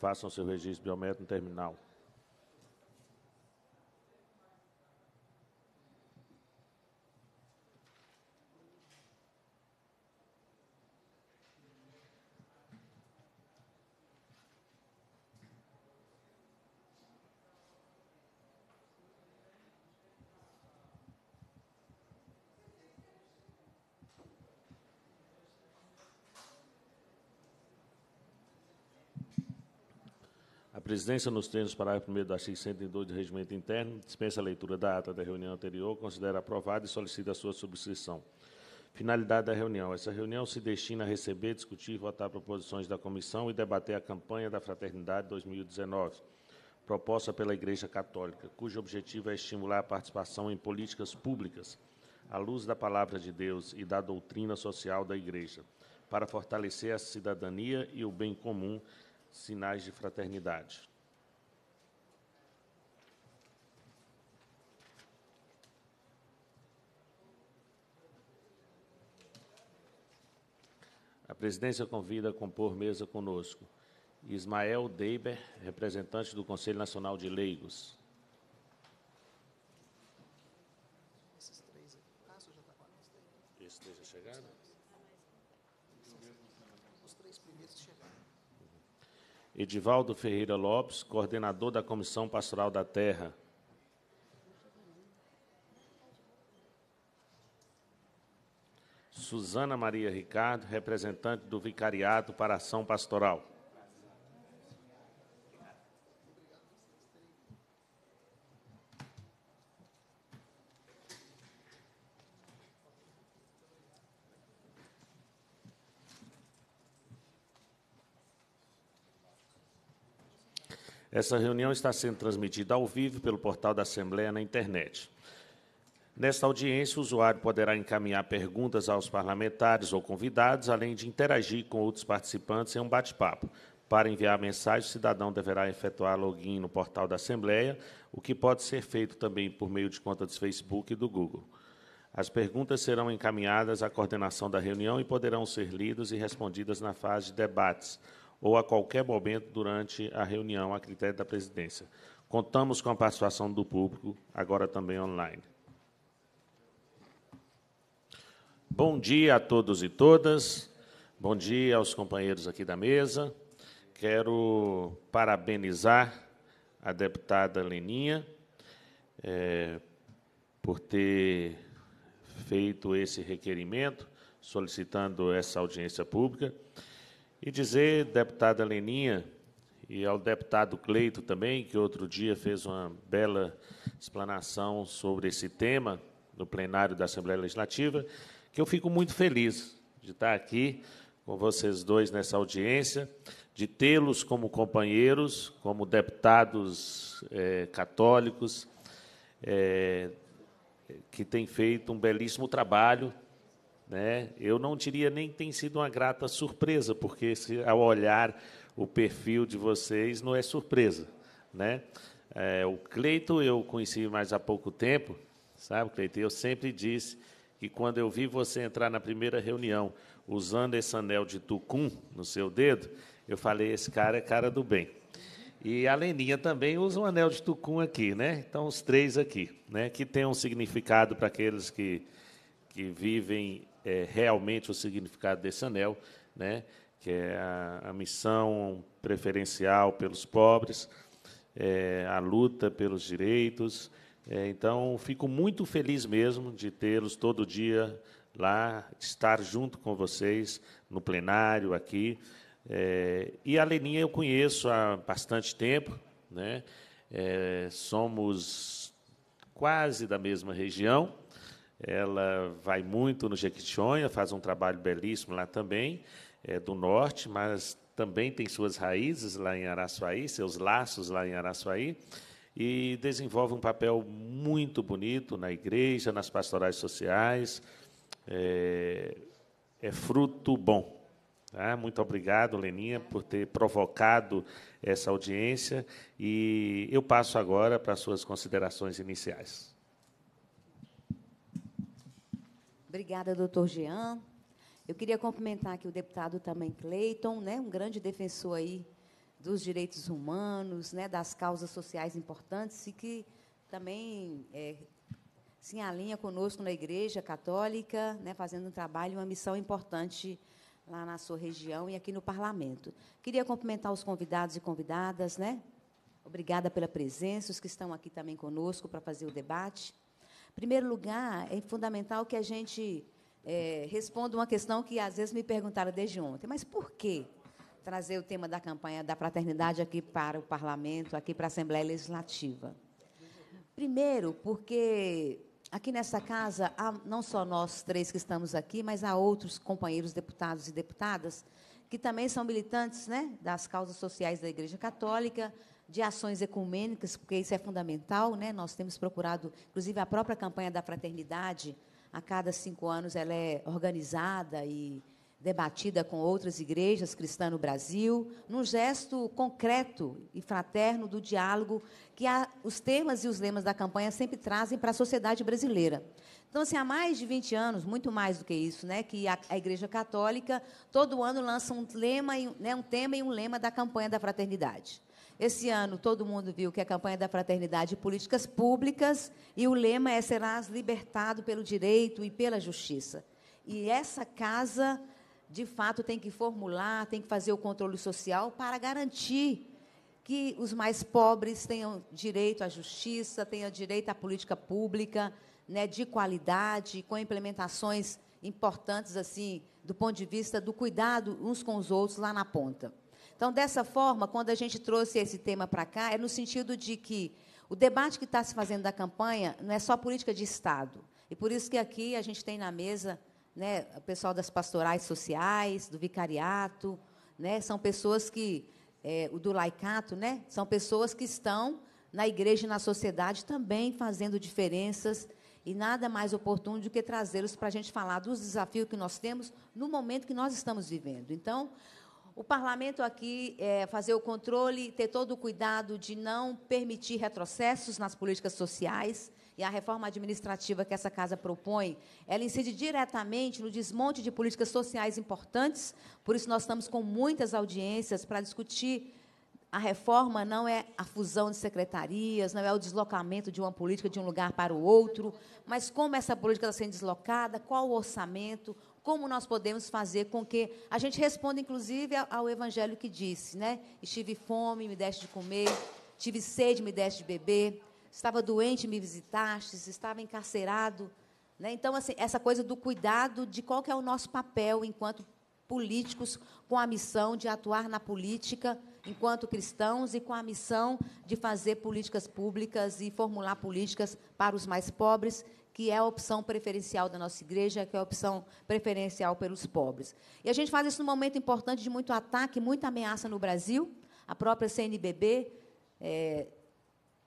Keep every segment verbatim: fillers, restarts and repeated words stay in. Façam seu registro biométrico no terminal. A presidência, nos termos do parágrafo primeiro do artigo cento e dois do Regimento Interno, dispensa a leitura da ata da reunião anterior, considera aprovada e solicita a sua subscrição. Finalidade da reunião. Essa reunião se destina a receber, discutir e votar proposições da comissão e debater a campanha da Fraternidade dois mil e dezenove, proposta pela Igreja Católica, cujo objetivo é estimular a participação em políticas públicas, à luz da palavra de Deus e da doutrina social da Igreja, para fortalecer a cidadania e o bem comum, sinais de fraternidade. A presidência convida a compor mesa conosco Ismael Deiber, representante do Conselho Nacional de Leigos. Esses três aqui. Ah, o senhor já está com a lista aí. Esses três já chegaram? Os três primeiros chegaram. Edivaldo Ferreira Lopes, coordenador da Comissão Pastoral da Terra. Suzana Maria Ricardo, representante do Vicariato para a Ação Pastoral. Essa reunião está sendo transmitida ao vivo pelo portal da Assembleia na internet. Nesta audiência, o usuário poderá encaminhar perguntas aos parlamentares ou convidados, além de interagir com outros participantes em um bate-papo. Para enviar mensagem, o cidadão deverá efetuar login no portal da Assembleia, o que pode ser feito também por meio de contas do Facebook e do Google. As perguntas serão encaminhadas à coordenação da reunião e poderão ser lidas e respondidas na fase de debates, ou a qualquer momento durante a reunião, a critério da presidência. Contamos com a participação do público, agora também online. Bom dia a todos e todas. Bom dia aos companheiros aqui da mesa. Quero parabenizar a deputada Leninha é, por ter feito esse requerimento, solicitando essa audiência pública. E dizer, deputada Leninha, e ao deputado Cleiton também, que outro dia fez uma bela explanação sobre esse tema no plenário da Assembleia Legislativa, que eu fico muito feliz de estar aqui com vocês dois nessa audiência, de tê-los como companheiros, como deputados é, católicos, é, que têm feito um belíssimo trabalho. Eu não diria nem que tem sido uma grata surpresa, porque, se, ao olhar o perfil de vocês, não é surpresa. Né? É, o Cleiton eu conheci mais há pouco tempo, sabe, Cleiton? Eu sempre disse que, quando eu vi você entrar na primeira reunião usando esse anel de tucum no seu dedo, eu falei, esse cara é cara do bem. E a Leninha também usa um anel de tucum aqui, né? Então, os três aqui, né? Que tem um significado para aqueles que, que vivem... É realmente o significado desse anel, né, que é a, a missão preferencial pelos pobres, é, a luta pelos direitos. É, então, fico muito feliz mesmo de tê-los todo dia lá, estar junto com vocês no plenário aqui. É, e a Leninha eu conheço há bastante tempo, né, é, somos quase da mesma região. Ela vai muito no Jequitinhonha, faz um trabalho belíssimo lá também, é, do norte, mas também tem suas raízes lá em Araçuaí, seus laços lá em Araçuaí, e desenvolve um papel muito bonito na igreja, nas pastorais sociais. É, é fruto bom. Tá? Muito obrigado, Leninha, por ter provocado essa audiência. E eu passo agora para as suas considerações iniciais. Obrigada, doutor Jean. Eu queria cumprimentar aqui o deputado também Cleiton, né, um grande defensor aí dos direitos humanos, né, das causas sociais importantes, e que também é, se alinha conosco na Igreja Católica, né, fazendo um trabalho, uma missão importante lá na sua região e aqui no Parlamento. Queria cumprimentar os convidados e convidadas, né? Obrigada pela presença, os que estão aqui também conosco para fazer o debate. Em primeiro lugar, é fundamental que a gente é, responda uma questão que, às vezes, me perguntaram desde ontem, mas por quê trazer o tema da campanha da fraternidade aqui para o Parlamento, aqui para a Assembleia Legislativa? Primeiro, porque aqui nessa casa, há não só nós três que estamos aqui, mas há outros companheiros deputados e deputadas que também são militantes, né, das causas sociais da Igreja Católica, de ações ecumênicas, porque isso é fundamental, né? Nós temos procurado, inclusive, a própria campanha da fraternidade, a cada cinco anos ela é organizada e debatida com outras igrejas cristãs no Brasil, num gesto concreto e fraterno do diálogo que a, os temas e os lemas da campanha sempre trazem para a sociedade brasileira. Então, assim, há mais de vinte anos, muito mais do que isso, né, que a, a Igreja Católica, todo ano, lança um, lema e, né, um tema e um lema da campanha da fraternidade. Esse ano, todo mundo viu que a campanha da fraternidade e políticas públicas, e o lema é serás libertado pelo direito e pela justiça. E essa casa, de fato, tem que formular, tem que fazer o controle social para garantir que os mais pobres tenham direito à justiça, tenham direito à política pública, né, de qualidade, com implementações importantes, assim, do ponto de vista do cuidado uns com os outros lá na ponta. Então, dessa forma, quando a gente trouxe esse tema para cá, é no sentido de que o debate que está se fazendo da campanha não é só política de Estado. E por isso que aqui a gente tem na mesa, né, o pessoal das pastorais sociais, do vicariato, né, são pessoas que, é, o do laicato, né, são pessoas que estão na igreja e na sociedade também fazendo diferenças, e nada mais oportuno do que trazê-los para a gente falar dos desafios que nós temos no momento que nós estamos vivendo. Então, o parlamento aqui é fazer o controle, ter todo o cuidado de não permitir retrocessos nas políticas sociais, e a reforma administrativa que essa casa propõe, ela incide diretamente no desmonte de políticas sociais importantes, por isso nós estamos com muitas audiências para discutir. A reforma não é a fusão de secretarias, não é o deslocamento de uma política de um lugar para o outro, mas como essa política está sendo deslocada, qual o orçamento, como nós podemos fazer com que a gente responda, inclusive, ao Evangelho que disse, né? Estive fome, me deste de comer, tive sede, me deste de beber, estava doente, me visitaste, estava encarcerado, né? Então, assim, essa coisa do cuidado de qual que é o nosso papel enquanto políticos, com a missão de atuar na política enquanto cristãos e com a missão de fazer políticas públicas e formular políticas para os mais pobres, que é a opção preferencial da nossa igreja, que é a opção preferencial pelos pobres. E a gente faz isso num momento importante de muito ataque, muita ameaça no Brasil. A própria C N B B, é,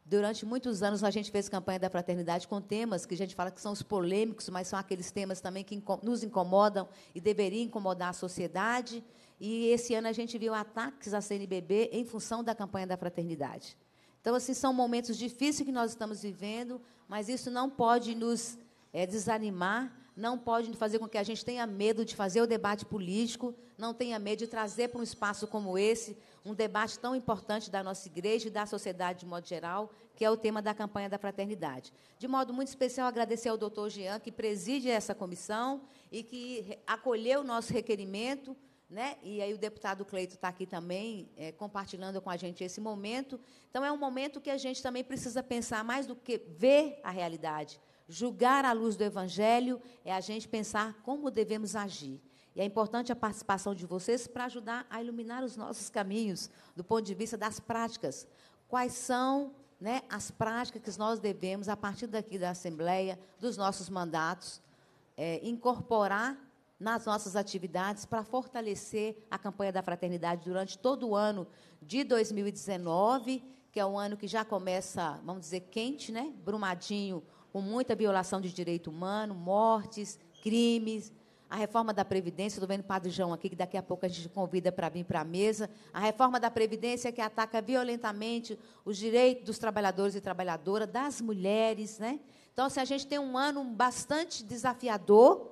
durante muitos anos, a gente fez campanha da fraternidade com temas que a gente fala que são os polêmicos, mas são aqueles temas também que nos incomodam e deveriam incomodar a sociedade. E esse ano a gente viu ataques à C N B B em função da campanha da fraternidade. Então, assim, são momentos difíceis que nós estamos vivendo, mas isso não pode nos é, desanimar, não pode fazer com que a gente tenha medo de fazer o debate político, não tenha medo de trazer para um espaço como esse um debate tão importante da nossa igreja e da sociedade de modo geral, que é o tema da campanha da fraternidade. De modo muito especial, agradecer ao doutor Jean, que preside essa comissão e que acolheu o nosso requerimento, né? E aí o deputado Cleiton está aqui também, é, compartilhando com a gente esse momento. Então, é um momento que a gente também precisa pensar mais do que ver a realidade. Julgar à luz do Evangelho é a gente pensar como devemos agir. E é importante a participação de vocês para ajudar a iluminar os nossos caminhos, do ponto de vista das práticas. Quais são, né, as práticas que nós devemos, a partir daqui da Assembleia, dos nossos mandatos, é, incorporar nas nossas atividades para fortalecer a campanha da fraternidade durante todo o ano de dois mil e dezenove, que é um ano que já começa, vamos dizer, quente, né? Brumadinho, com muita violação de direito humano, mortes, crimes, a reforma da Previdência, estou vendo o Padre João aqui, que daqui a pouco a gente convida para vir para a mesa, a reforma da Previdência que ataca violentamente os direitos dos trabalhadores e trabalhadoras, das mulheres, né? Então, se a gente tem um ano bastante desafiador,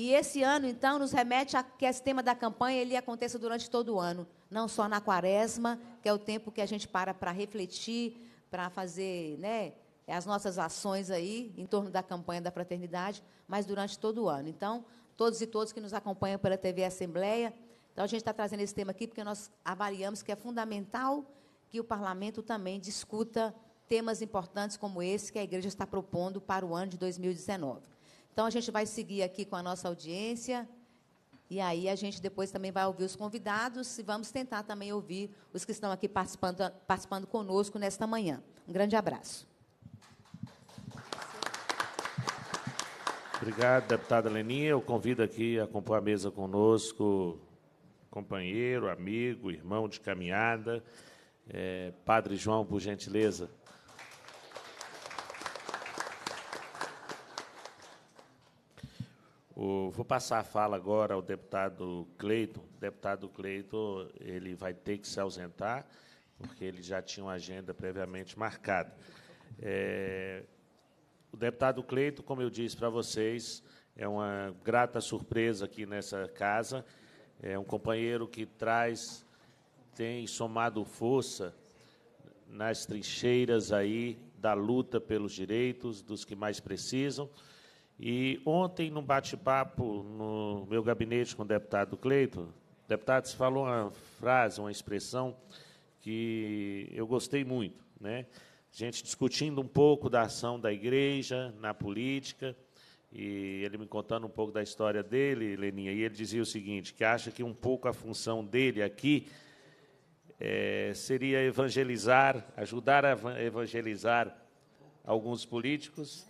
E esse ano, então, nos remete a que esse tema da campanha ele aconteça durante todo o ano, não só na quaresma, que é o tempo que a gente para para refletir, para fazer, né, as nossas ações aí em torno da campanha da fraternidade, mas durante todo o ano. Então, todos e todos que nos acompanham pela T V Assembleia, então, a gente está trazendo esse tema aqui porque nós avaliamos que é fundamental que o parlamento também discuta temas importantes como esse que a igreja está propondo para o ano de dois mil e dezenove. Então, a gente vai seguir aqui com a nossa audiência e aí a gente depois também vai ouvir os convidados e vamos tentar também ouvir os que estão aqui participando, participando conosco nesta manhã. Um grande abraço. Obrigado, deputada Leninha. Eu convido aqui a compor a mesa conosco companheiro, amigo, irmão de caminhada, é, Padre João, por gentileza. O, vou passar a fala agora ao deputado Cleiton. O deputado Cleiton ele vai ter que se ausentar, porque ele já tinha uma agenda previamente marcada. É, o deputado Cleiton, como eu disse para vocês, é uma grata surpresa aqui nessa casa. É um companheiro que traz, tem somado força nas trincheiras aí da luta pelos direitos dos que mais precisam. E ontem, num bate-papo no meu gabinete com o deputado Cleiton, o deputado se falou uma frase, uma expressão que eu gostei muito, né? A gente discutindo um pouco da ação da igreja na política. E ele me contando um pouco da história dele, Leninha, e ele dizia o seguinte, que acha que um pouco a função dele aqui é, seria evangelizar, ajudar a evangelizar alguns políticos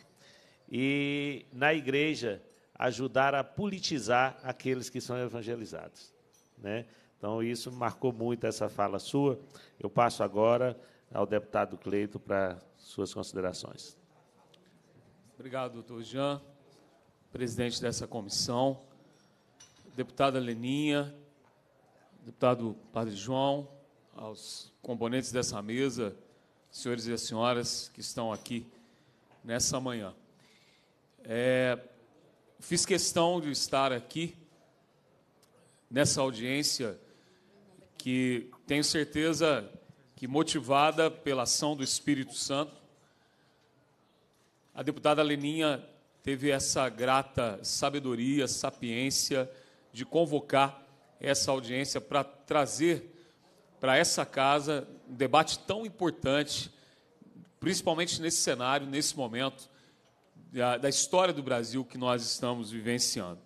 e, na igreja, ajudar a politizar aqueles que são evangelizados, né? Então, isso marcou muito essa fala sua. Eu passo agora ao deputado Cleiton para suas considerações. Obrigado, doutor Jean. Presidente dessa comissão, deputada Leninha, deputado Padre João, aos componentes dessa mesa, senhores e senhoras que estão aqui nessa manhã. É, fiz questão de estar aqui nessa audiência que tenho certeza que motivada pela ação do Espírito Santo. A deputada Leninha teve essa grata sabedoria, sapiência de convocar essa audiência para trazer para essa casa um debate tão importante, principalmente nesse cenário, nesse momento da, da história do Brasil que nós estamos vivenciando.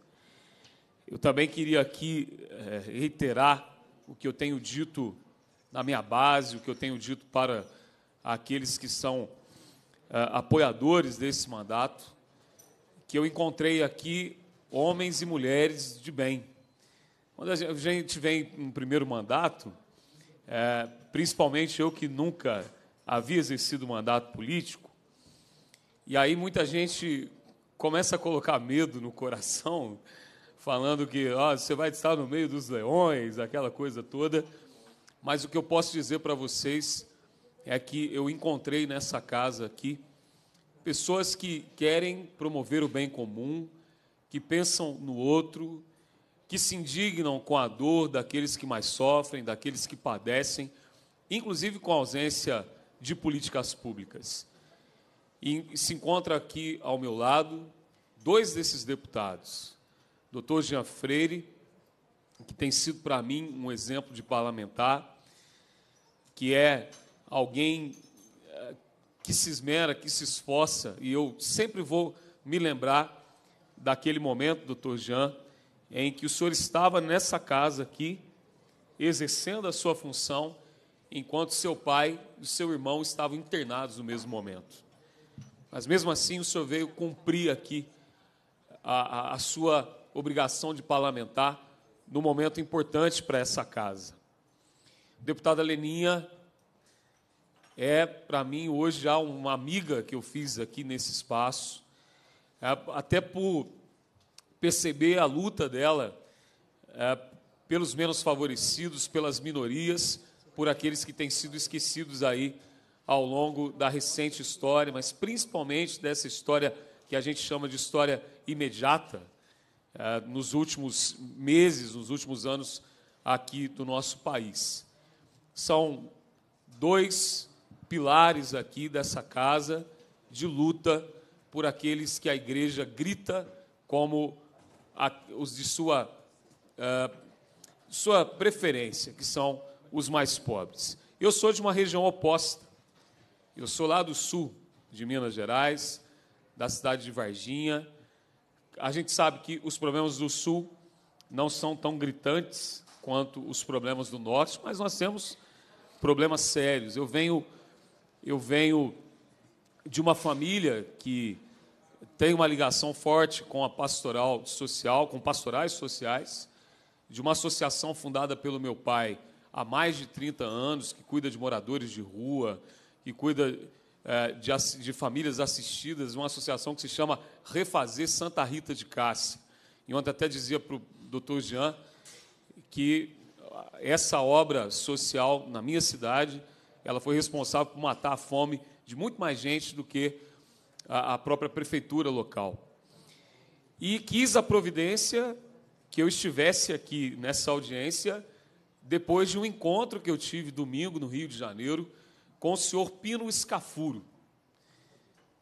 Eu também queria aqui é, reiterar o que eu tenho dito na minha base, o que eu tenho dito para aqueles que são é, apoiadores desse mandato, que eu encontrei aqui homens e mulheres de bem. Quando a gente vem no primeiro mandato, é, principalmente eu que nunca havia exercido mandato político, e aí muita gente começa a colocar medo no coração, falando que ah, você vai estar no meio dos leões, aquela coisa toda, mas o que eu posso dizer para vocês é que eu encontrei nessa casa aqui pessoas que querem promover o bem comum, que pensam no outro, que se indignam com a dor daqueles que mais sofrem, daqueles que padecem, inclusive com a ausência de políticas públicas. E se encontra aqui ao meu lado dois desses deputados, doutor Jean Freire, que tem sido para mim um exemplo de parlamentar, que é alguém que se esmera, que se esforça, e eu sempre vou me lembrar daquele momento, doutor Jean, em que o senhor estava nessa casa aqui, exercendo a sua função, enquanto seu pai e seu irmão estavam internados no mesmo momento. Mas, mesmo assim, o senhor veio cumprir aqui a, a, a sua obrigação de parlamentar num momento importante para essa casa. Deputada Leninha, é, para mim, hoje, já uma amiga que eu fiz aqui nesse espaço, até por perceber a luta dela é, pelos menos favorecidos, pelas minorias, por aqueles que têm sido esquecidos aí ao longo da recente história, mas principalmente dessa história que a gente chama de história imediata, nos últimos meses, nos últimos anos aqui do nosso país. São dois pilares aqui dessa casa de luta por aqueles que a Igreja grita como os de sua, uh, sua preferência, que são os mais pobres. Eu sou de uma região oposta. Eu sou lá do sul de Minas Gerais, da cidade de Varginha. A gente sabe que os problemas do sul não são tão gritantes quanto os problemas do norte, mas nós temos problemas sérios. Eu venho, eu venho de uma família que tem uma ligação forte com a pastoral social, com pastorais sociais, de uma associação fundada pelo meu pai há mais de trinta anos, que cuida de moradores de rua, que cuida eh, de, de famílias assistidas, uma associação que se chama Refazer Santa Rita de Cássia. E ontem até dizia para o doutor Jean que essa obra social, na minha cidade, ela foi responsável por matar a fome de muito mais gente do que a, a própria prefeitura local. E quis a providência que eu estivesse aqui nessa audiência depois de um encontro que eu tive domingo no Rio de Janeiro com o senhor Pino Scafuro.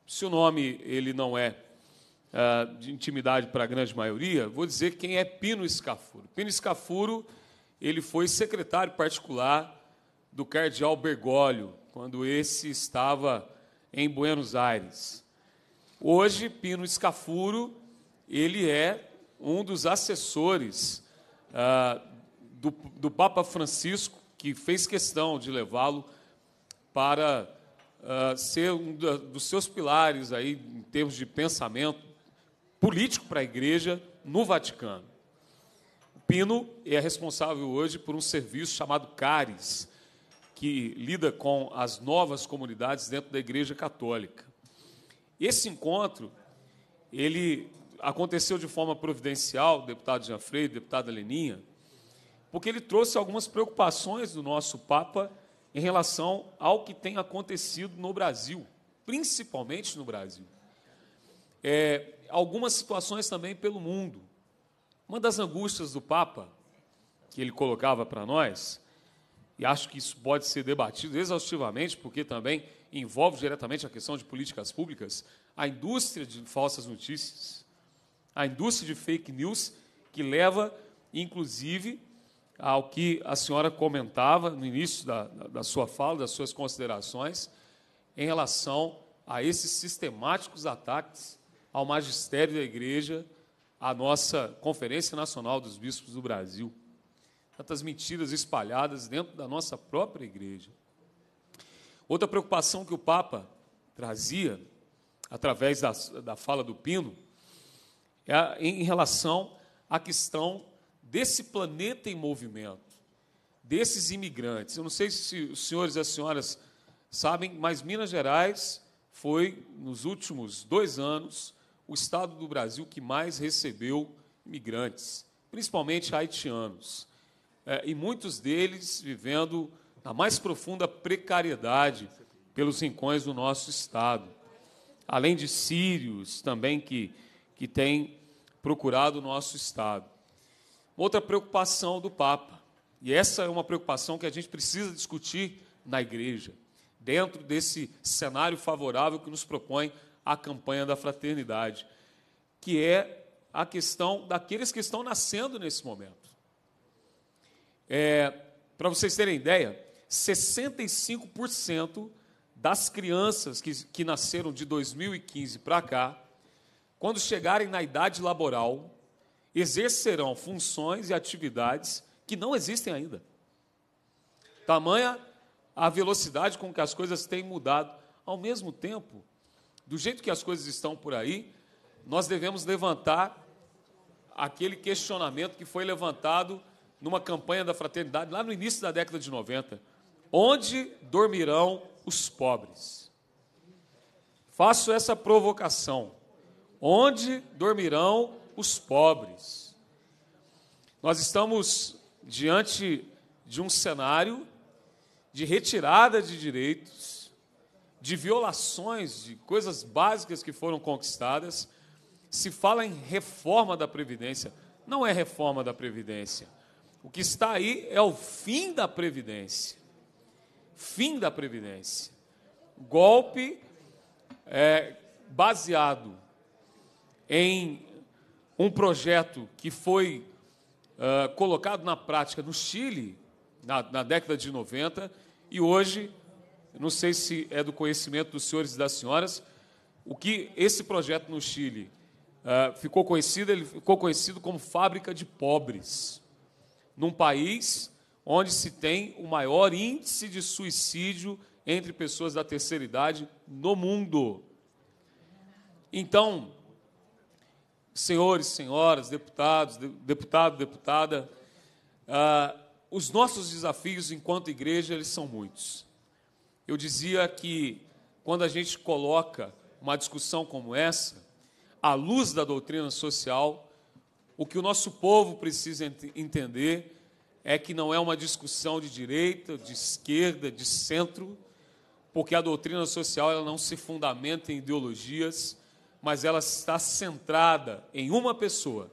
Se o nome ele não é uh, de intimidade para a grande maioria, vou dizer quem é Pino Scafuro. Pino Scafuro, ele foi secretário particular do cardeal Bergoglio, quando esse estava em Buenos Aires. Hoje, Pino Scafuro, ele é um dos assessores ah, do, do Papa Francisco, que fez questão de levá-lo para ah, ser um da, dos seus pilares aí, em termos de pensamento político para a Igreja no Vaticano. O Pino é responsável hoje por um serviço chamado Cáritas, que lida com as novas comunidades dentro da Igreja Católica. Esse encontro ele aconteceu de forma providencial, deputado Jean Freire, deputada Leninha, porque ele trouxe algumas preocupações do nosso Papa em relação ao que tem acontecido no Brasil, principalmente no Brasil. É, algumas situações também pelo mundo. Uma das angústias do Papa, que ele colocava para nós, e acho que isso pode ser debatido exaustivamente, porque também envolve diretamente a questão de políticas públicas, a indústria de falsas notícias, a indústria de fake news, que leva, inclusive, ao que a senhora comentava no início da, da sua fala, das suas considerações, em relação a esses sistemáticos ataques ao magistério da Igreja, à nossa Conferência Nacional dos Bispos do Brasil. Tantas mentiras espalhadas dentro da nossa própria Igreja. Outra preocupação que o Papa trazia, através da, da fala do Pino, é a, em relação à questão desse planeta em movimento, desses imigrantes. Eu não sei se os senhores e as senhoras sabem, mas Minas Gerais foi, nos últimos dois anos, o estado do Brasil que mais recebeu imigrantes, principalmente haitianos. É, e muitos deles vivendo na mais profunda precariedade pelos rincões do nosso estado. Além de sírios também que, que têm procurado o nosso estado. Outra preocupação do Papa, e essa é uma preocupação que a gente precisa discutir na Igreja, dentro desse cenário favorável que nos propõe a campanha da fraternidade, que é a questão daqueles que estão nascendo nesse momento. É, para vocês terem ideia, sessenta e cinco por cento das crianças que, que nasceram de dois mil e quinze para cá, quando chegarem na idade laboral, exercerão funções e atividades que não existem ainda. Tamanha a velocidade com que as coisas têm mudado. Ao mesmo tempo, do jeito que as coisas estão por aí, nós devemos levantar aquele questionamento que foi levantado numa campanha da fraternidade, lá no início da década de noventa, onde dormirão os pobres? Faço essa provocação. Onde dormirão os pobres? Nós estamos diante de um cenário de retirada de direitos, de violações de coisas básicas que foram conquistadas, se fala em reforma da Previdência. Não é reforma da Previdência. O que está aí é o fim da Previdência. Fim da Previdência. Golpe é, baseado em um projeto que foi uh, colocado na prática no Chile, na, na década de noventa, e hoje, não sei se é do conhecimento dos senhores e das senhoras, o que esse projeto no Chile uh, ficou conhecido, ele ficou conhecido como fábrica de pobres, num país onde se tem o maior índice de suicídio entre pessoas da terceira idade no mundo. Então, senhores, senhoras, deputados, deputado, deputada, uh, os nossos desafios enquanto igreja, eles são muitos. Eu dizia que, quando a gente coloca uma discussão como essa, à luz da doutrina social, o que o nosso povo precisa ent- entender é que não é uma discussão de direita, de esquerda, de centro, porque a doutrina social ela não se fundamenta em ideologias, mas ela está centrada em uma pessoa,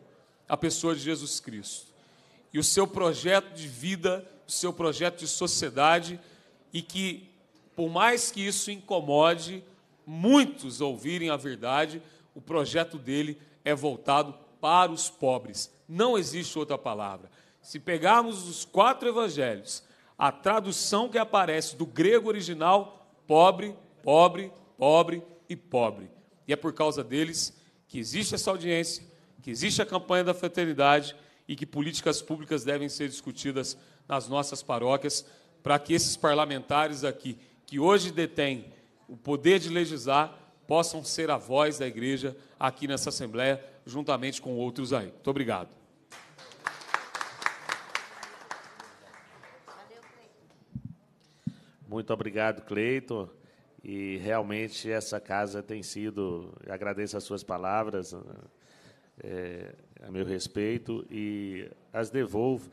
a pessoa de Jesus Cristo. E o seu projeto de vida, o seu projeto de sociedade, e que, por mais que isso incomode muitos ouvirem a verdade, o projeto dele é voltado para os pobres. Não existe outra palavra. Se pegarmos os quatro evangelhos, a tradução que aparece do grego original, pobre, pobre, pobre e pobre. E é por causa deles que existe essa audiência, que existe a campanha da fraternidade e que políticas públicas devem ser discutidas nas nossas paróquias para que esses parlamentares aqui, que hoje detêm o poder de legislar, possam ser a voz da igreja aqui nessa Assembleia, juntamente com outros aí. Muito obrigado. Muito obrigado, Cleiton. E, realmente, essa casa tem sido... Agradeço as suas palavras, é, a meu respeito, e as devolvo,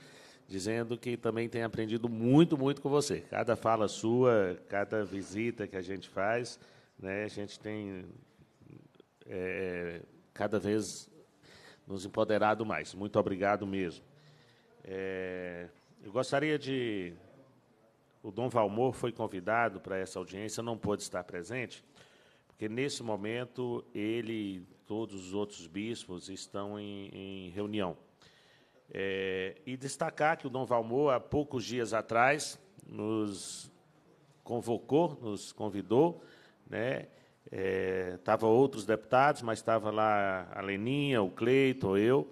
dizendo que também tenho aprendido muito, muito com você. Cada fala sua, cada visita que a gente faz, né, a gente tem é, cada vez nos empoderado mais. Muito obrigado mesmo. É, eu gostaria de... O Dom Walmor foi convidado para essa audiência, não pôde estar presente, porque, nesse momento, ele e todos os outros bispos estão em, em reunião. É, e destacar que o Dom Walmor, há poucos dias atrás, nos convocou, nos convidou, né? É, tava outros deputados, mas estava lá a Leninha, o Cleiton, eu.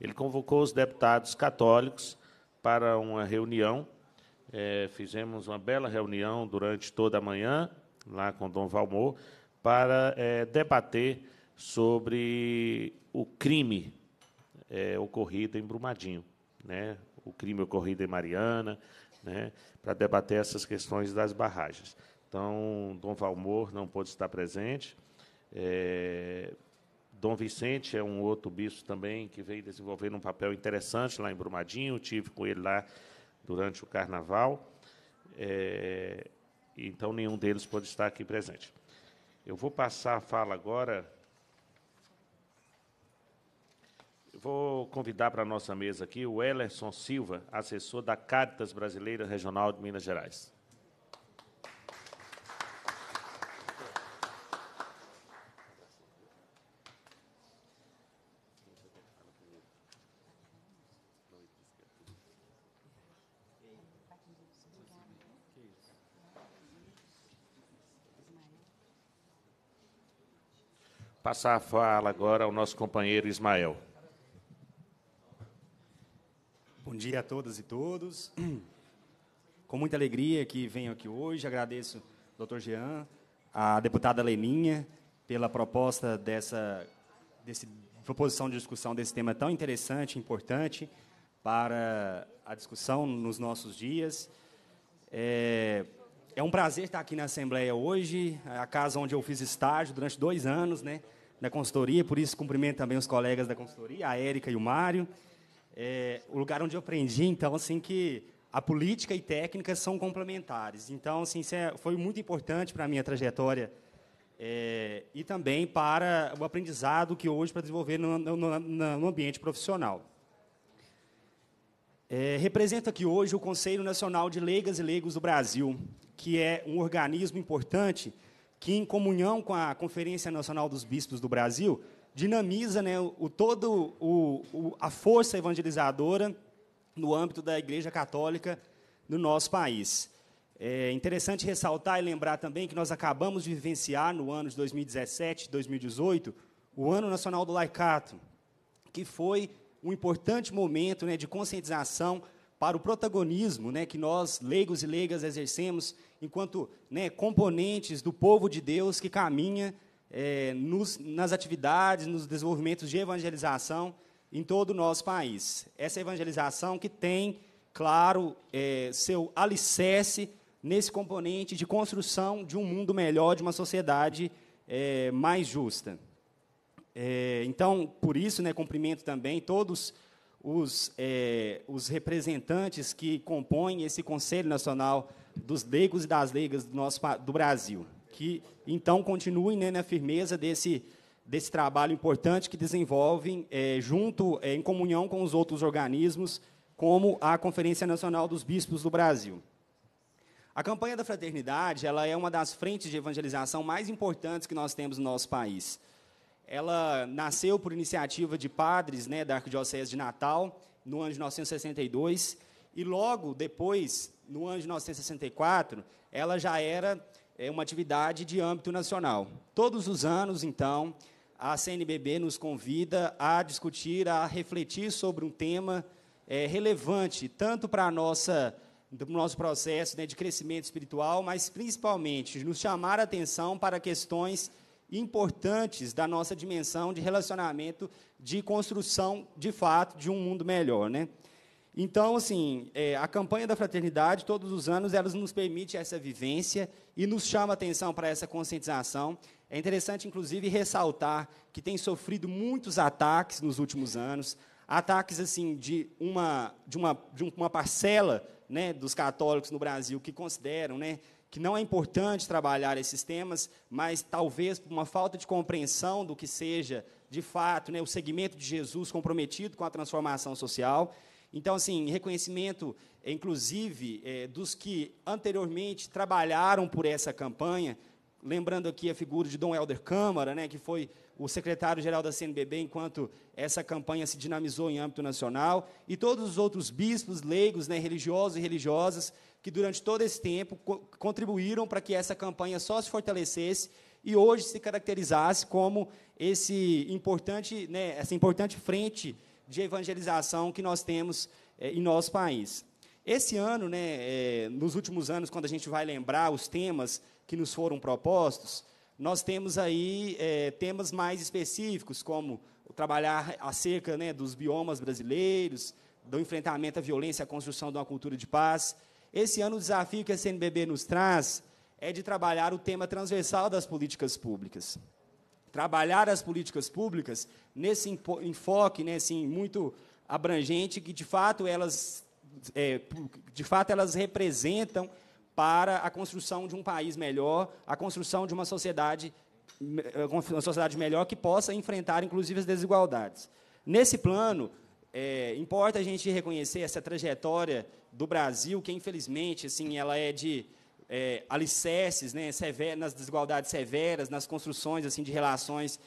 Ele convocou os deputados católicos para uma reunião. É, fizemos uma bela reunião durante toda a manhã, lá com o Dom Walmor, para é, debater sobre o crime é, ocorrido em Brumadinho, né? O crime ocorrido em Mariana, né? Para debater essas questões das barragens. Então, o Dom Walmor não pôde estar presente. É, Dom Vicente é um outro bispo também que veio desenvolvendo um papel interessante lá em Brumadinho, tive com ele lá durante o Carnaval, é, então nenhum deles pode estar aqui presente. Eu vou passar a fala agora, eu vou convidar para a nossa mesa aqui o Elerson Silva, assessor da Cáritas Brasileira Regional de Minas Gerais. Passar a fala agora ao nosso companheiro Ismael. Bom dia a todas e todos. Com muita alegria que venho aqui hoje, agradeço ao doutor Jean, à deputada Leninha, pela proposta dessa desse, proposição de discussão desse tema tão interessante e importante para a discussão nos nossos dias. É... É um prazer estar aqui na Assembleia hoje, a casa onde eu fiz estágio durante dois anos, né, na consultoria, por isso cumprimento também os colegas da consultoria, a Érica e o Mário. É, o lugar onde eu aprendi, então, assim, que a política e técnica são complementares. Então, assim, foi muito importante para a minha trajetória é, e também para o aprendizado que hoje para desenvolver no, no, no ambiente profissional. É, representa aqui hoje o Conselho Nacional de Leigas e Leigos do Brasil, que é um organismo importante que, em comunhão com a Conferência Nacional dos Bispos do Brasil, dinamiza, né, o, todo o, o, a força evangelizadora no âmbito da Igreja Católica no nosso país. É interessante ressaltar e lembrar também que nós acabamos de vivenciar, no ano de dois mil e dezessete, dois mil e dezoito, o Ano Nacional do Laicato, que foi um importante momento, né, de conscientização para o protagonismo, né, que nós, leigos e leigas, exercemos enquanto, né, componentes do povo de Deus que caminha é, nos, nas atividades, nos desenvolvimentos de evangelização em todo o nosso país. Essa evangelização que tem, claro, é, seu alicerce nesse componente de construção de um mundo melhor, de uma sociedade é, mais justa. É, então, por isso, né, cumprimento também todos os, é, os representantes que compõem esse Conselho Nacional dos Leigos e das Leigas do, nosso, do Brasil, que, então, continuem, né, na firmeza desse, desse trabalho importante que desenvolvem é, junto, é, em comunhão com os outros organismos, como a Conferência Nacional dos Bispos do Brasil. A campanha da fraternidade, ela é uma das frentes de evangelização mais importantes que nós temos no nosso país. Ela nasceu por iniciativa de padres, né, da Arquidiocese de Natal, no ano de mil novecentos e sessenta e dois, e logo depois, no ano de mil novecentos e sessenta e quatro, ela já era é, uma atividade de âmbito nacional. Todos os anos, então, a C N B B nos convida a discutir, a refletir sobre um tema é, relevante, tanto para a nossa, do nosso processo, né, de crescimento espiritual, mas, principalmente, nos chamar a atenção para questões importantes da nossa dimensão de relacionamento, de construção, de fato, de um mundo melhor, né? Então, assim, é, a campanha da fraternidade, todos os anos, ela nos permite essa vivência e nos chama a atenção para essa conscientização. É interessante, inclusive, ressaltar que tem sofrido muitos ataques nos últimos anos, ataques assim de uma, de uma, de uma parcela, né, dos católicos no Brasil que consideram, né, que não é importante trabalhar esses temas, mas talvez por uma falta de compreensão do que seja, de fato, né, o segmento de Jesus comprometido com a transformação social. Então, assim, reconhecimento, inclusive, é, dos que anteriormente trabalharam por essa campanha, lembrando aqui a figura de Dom Helder Câmara, né, que foi o secretário-geral da C N B B enquanto essa campanha se dinamizou em âmbito nacional, e todos os outros bispos, leigos, né, religiosos e religiosas, que durante todo esse tempo co contribuíram para que essa campanha só se fortalecesse e hoje se caracterizasse como esse importante, né, essa importante frente de evangelização que nós temos é, em nosso país. Esse ano, né, é, nos últimos anos, quando a gente vai lembrar os temas que nos foram propostos, nós temos aí é, temas mais específicos, como trabalhar acerca, né, dos biomas brasileiros, do enfrentamento à violência, a construção de uma cultura de paz. Esse ano, o desafio que a C N B B nos traz é de trabalhar o tema transversal das políticas públicas. Trabalhar as políticas públicas nesse enfoque, né, assim, muito abrangente, que, de fato, elas, é, de fato, elas representam para a construção de um país melhor, a construção de uma sociedade, uma sociedade melhor que possa enfrentar, inclusive, as desigualdades. Nesse plano, é, importa a gente reconhecer essa trajetória do Brasil, que, infelizmente, assim, ela é de é, alicerces, né, severas, nas desigualdades severas, nas construções assim, de relações,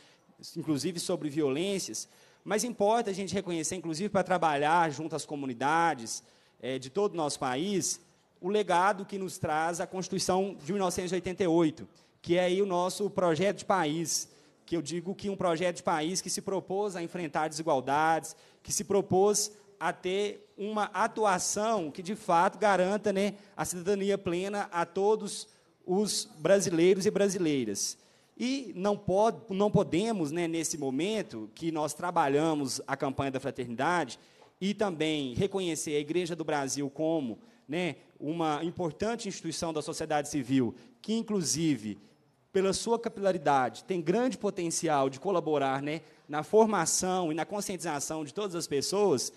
inclusive, sobre violências. Mas importa a gente reconhecer, inclusive, para trabalhar junto às comunidades é, de todo o nosso país, o legado que nos traz a Constituição de mil novecentos e oitenta e oito, que é aí o nosso projeto de país, que eu digo que um projeto de país que se propôs a enfrentar desigualdades, que se propôs a ter uma atuação que, de fato, garanta, né, a cidadania plena a todos os brasileiros e brasileiras. E não, pode, não podemos, né, nesse momento que nós trabalhamos a campanha da fraternidade e também reconhecer a Igreja do Brasil como, né, uma importante instituição da sociedade civil, que, inclusive, pela sua capilaridade, tem grande potencial de colaborar, né, na formação e na conscientização de todas as pessoas,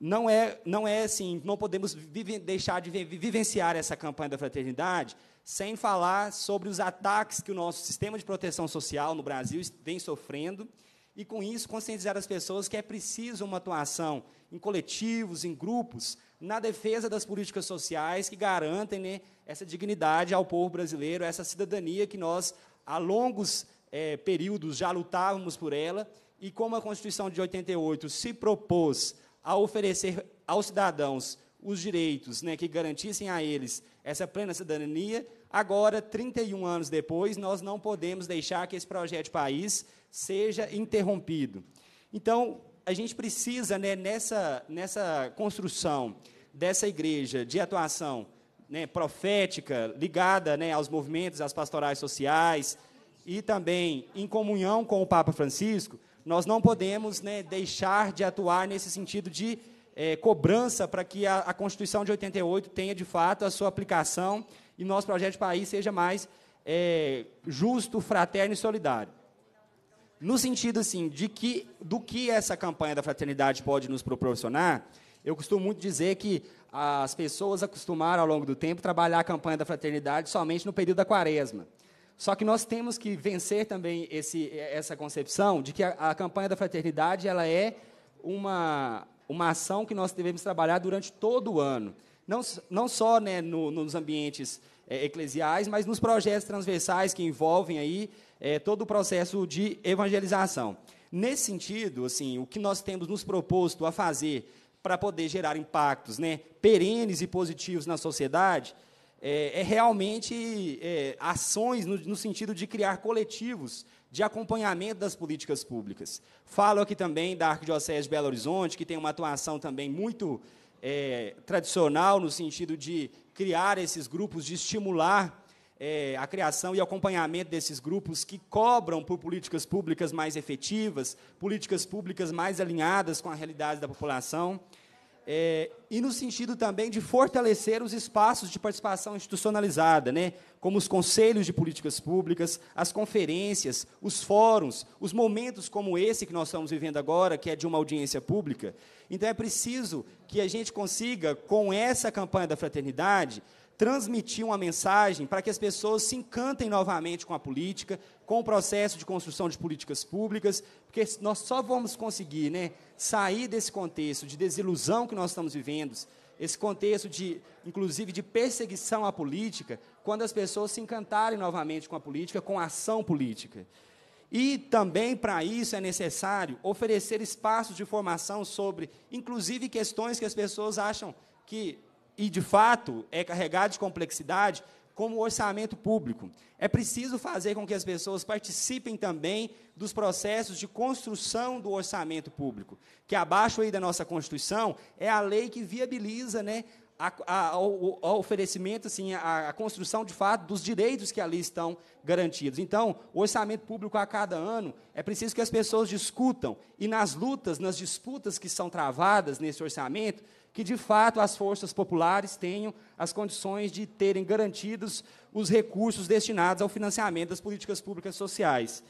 não é, não é assim, não podemos vive, deixar de vivenciar essa campanha da fraternidade sem falar sobre os ataques que o nosso sistema de proteção social no Brasil vem sofrendo, e, com isso, conscientizar as pessoas que é preciso uma atuação em coletivos, em grupos, na defesa das políticas sociais que garantem, né, essa dignidade ao povo brasileiro, essa cidadania que nós, há longos é, períodos, já lutávamos por ela, e como a Constituição de oitenta e oito se propôs a oferecer aos cidadãos os direitos, né, que garantissem a eles essa plena cidadania, agora, trinta e um anos depois, nós não podemos deixar que esse projeto de país seja interrompido. Então, a gente precisa, né, nessa, nessa construção dessa igreja de atuação, né, profética, ligada, né, aos movimentos, às pastorais sociais, e também em comunhão com o Papa Francisco, nós não podemos, né, deixar de atuar nesse sentido de É, cobrança para que a, a Constituição de oitenta e oito tenha, de fato, a sua aplicação e nosso projeto de país seja mais é, justo, fraterno e solidário. No sentido, assim, de que, do que essa campanha da fraternidade pode nos proporcionar, eu costumo muito dizer que as pessoas acostumaram, ao longo do tempo, trabalhar a campanha da fraternidade somente no período da quaresma. Só que nós temos que vencer também esse, essa concepção de que a, a campanha da fraternidade ela é uma... uma ação que nós devemos trabalhar durante todo o ano, não, não só, né, no, nos ambientes é, eclesiais, mas nos projetos transversais que envolvem aí, é, todo o processo de evangelização. Nesse sentido, assim, o que nós temos nos proposto a fazer para poder gerar impactos, né, perenes e positivos na sociedade é, é realmente é, ações no, no sentido de criar coletivos de acompanhamento das políticas públicas. Falo aqui também da Arquidiocese de Belo Horizonte, que tem uma atuação também muito é, tradicional, no sentido de criar esses grupos, de estimular é, a criação e acompanhamento desses grupos que cobram por políticas públicas mais efetivas, políticas públicas mais alinhadas com a realidade da população, é, e no sentido também de fortalecer os espaços de participação institucionalizada, né, como os conselhos de políticas públicas, as conferências, os fóruns, os momentos como esse que nós estamos vivendo agora, que é de uma audiência pública. Então, é preciso que a gente consiga, com essa campanha da fraternidade, transmitir uma mensagem para que as pessoas se encantem novamente com a política, com o processo de construção de políticas públicas, porque nós só vamos conseguir, né, sair desse contexto de desilusão que nós estamos vivendo, esse contexto, de, inclusive, de perseguição à política, quando as pessoas se encantarem novamente com a política, com a ação política. E também, para isso, é necessário oferecer espaços de formação sobre, inclusive, questões que as pessoas acham que... e, de fato, é carregado de complexidade, como o orçamento público. É preciso fazer com que as pessoas participem também dos processos de construção do orçamento público, que, abaixo aí da nossa Constituição, é a lei que viabiliza, né, a, a, o, o oferecimento, assim, a, a construção, de fato, dos direitos que ali estão garantidos. Então, o orçamento público, a cada ano, é preciso que as pessoas discutam, e nas lutas, nas disputas que são travadas nesse orçamento, que, de fato, as forças populares tenham as condições de terem garantidos os recursos destinados ao financiamento das políticas públicas sociais.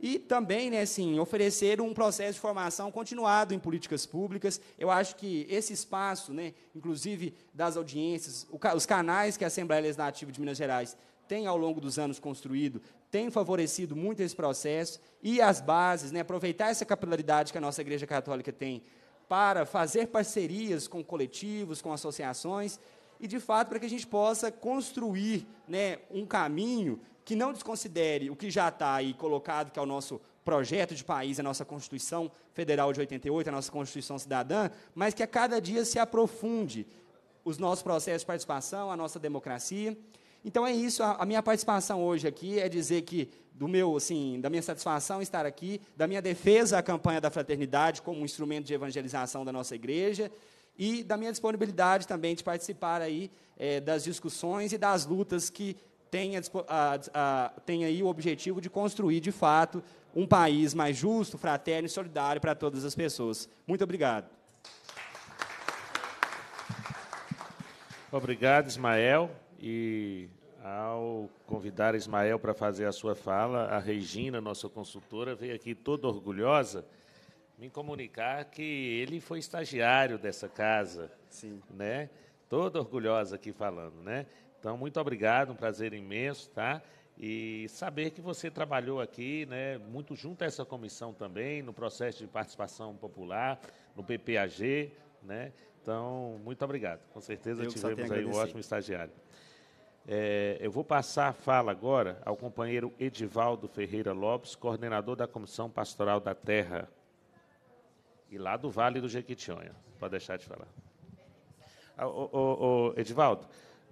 E também, né, assim, oferecer um processo de formação continuado em políticas públicas. Eu acho que esse espaço, né, inclusive das audiências, os canais que a Assembleia Legislativa de Minas Gerais tem, ao longo dos anos, construído, tem favorecido muito esse processo, e as bases, né, aproveitar essa capilaridade que a nossa Igreja Católica tem para fazer parcerias com coletivos, com associações, e, de fato, para que a gente possa construir, né, um caminho que não desconsidere o que já está aí colocado, que é o nosso projeto de país, a nossa Constituição Federal de oitenta e oito, a nossa Constituição Cidadã, mas que a cada dia se aprofunde os nossos processos de participação, a nossa democracia. Então, é isso. A, a minha participação hoje aqui é dizer que, do meu, assim, da minha satisfação estar aqui, da minha defesa à campanha da fraternidade como um instrumento de evangelização da nossa igreja, e da minha disponibilidade também de participar aí, é, das discussões e das lutas que têm, a, a, a, têm aí o objetivo de construir, de fato, um país mais justo, fraterno e solidário para todas as pessoas. Muito obrigado. Obrigado, Ismael. E... ao convidar Ismael para fazer a sua fala, a Regina, nossa consultora, veio aqui toda orgulhosa me comunicar que ele foi estagiário dessa casa. Sim. Né? Toda orgulhosa aqui falando, né? Então, muito obrigado, um prazer imenso, tá? E saber que você trabalhou aqui, né, muito junto a essa comissão também, no processo de participação popular, no P P A G, né? Então, muito obrigado. Com certeza eu tivemos aí um ótimo estagiário. É, eu vou passar a fala agora ao companheiro Edivaldo Ferreira Lopes, coordenador da Comissão Pastoral da Terra e lá do Vale do Jequitinhonha. Pode deixar de falar. Ah, ô, ô, ô, Edivaldo,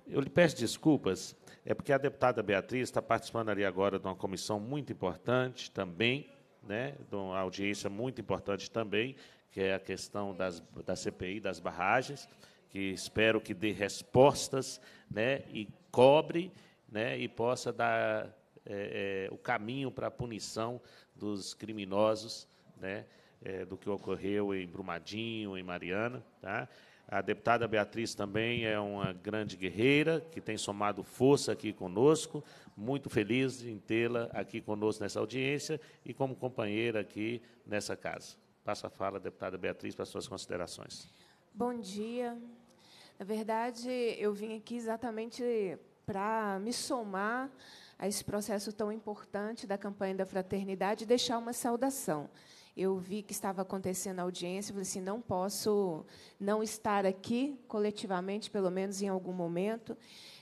eu lhe peço desculpas, é porque a deputada Beatriz está participando ali agora de uma comissão muito importante também, né, de uma audiência muito importante também, que é a questão das, da C P I, das barragens, que espero que dê respostas, né, e cobre, né, e possa dar é, é, o caminho para a punição dos criminosos, né, é, do que ocorreu em Brumadinho, em Mariana. Tá? A deputada Beatriz também é uma grande guerreira, que tem somado força aqui conosco, muito feliz em tê-la aqui conosco nessa audiência e como companheira aqui nessa casa. Passo a fala, deputada Beatriz, para as suas considerações. Bom dia. Na verdade, eu vim aqui exatamente para me somar a esse processo tão importante da campanha da fraternidade e deixar uma saudação. Eu vi que estava acontecendo a audiência, falei assim, não posso não estar aqui coletivamente, pelo menos em algum momento.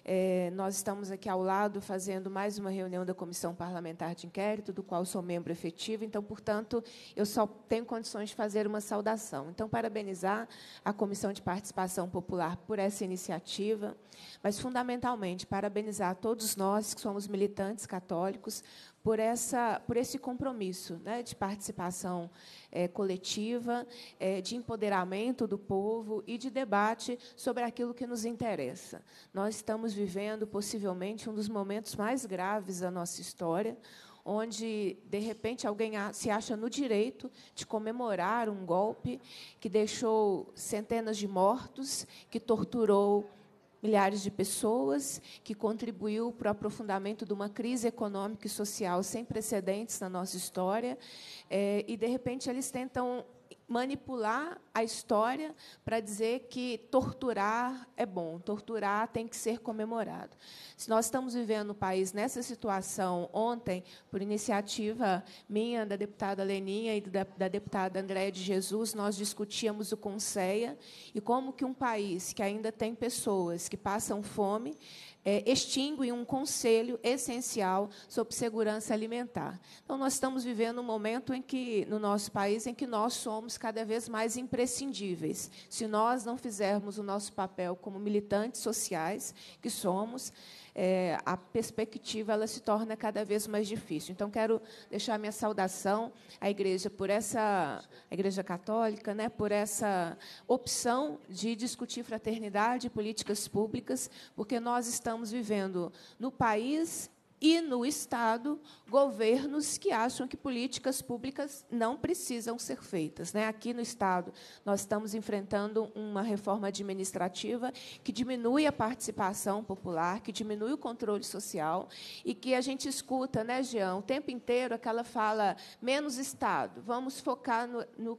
É, nós estamos aqui ao lado fazendo mais uma reunião da Comissão Parlamentar de Inquérito, do qual sou membro efetivo, então, portanto, eu só tenho condições de fazer uma saudação. Então, parabenizar a Comissão de Participação Popular por essa iniciativa, mas, fundamentalmente, parabenizar a todos nós que somos militantes católicos por, essa, por esse compromisso, né, de participação é, coletiva, é, de empoderamento do povo e de debate sobre aquilo que nos interessa. Nós estamos vivendo, possivelmente, um dos momentos mais graves da nossa história, onde, de repente, alguém se acha no direito de comemorar um golpe que deixou centenas de mortos, que torturou milhares de pessoas, que contribuiu para o aprofundamento de uma crise econômica e social sem precedentes na nossa história, é, e, de repente, eles tentam manipular a história para dizer que torturar é bom, torturar tem que ser comemorado. Se nós estamos vivendo o país nessa situação, ontem, por iniciativa minha, da deputada Leninha e da, da deputada Andréa de Jesus, nós discutíamos o Conselho e como que um país que ainda tem pessoas que passam fome É, extingue um conselho essencial sobre segurança alimentar. Então, nós estamos vivendo um momento em que, no nosso país em que nós somos cada vez mais imprescindíveis. Se nós não fizermos o nosso papel como militantes sociais que somos, é, a perspectiva ela se torna cada vez mais difícil. Então, quero deixar minha saudação à Igreja por essa, à Igreja Católica, né, por essa opção de discutir fraternidade e políticas públicas, porque nós estamos Estamos vivendo no país e no Estado governos que acham que políticas públicas não precisam ser feitas. Né? Aqui no Estado, nós estamos enfrentando uma reforma administrativa que diminui a participação popular, que diminui o controle social e que a gente escuta, né, Jean, o tempo inteiro aquela fala menos Estado, vamos focar no... no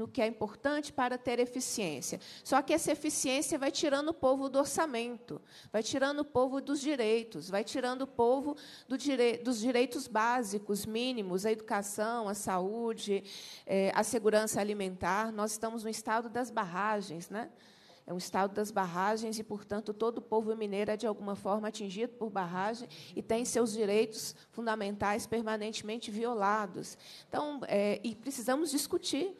no que é importante para ter eficiência. Só que essa eficiência vai tirando o povo do orçamento, vai tirando o povo dos direitos, vai tirando o povo do direi- dos direitos básicos, mínimos, a educação, a saúde, eh, a segurança alimentar. Nós estamos no estado das barragens, né? É um estado das barragens e, portanto, todo o povo mineiro é, de alguma forma, atingido por barragem e tem seus direitos fundamentais permanentemente violados. Então, eh, e precisamos discutir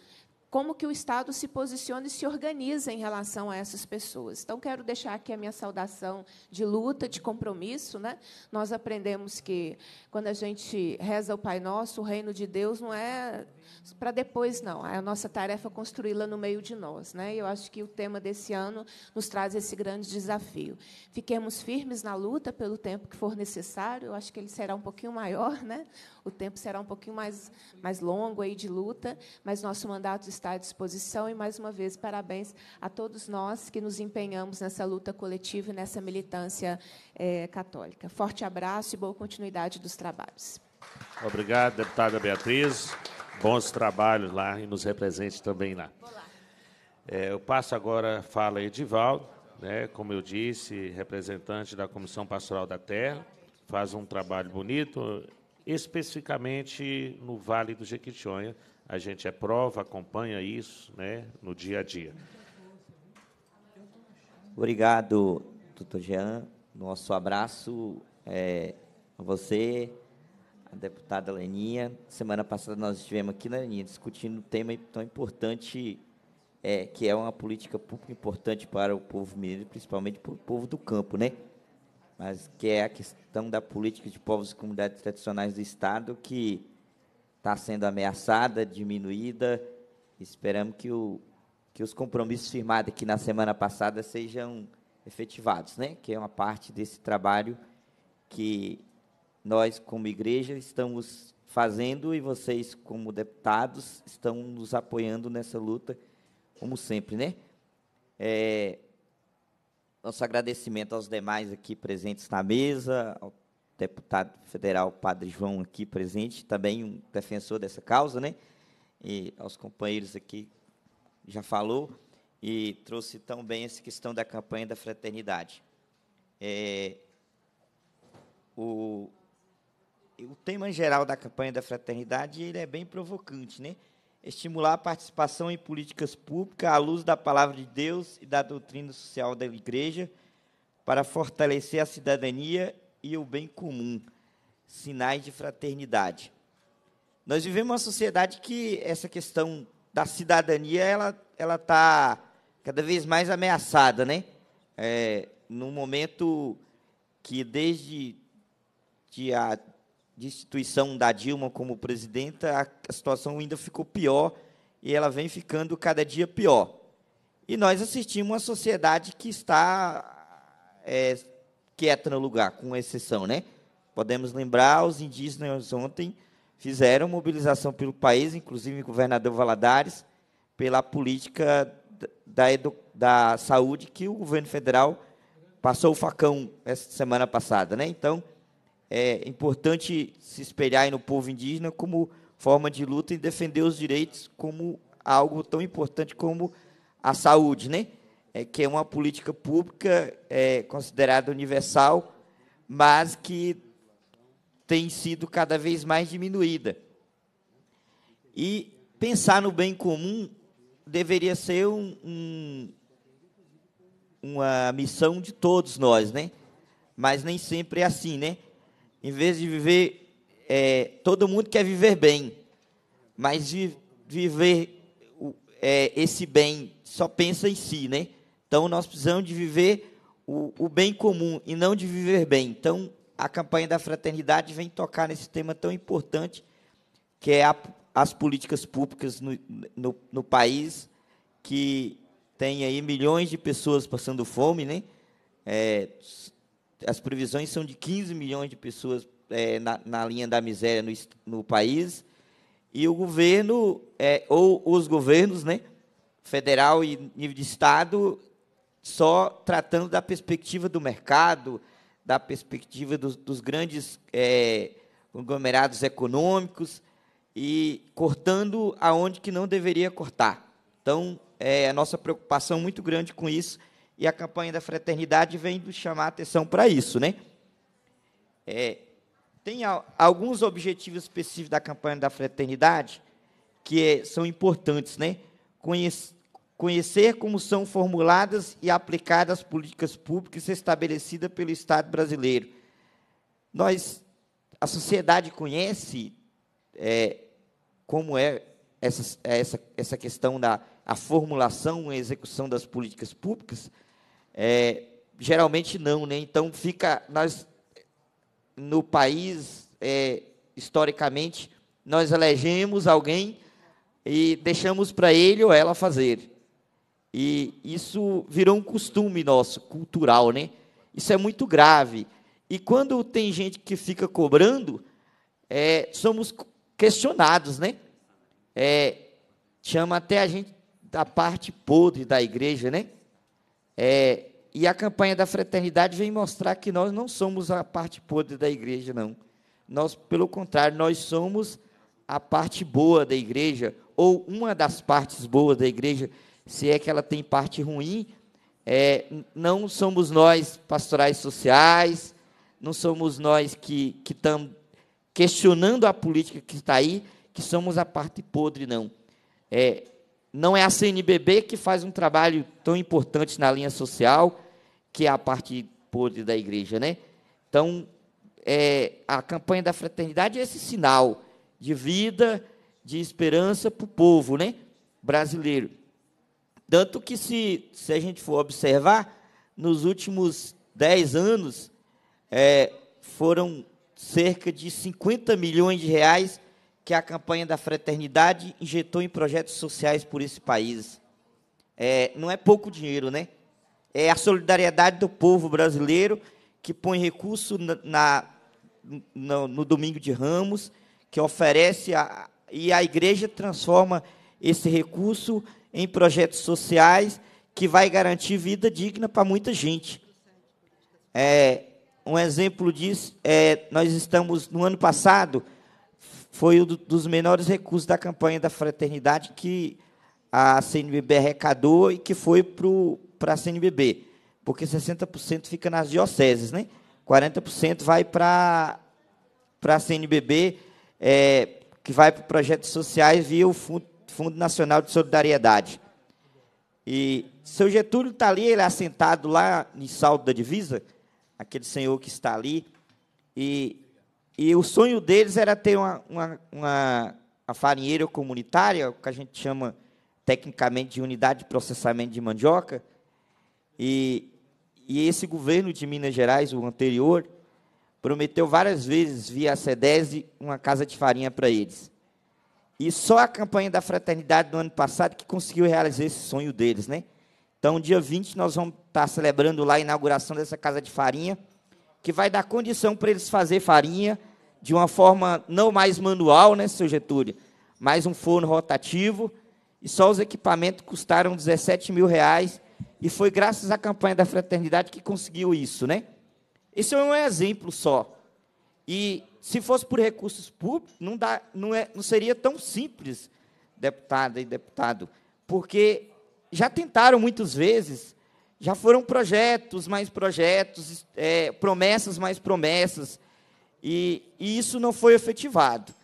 como que o Estado se posiciona e se organiza em relação a essas pessoas. Então, quero deixar aqui a minha saudação de luta, de compromisso. Né? Nós aprendemos que, quando a gente reza o Pai Nosso, o reino de Deus não é para depois, não. É a nossa tarefa construí-la no meio de nós. Né? E eu acho que o tema desse ano nos traz esse grande desafio. Fiquemos firmes na luta pelo tempo que for necessário. Eu acho que ele será um pouquinho maior, né? O tempo será um pouquinho mais, mais longo aí de luta, mas nosso mandato está à disposição e, mais uma vez, parabéns a todos nós que nos empenhamos nessa luta coletiva e nessa militância é, católica. Forte abraço e boa continuidade dos trabalhos. Obrigado, deputada Beatriz. Bons trabalhos lá e nos represente também lá. É, eu passo agora a fala a Edivaldo, né, como eu disse, representante da Comissão Pastoral da Terra, faz um trabalho bonito, especificamente no Vale do Jequitinhonha. A gente é prova, acompanha isso, né, no dia a dia. Obrigado, doutor Jean. Nosso abraço é, a você, a deputada Leninha. Semana passada nós estivemos aqui na Leninha discutindo um tema tão importante, é, que é uma política pública importante para o povo mineiro, principalmente para o povo do campo, né? Mas que é a questão da política de povos e comunidades tradicionais do Estado, que está sendo ameaçada, diminuída. Esperamos que, o, que os compromissos firmados aqui na semana passada sejam efetivados, né? Que é uma parte desse trabalho que nós, como igreja, estamos fazendo e vocês, como deputados, estão nos apoiando nessa luta, como sempre, né? É, nosso agradecimento aos demais aqui presentes na mesa, ao deputado federal Padre João aqui presente, também um defensor dessa causa, né? E aos companheiros aqui, já falou, e trouxe tão bem essa questão da campanha da fraternidade. É, o, o tema geral da campanha da fraternidade, ele é bem provocante, né? Estimular a participação em políticas públicas à luz da palavra de Deus e da doutrina social da Igreja para fortalecer a cidadania e o bem comum. Sinais de fraternidade. Nós vivemos uma sociedade que essa questão da cidadania ela ela está cada vez mais ameaçada, né? É, num momento que desde de a de instituição da Dilma como presidenta, a situação ainda ficou pior e ela vem ficando cada dia pior. E nós assistimos uma sociedade que está é, quieta no lugar, com exceção, né? Podemos lembrar, os indígenas ontem fizeram mobilização pelo país, inclusive o governador Valadares, pela política da, edu- da saúde que o governo federal passou o facão essa semana passada, né? Então, é importante se espelhar aí no povo indígena como forma de luta e defender os direitos como algo tão importante como a saúde, né? É, que é uma política pública é, considerada universal, mas que tem sido cada vez mais diminuída. E pensar no bem comum deveria ser um, um, uma missão de todos nós, né? Mas nem sempre é assim, né? Em vez de viver, é, todo mundo quer viver bem, mas vi, viver é, esse bem só pensa em si, né? Então, nós precisamos de viver o, o bem comum e não de viver bem. Então, a campanha da fraternidade vem tocar nesse tema tão importante, que é a, as políticas públicas no, no, no país, que tem aí milhões de pessoas passando fome, né? É, as previsões são de quinze milhões de pessoas é, na, na linha da miséria no, no país, e o governo, é, ou os governos, né, federal e nível de Estado, só tratando da perspectiva do mercado, da perspectiva dos, dos grandes é, conglomerados econômicos, e cortando aonde que não deveria cortar. Então, é, a nossa preocupação muito grande com isso, e a campanha da fraternidade vem chamar a atenção para isso, né? É, tem a, alguns objetivos específicos da campanha da fraternidade que é, são importantes, né? Conhece, conhecer como são formuladas e aplicadas as políticas públicas estabelecidas pelo Estado brasileiro. Nós, a sociedade conhece é, como é essa, essa, essa questão da a formulação e execução das políticas públicas. É, geralmente não, né? Então fica nós no país é, historicamente nós elegemos alguém e deixamos para ele ou ela fazer. E isso virou um costume nosso cultural, né? Isso é muito grave. E quando tem gente que fica cobrando, é, somos questionados, né? É, chama até a gente da parte podre da igreja, né? É, e a campanha da fraternidade vem mostrar que nós não somos a parte podre da igreja, não. Nós, pelo contrário, nós somos a parte boa da igreja, ou uma das partes boas da igreja, se é que ela tem parte ruim, É, não somos nós, pastorais sociais, não somos nós que estamos questionando a política que está aí, que somos a parte podre, não. É, não é a C N B B que faz um trabalho tão importante na linha social, que é a parte podre da igreja, né? Então, é, a campanha da fraternidade é esse sinal de vida, de esperança para o povo, né, brasileiro. Tanto que, se, se a gente for observar, nos últimos dez anos, é, foram cerca de cinquenta milhões de reais que a campanha da fraternidade injetou em projetos sociais por esse país. É, não é pouco dinheiro, né? É a solidariedade do povo brasileiro que põe recurso na, na, no, no Domingo de Ramos, que oferece, a, e a igreja transforma esse recurso em projetos sociais que vai garantir vida digna para muita gente. É, um exemplo disso, é, nós estamos, no ano passado, foi um dos menores recursos da campanha da fraternidade que a C N B B arrecadou e que foi para a C N B B, porque sessenta por cento fica nas dioceses, né? quarenta por cento vai para a C N B B, é, que vai para projetos sociais via o fundo Fundo Nacional de Solidariedade. E seu Getúlio está ali, ele é assentado lá em Saldo da Divisa, aquele senhor que está ali, e, e o sonho deles era ter uma, uma, uma a farinheira comunitária, o que a gente chama tecnicamente de unidade de processamento de mandioca, e, e esse governo de Minas Gerais, o anterior, prometeu várias vezes, via a SEDESI, uma casa de farinha para eles. E só a campanha da fraternidade do ano passado que conseguiu realizar esse sonho deles, né? Então, dia vinte, nós vamos estar celebrando lá a inauguração dessa casa de farinha, que vai dar condição para eles fazer farinha de uma forma não mais manual, né, seu Getúlio? Mais um forno rotativo. E só os equipamentos custaram dezessete mil reais. E foi graças à campanha da fraternidade que conseguiu isso, né? Esse é um exemplo só. E se fosse por recursos públicos, não, dá, não, é, não seria tão simples, deputada e deputado, porque já tentaram muitas vezes, já foram projetos, mais projetos, é, promessas, mais promessas, e, e isso não foi efetivado.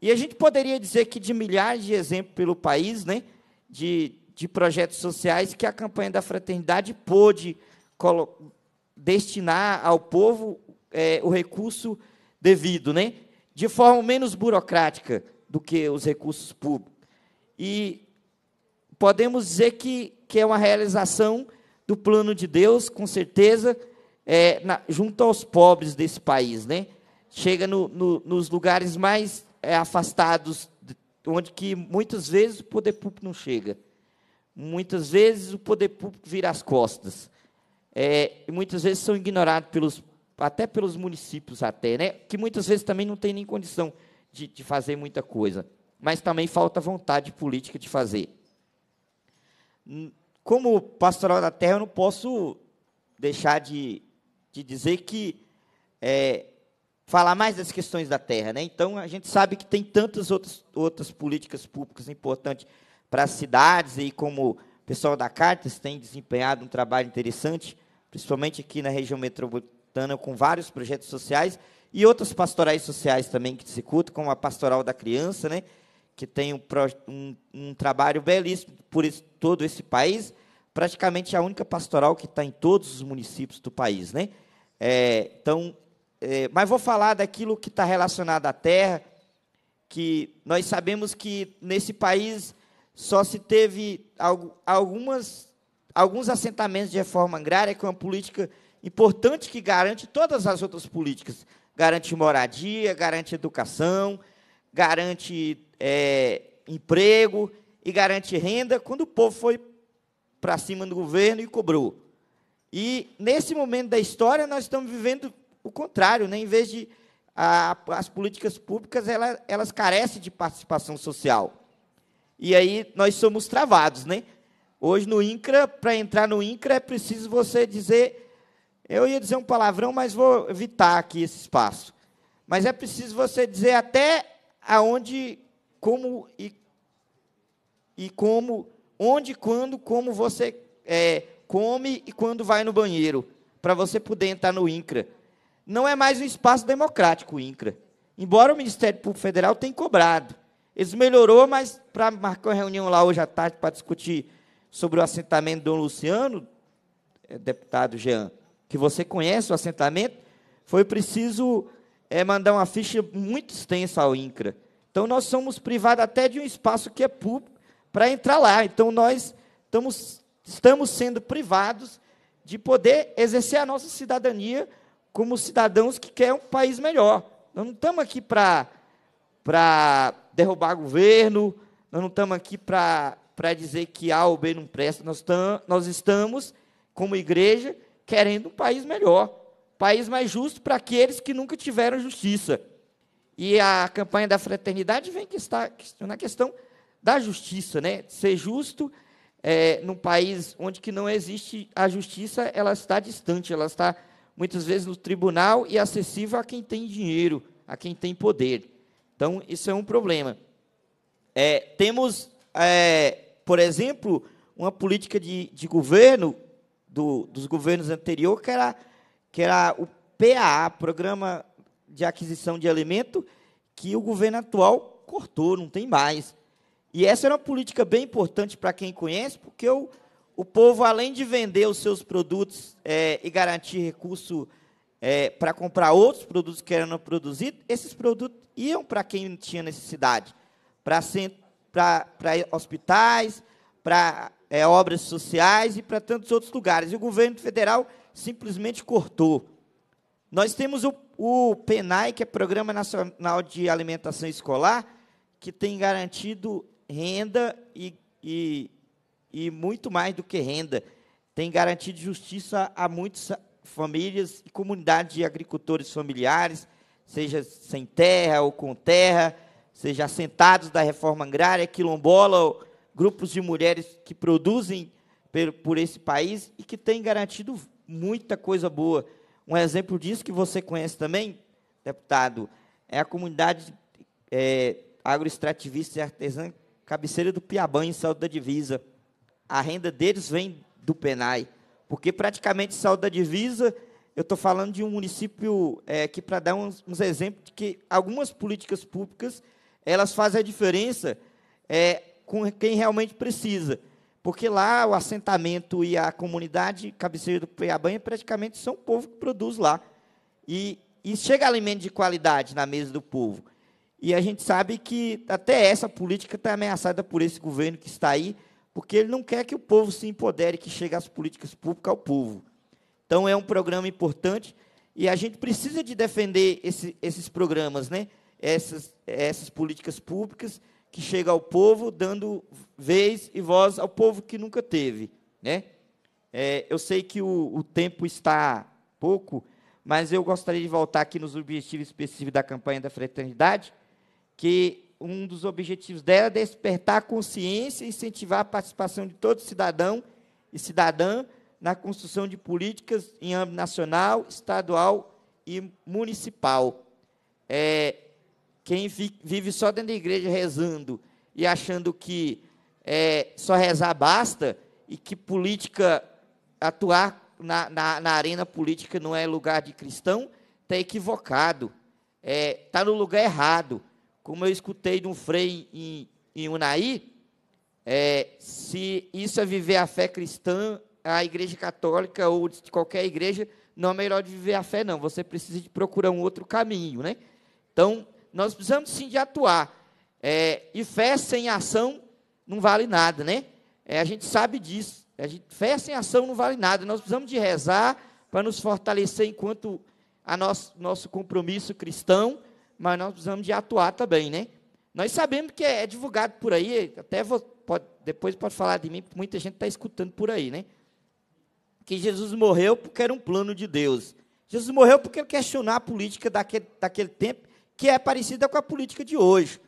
E a gente poderia dizer que de milhares de exemplos pelo país, né, de, de projetos sociais que a campanha da fraternidade pôde destinar ao povo é, o recurso devido, né? De forma menos burocrática do que os recursos públicos. E podemos dizer que, que é uma realização do plano de Deus, com certeza, é, na, junto aos pobres desse país, né? Chega no, no, nos lugares mais é, afastados, onde que muitas vezes o poder público não chega. Muitas vezes o poder público vira as costas. É, e muitas vezes são ignorados pelos até pelos municípios, até, né? Que muitas vezes também não tem nem condição de, de fazer muita coisa, mas também falta vontade política de fazer. Como pastoral da terra, eu não posso deixar de, de dizer que é, falar mais das questões da terra, né? Então, a gente sabe que tem tantas outras, outras políticas públicas importantes para as cidades, e como o pessoal da Cáritas tem desempenhado um trabalho interessante, principalmente aqui na região metropolitana, com vários projetos sociais e outras pastorais sociais também que executam, como a Pastoral da Criança, né, que tem um, um, um trabalho belíssimo por esse, todo esse país, praticamente a única pastoral que está em todos os municípios do país, né? É, então, é, mas vou falar daquilo que está relacionado à terra, que nós sabemos que nesse país só se teve algumas, alguns assentamentos de reforma agrária, que é uma política importante que garante todas as outras políticas. Garante moradia, garante educação, garante é, emprego e garante renda, quando o povo foi para cima do governo e cobrou. E, nesse momento da história, nós estamos vivendo o contrário, né? Em vez de a, as políticas públicas, elas, elas carecem de participação social. E aí nós somos travados, né? Hoje, no INCRA, para entrar no INCRA, é preciso você dizer... Eu ia dizer um palavrão, mas vou evitar aqui esse espaço. Mas é preciso você dizer até aonde, como e, e como, onde, quando, como você, é, come e quando vai no banheiro, para você poder entrar no INCRA. Não é mais um espaço democrático o INCRA. Embora o Ministério Público Federal tenha cobrado. Eles melhorou, mas para marcar uma reunião lá hoje à tarde para discutir sobre o assentamento do Luciano, deputado Jean, que você conhece o assentamento, foi preciso é, mandar uma ficha muito extensa ao INCRA. Então, nós somos privados até de um espaço que é público para entrar lá. Então, nós estamos, estamos sendo privados de poder exercer a nossa cidadania como cidadãos que querem um país melhor. Nós não estamos aqui para para derrubar governo, nós não estamos aqui para para dizer que A ou B não presta, nós, tam, nós estamos, como igreja, querendo um país melhor, um país mais justo para aqueles que nunca tiveram justiça. E a campanha da fraternidade vem que está na questão da justiça, né? Ser justo é, num país onde que não existe a justiça, ela está distante, ela está, muitas vezes, no tribunal e acessível a quem tem dinheiro, a quem tem poder. Então, isso é um problema. É, temos, é, por exemplo, uma política de, de governo, do, dos governos anteriores, que era, que era o P A A, Programa de Aquisição de Alimento, que o governo atual cortou, não tem mais. E essa era uma política bem importante para quem conhece, porque o, o povo, além de vender os seus produtos é, e garantir recurso É, para comprar outros produtos que eram produzidos, esses produtos iam para quem tinha necessidade, para hospitais, para é, obras sociais e para tantos outros lugares. E o governo federal simplesmente cortou. Nós temos o, o P N A E, que é Programa Nacional de Alimentação Escolar, que tem garantido renda e, e, e muito mais do que renda. Tem garantido justiça a muitos famílias e comunidade de agricultores familiares, seja sem terra ou com terra, seja assentados da reforma agrária, quilombola, grupos de mulheres que produzem por esse país e que têm garantido muita coisa boa. Um exemplo disso que você conhece também, deputado, é a comunidade é, agroextrativista e artesã Cabeceira do Piabã, em Salto da Divisa. A renda deles vem do P N A E. Porque praticamente Salto da Divisa, eu estou falando de um município é, que, para dar uns, uns exemplos, de que algumas políticas públicas elas fazem a diferença é, com quem realmente precisa. Porque lá o assentamento e a comunidade Cabeceira do Piabã praticamente são o povo que produz lá. E, e chega alimento de qualidade na mesa do povo. E a gente sabe que até essa política está ameaçada por esse governo que está aí, porque ele não quer que o povo se empodere, que chegue às políticas públicas ao povo. Então, é um programa importante, e a gente precisa de defender esse, esses programas, né? essas, essas políticas públicas que chegam ao povo, dando vez e voz ao povo que nunca teve. Né? É, eu sei que o, o tempo está pouco, mas eu gostaria de voltar aqui nos objetivos específicos da campanha da fraternidade, que um dos objetivos dela é despertar a consciência e incentivar a participação de todo cidadão e cidadã na construção de políticas em âmbito nacional, estadual e municipal. É, quem vive só dentro da igreja rezando e achando que é, só rezar basta e que política, atuar na, na, na arena política não é lugar de cristão, está equivocado, está é, no lugar errado. Como eu escutei de um Frei em, em Unaí, é, se isso é viver a fé cristã, a igreja católica ou de qualquer igreja, não é melhor de viver a fé, não. Você precisa de procurar um outro caminho. Né? Então, nós precisamos, sim, de atuar. É, e fé sem ação não vale nada. Né? É, a gente sabe disso. A gente, fé sem ação não vale nada. Nós precisamos de rezar para nos fortalecer enquanto a nosso, nosso compromisso cristão, mas nós precisamos de atuar também, né? Nós sabemos que é, é divulgado por aí, até vou, pode, depois pode falar de mim, porque muita gente está escutando por aí, né? Que Jesus morreu porque era um plano de Deus. Jesus morreu porque ele questionou a política daquele, daquele tempo, que é parecida com a política de hoje.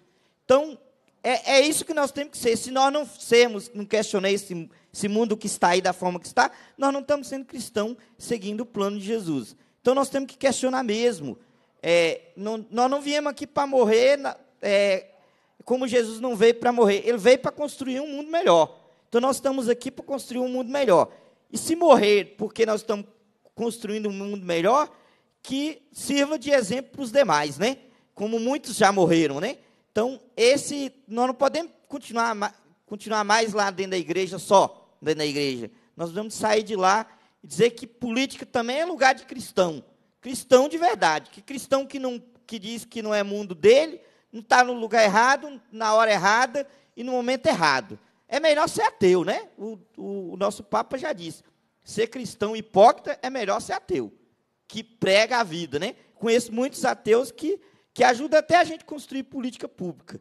Então, é, é isso que nós temos que ser. Se nós não sermos, não questionar esse, esse mundo que está aí da forma que está, nós não estamos sendo cristãos seguindo o plano de Jesus. Então, nós temos que questionar mesmo. É, não, nós não viemos aqui para morrer, é, como Jesus não veio para morrer. Ele veio para construir um mundo melhor. Então, nós estamos aqui para construir um mundo melhor. E se morrer porque nós estamos construindo um mundo melhor, que sirva de exemplo para os demais, né? Como muitos já morreram, né? Então, esse, nós não podemos continuar, continuar mais lá dentro da igreja, só dentro da igreja. Nós vamos sair de lá e dizer que política também é lugar de cristão. Cristão de verdade. Que cristão que, não, que diz que não é mundo dele, não está no lugar errado, na hora errada e no momento errado. É melhor ser ateu, né? O, o, o nosso Papa já disse. Ser cristão hipócrita é melhor ser ateu, que prega a vida, né? Conheço muitos ateus que... que ajuda até a gente construir política pública.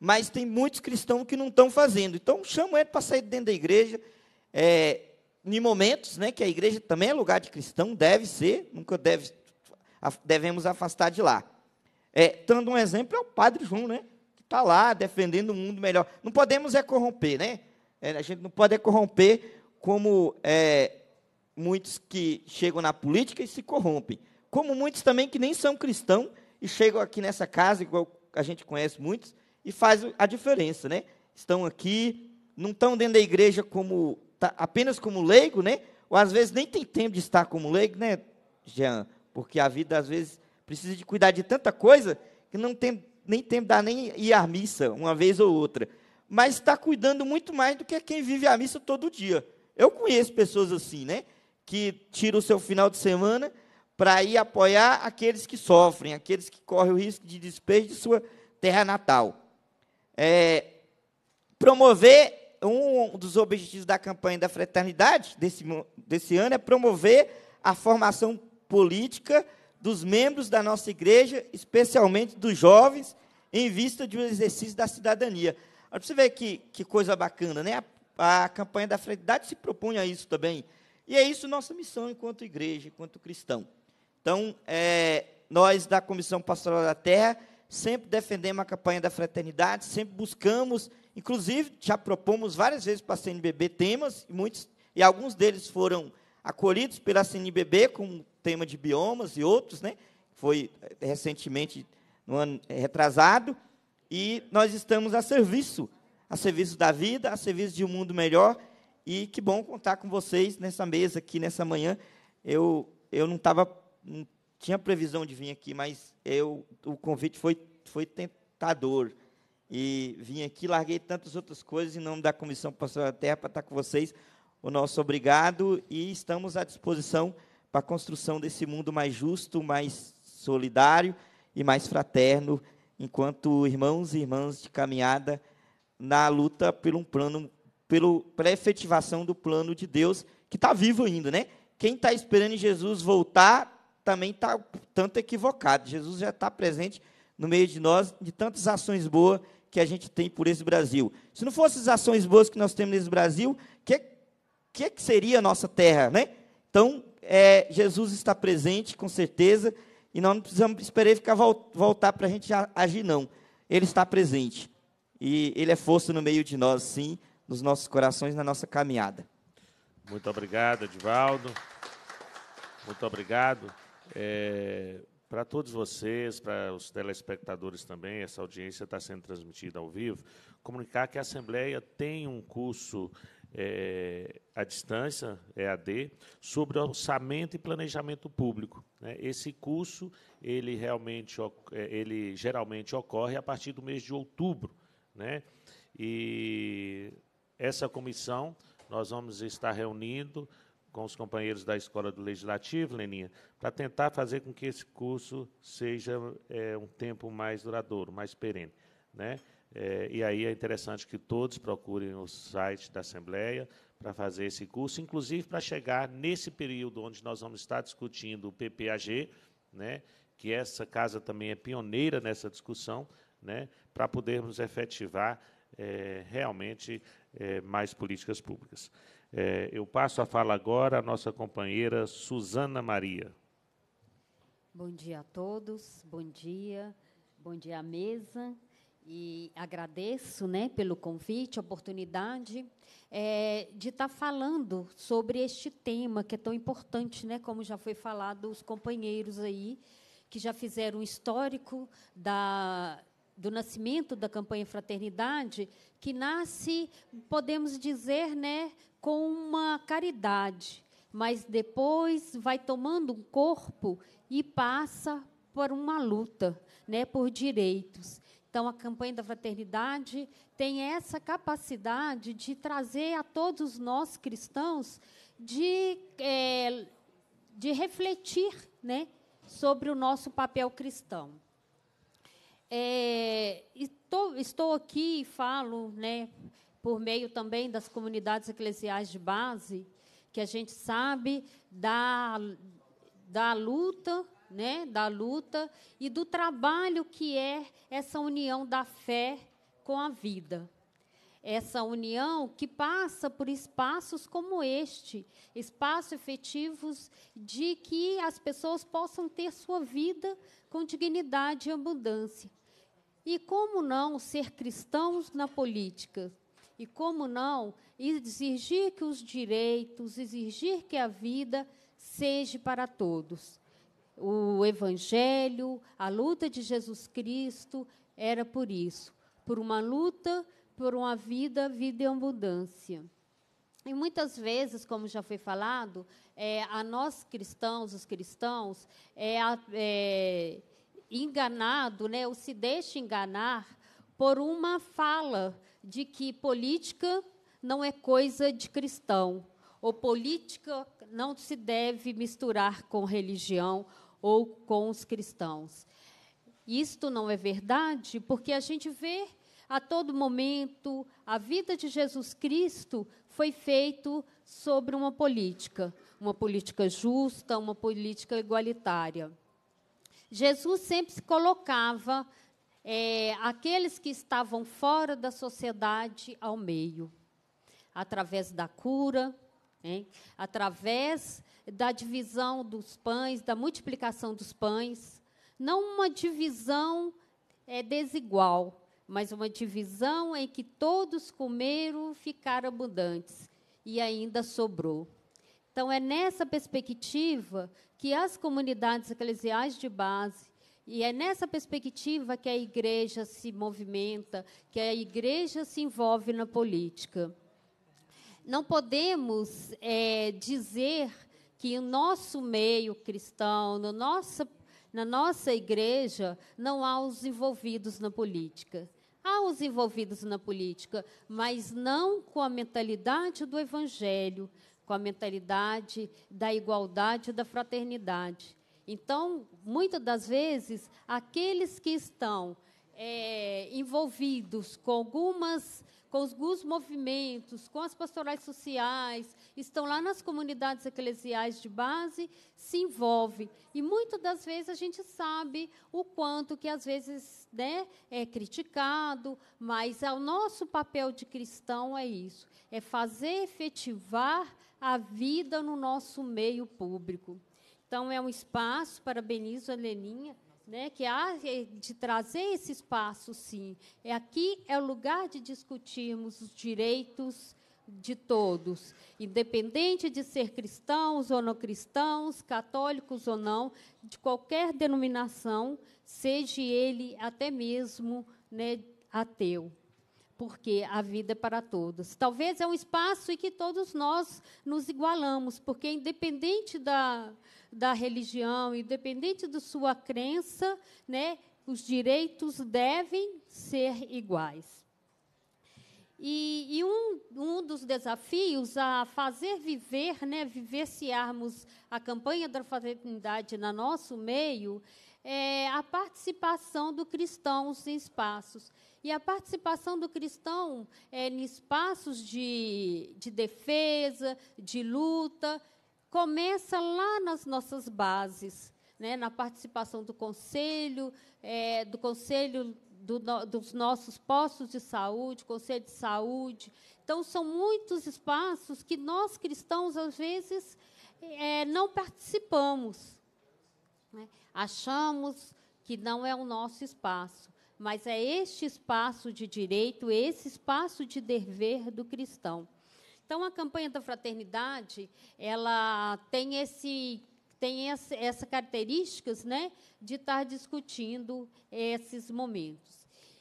Mas tem muitos cristãos que não estão fazendo. Então, chamo ele para sair dentro da igreja, é, em momentos, né, que a igreja também é lugar de cristão, deve ser, nunca deve, devemos afastar de lá. É, dando um exemplo, é o Padre João, né, que está lá defendendo um mundo melhor. Não podemos é corromper, né? É, a gente não pode é corromper como é, muitos que chegam na política e se corrompem. Como muitos também que nem são cristãos, e chegam aqui nessa casa, igual a gente conhece muitos, e faz a diferença, né? Estão aqui, não estão dentro da igreja como, tá, apenas como leigo, né? Ou, às vezes, nem tem tempo de estar como leigo, né, Jean? Porque a vida, às vezes, precisa de cuidar de tanta coisa que não tem nem tempo de dar nem ir à missa, uma vez ou outra. Mas está cuidando muito mais do que quem vive a missa todo dia. Eu conheço pessoas assim, né? Que tiram o seu final de semana para ir apoiar aqueles que sofrem, aqueles que correm o risco de despejo de sua terra natal. É, promover, um dos objetivos da campanha da fraternidade desse, desse ano é promover a formação política dos membros da nossa igreja, especialmente dos jovens, em vista de um exercício da cidadania. Olha, você vê que, que coisa bacana, né? A, a campanha da fraternidade se propõe a isso também. E é isso nossa missão enquanto igreja, enquanto cristão. Então, é, nós da Comissão Pastoral da Terra sempre defendemos a campanha da fraternidade, sempre buscamos, inclusive já propomos várias vezes para a C N B B temas, e, muitos, e alguns deles foram acolhidos pela C N B B, como o tema de biomas e outros, né? Foi recentemente, no ano retrasado, e nós estamos a serviço, a serviço da vida, a serviço de um mundo melhor, e que bom contar com vocês nessa mesa aqui, nessa manhã. Eu, eu não tava, não tinha previsão de vir aqui, mas eu, o convite foi, foi tentador. E vim aqui, larguei tantas outras coisas em nome da Comissão Pastoral da Terra para estar com vocês. O nosso obrigado e estamos à disposição para a construção desse mundo mais justo, mais solidário e mais fraterno, enquanto irmãos e irmãs de caminhada na luta por um plano Pelo, pela efetivação do plano de Deus, que está vivo ainda, né? Quem está esperando Jesus voltar também está tanto equivocado. Jesus já está presente no meio de nós, de tantas ações boas que a gente tem por esse Brasil. Se não fossem as ações boas que nós temos nesse Brasil, o que, que, que seria a nossa terra, né? Então, é, Jesus está presente, com certeza, e nós não precisamos esperar ficar vol voltar para a gente agir, não. Ele está presente. E ele é força no meio de nós, sim, nos nossos corações, na nossa caminhada. Muito obrigado, Edivaldo. Muito obrigado. É, para todos vocês, para os telespectadores também, essa audiência está sendo transmitida ao vivo, comunicar que a Assembleia tem um curso é, à distância, E A D, sobre orçamento e planejamento público. Né? Esse curso, ele, realmente, ele geralmente ocorre a partir do mês de outubro, né? E essa comissão nós vamos estar reunindo com os companheiros da Escola do Legislativo, Leninha, para tentar fazer com que esse curso seja é, um tempo mais duradouro, mais perene, né? É, e aí é interessante que todos procurem o site da Assembleia para fazer esse curso, inclusive para chegar nesse período onde nós vamos estar discutindo o P P A G, né? Que essa casa também é pioneira nessa discussão, né? Para podermos efetivar É, realmente é, mais políticas públicas. É, eu passo a fala agora à nossa companheira Suzana Maria. Bom dia a todos, bom dia, bom dia à mesa, e agradeço, né, pelo convite, a oportunidade é, de estar falando sobre este tema que é tão importante, né, como já foi falado, os companheiros aí que já fizeram um histórico da do nascimento da campanha Fraternidade, que nasce, podemos dizer, né, com uma caridade, mas depois vai tomando um corpo e passa por uma luta, né, por direitos. Então, a campanha da Fraternidade tem essa capacidade de trazer a todos nós cristãos de, é, de refletir, né, sobre o nosso papel cristão. É, estou, estou aqui e falo, né, por meio também das comunidades eclesiais de base, que a gente sabe da, da luta, né, da luta e do trabalho que é essa união da fé com a vida. Essa união que passa por espaços como este, espaços efetivos de que as pessoas possam ter sua vida com dignidade e abundância. E como não ser cristãos na política? E como não exigir que os direitos, exigir que a vida seja para todos? O Evangelho, a luta de Jesus Cristo, era por isso, por uma luta, por uma vida, vida e abundância. E muitas vezes, como já foi falado, é, a nós cristãos, os cristãos, é, é enganado, né, ou se deixa enganar por uma fala de que política não é coisa de cristão, ou política não se deve misturar com religião ou com os cristãos. Isto não é verdade, porque a gente vê a todo momento a vida de Jesus Cristo foi feita sobre uma política, uma política justa, uma política igualitária. Jesus sempre se colocava é, aqueles que estavam fora da sociedade ao meio, através da cura, hein? Através da divisão dos pães, da multiplicação dos pães, não uma divisão é, desigual, mas uma divisão em que todos comeram, ficaram abundantes e ainda sobrou. Então, é nessa perspectiva que as comunidades eclesiais de base, e é nessa perspectiva que a igreja se movimenta, que a igreja se envolve na política. Não podemos é, dizer que o nosso meio cristão, no nosso, na nossa igreja, não há os envolvidos na política. Há os envolvidos na política, mas não com a mentalidade do Evangelho, com a mentalidade da igualdade e da fraternidade. Então, muitas das vezes, aqueles que estão é, envolvidos com algumas... com os movimentos, com as pastorais sociais, estão lá nas comunidades eclesiais de base, se envolvem. E, muitas das vezes, a gente sabe o quanto que, às vezes, né, é criticado, mas o nosso papel de cristão é isso, é fazer efetivar a vida no nosso meio público. Então, é um espaço, parabenizo a Leninha, né, que há de trazer esse espaço, sim. É, aqui é o lugar de discutirmos os direitos de todos, independente de ser cristãos ou não cristãos, católicos ou não, de qualquer denominação, seja ele até mesmo, né, ateu, porque a vida é para todos. Talvez é um espaço em que todos nós nos igualamos, porque, independente da... da religião, independente da sua crença, né, os direitos devem ser iguais. E, e um, um dos desafios a fazer viver, né, vivenciarmos a campanha da fraternidade no nosso meio é a participação do cristão em espaços. E a participação do cristão é, em espaços de, de defesa, de luta, começa lá nas nossas bases, né, na participação do conselho, é, do conselho do, do, dos nossos postos de saúde, conselho de saúde. Então, são muitos espaços que nós, cristãos, às vezes, é, não participamos, né? Achamos que não é o nosso espaço, mas é este espaço de direito, esse espaço de dever do cristão. Então, a campanha da fraternidade, ela tem, esse, tem essa, essa características, né, de estar discutindo esses momentos.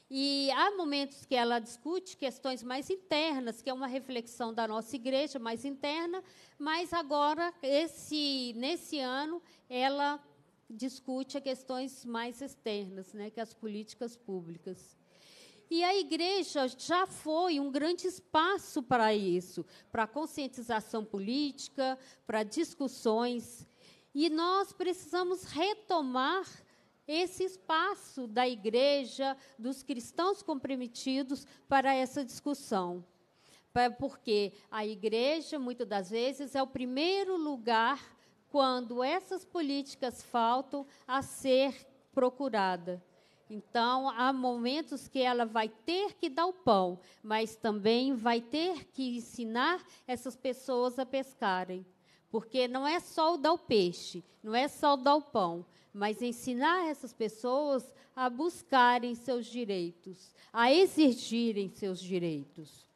E há momentos que ela discute questões mais internas, que é uma reflexão da nossa igreja mais interna, mas agora, esse, nesse ano, ela discute questões mais externas, né, que as políticas públicas. E a igreja já foi um grande espaço para isso, para conscientização política, para discussões. E nós precisamos retomar esse espaço da igreja, dos cristãos comprometidos para essa discussão. Porque a igreja, muitas das vezes, é o primeiro lugar, quando essas políticas faltam, a ser procurada. Então, há momentos que ela vai ter que dar o pão, mas também vai ter que ensinar essas pessoas a pescarem. Porque não é só o dar o peixe, não é só o dar o pão, mas ensinar essas pessoas a buscarem seus direitos, a exigirem seus direitos.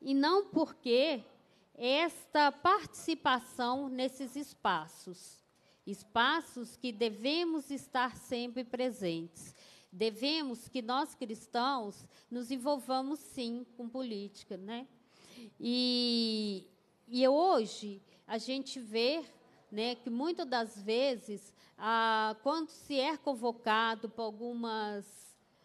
E não porque esta participação nesses espaços, espaços que devemos estar sempre presentes. Devemos que nós, cristãos, nos envolvamos, sim, com política, né? E... E hoje a gente vê, né, que muitas das vezes, a, quando se é convocado para algumas,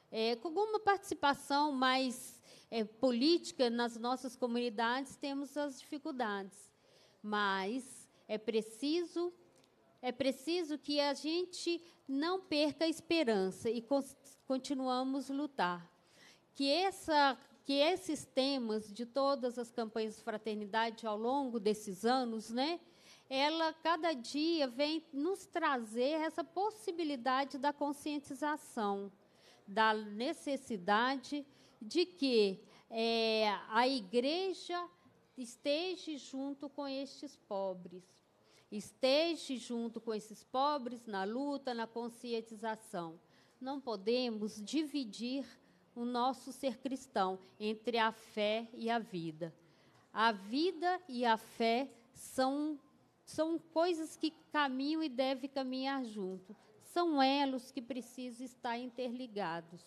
é, alguma participação mais é, política nas nossas comunidades, temos as dificuldades. Mas é preciso, é preciso que a gente não perca a esperança e con continuamos a lutar. Que essa que esses temas de todas as campanhas de fraternidade ao longo desses anos, né, ela, cada dia, vem nos trazer essa possibilidade da conscientização, da necessidade de que é, a igreja esteja junto com estes pobres, esteja junto com esses pobres na luta, na conscientização. Não podemos dividir o nosso ser cristão, entre a fé e a vida. A vida e a fé são, são coisas que caminham e devem caminhar junto. São elos que precisam estar interligados.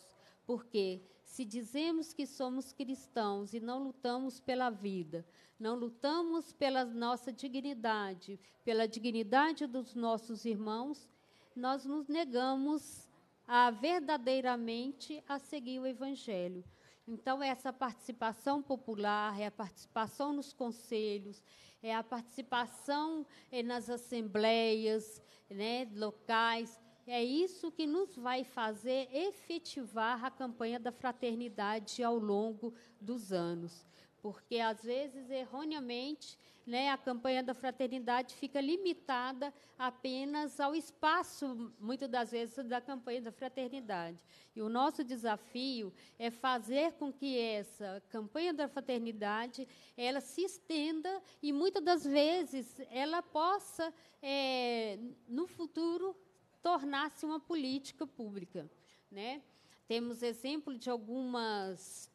Porque se dizemos que somos cristãos e não lutamos pela vida, não lutamos pela nossa dignidade, pela dignidade dos nossos irmãos, nós nos negamos a verdadeiramente a seguir o Evangelho. Então, essa participação popular, é a participação nos conselhos, é a participação é, nas assembleias, né, locais, é isso que nos vai fazer efetivar a campanha da fraternidade ao longo dos anos. Porque, às vezes, erroneamente, né, a campanha da fraternidade fica limitada apenas ao espaço, muitas das vezes, da campanha da fraternidade. E o nosso desafio é fazer com que essa campanha da fraternidade ela se estenda e, muitas das vezes, ela possa, é, no futuro, tornar-se uma política pública, né? Temos exemplo de algumas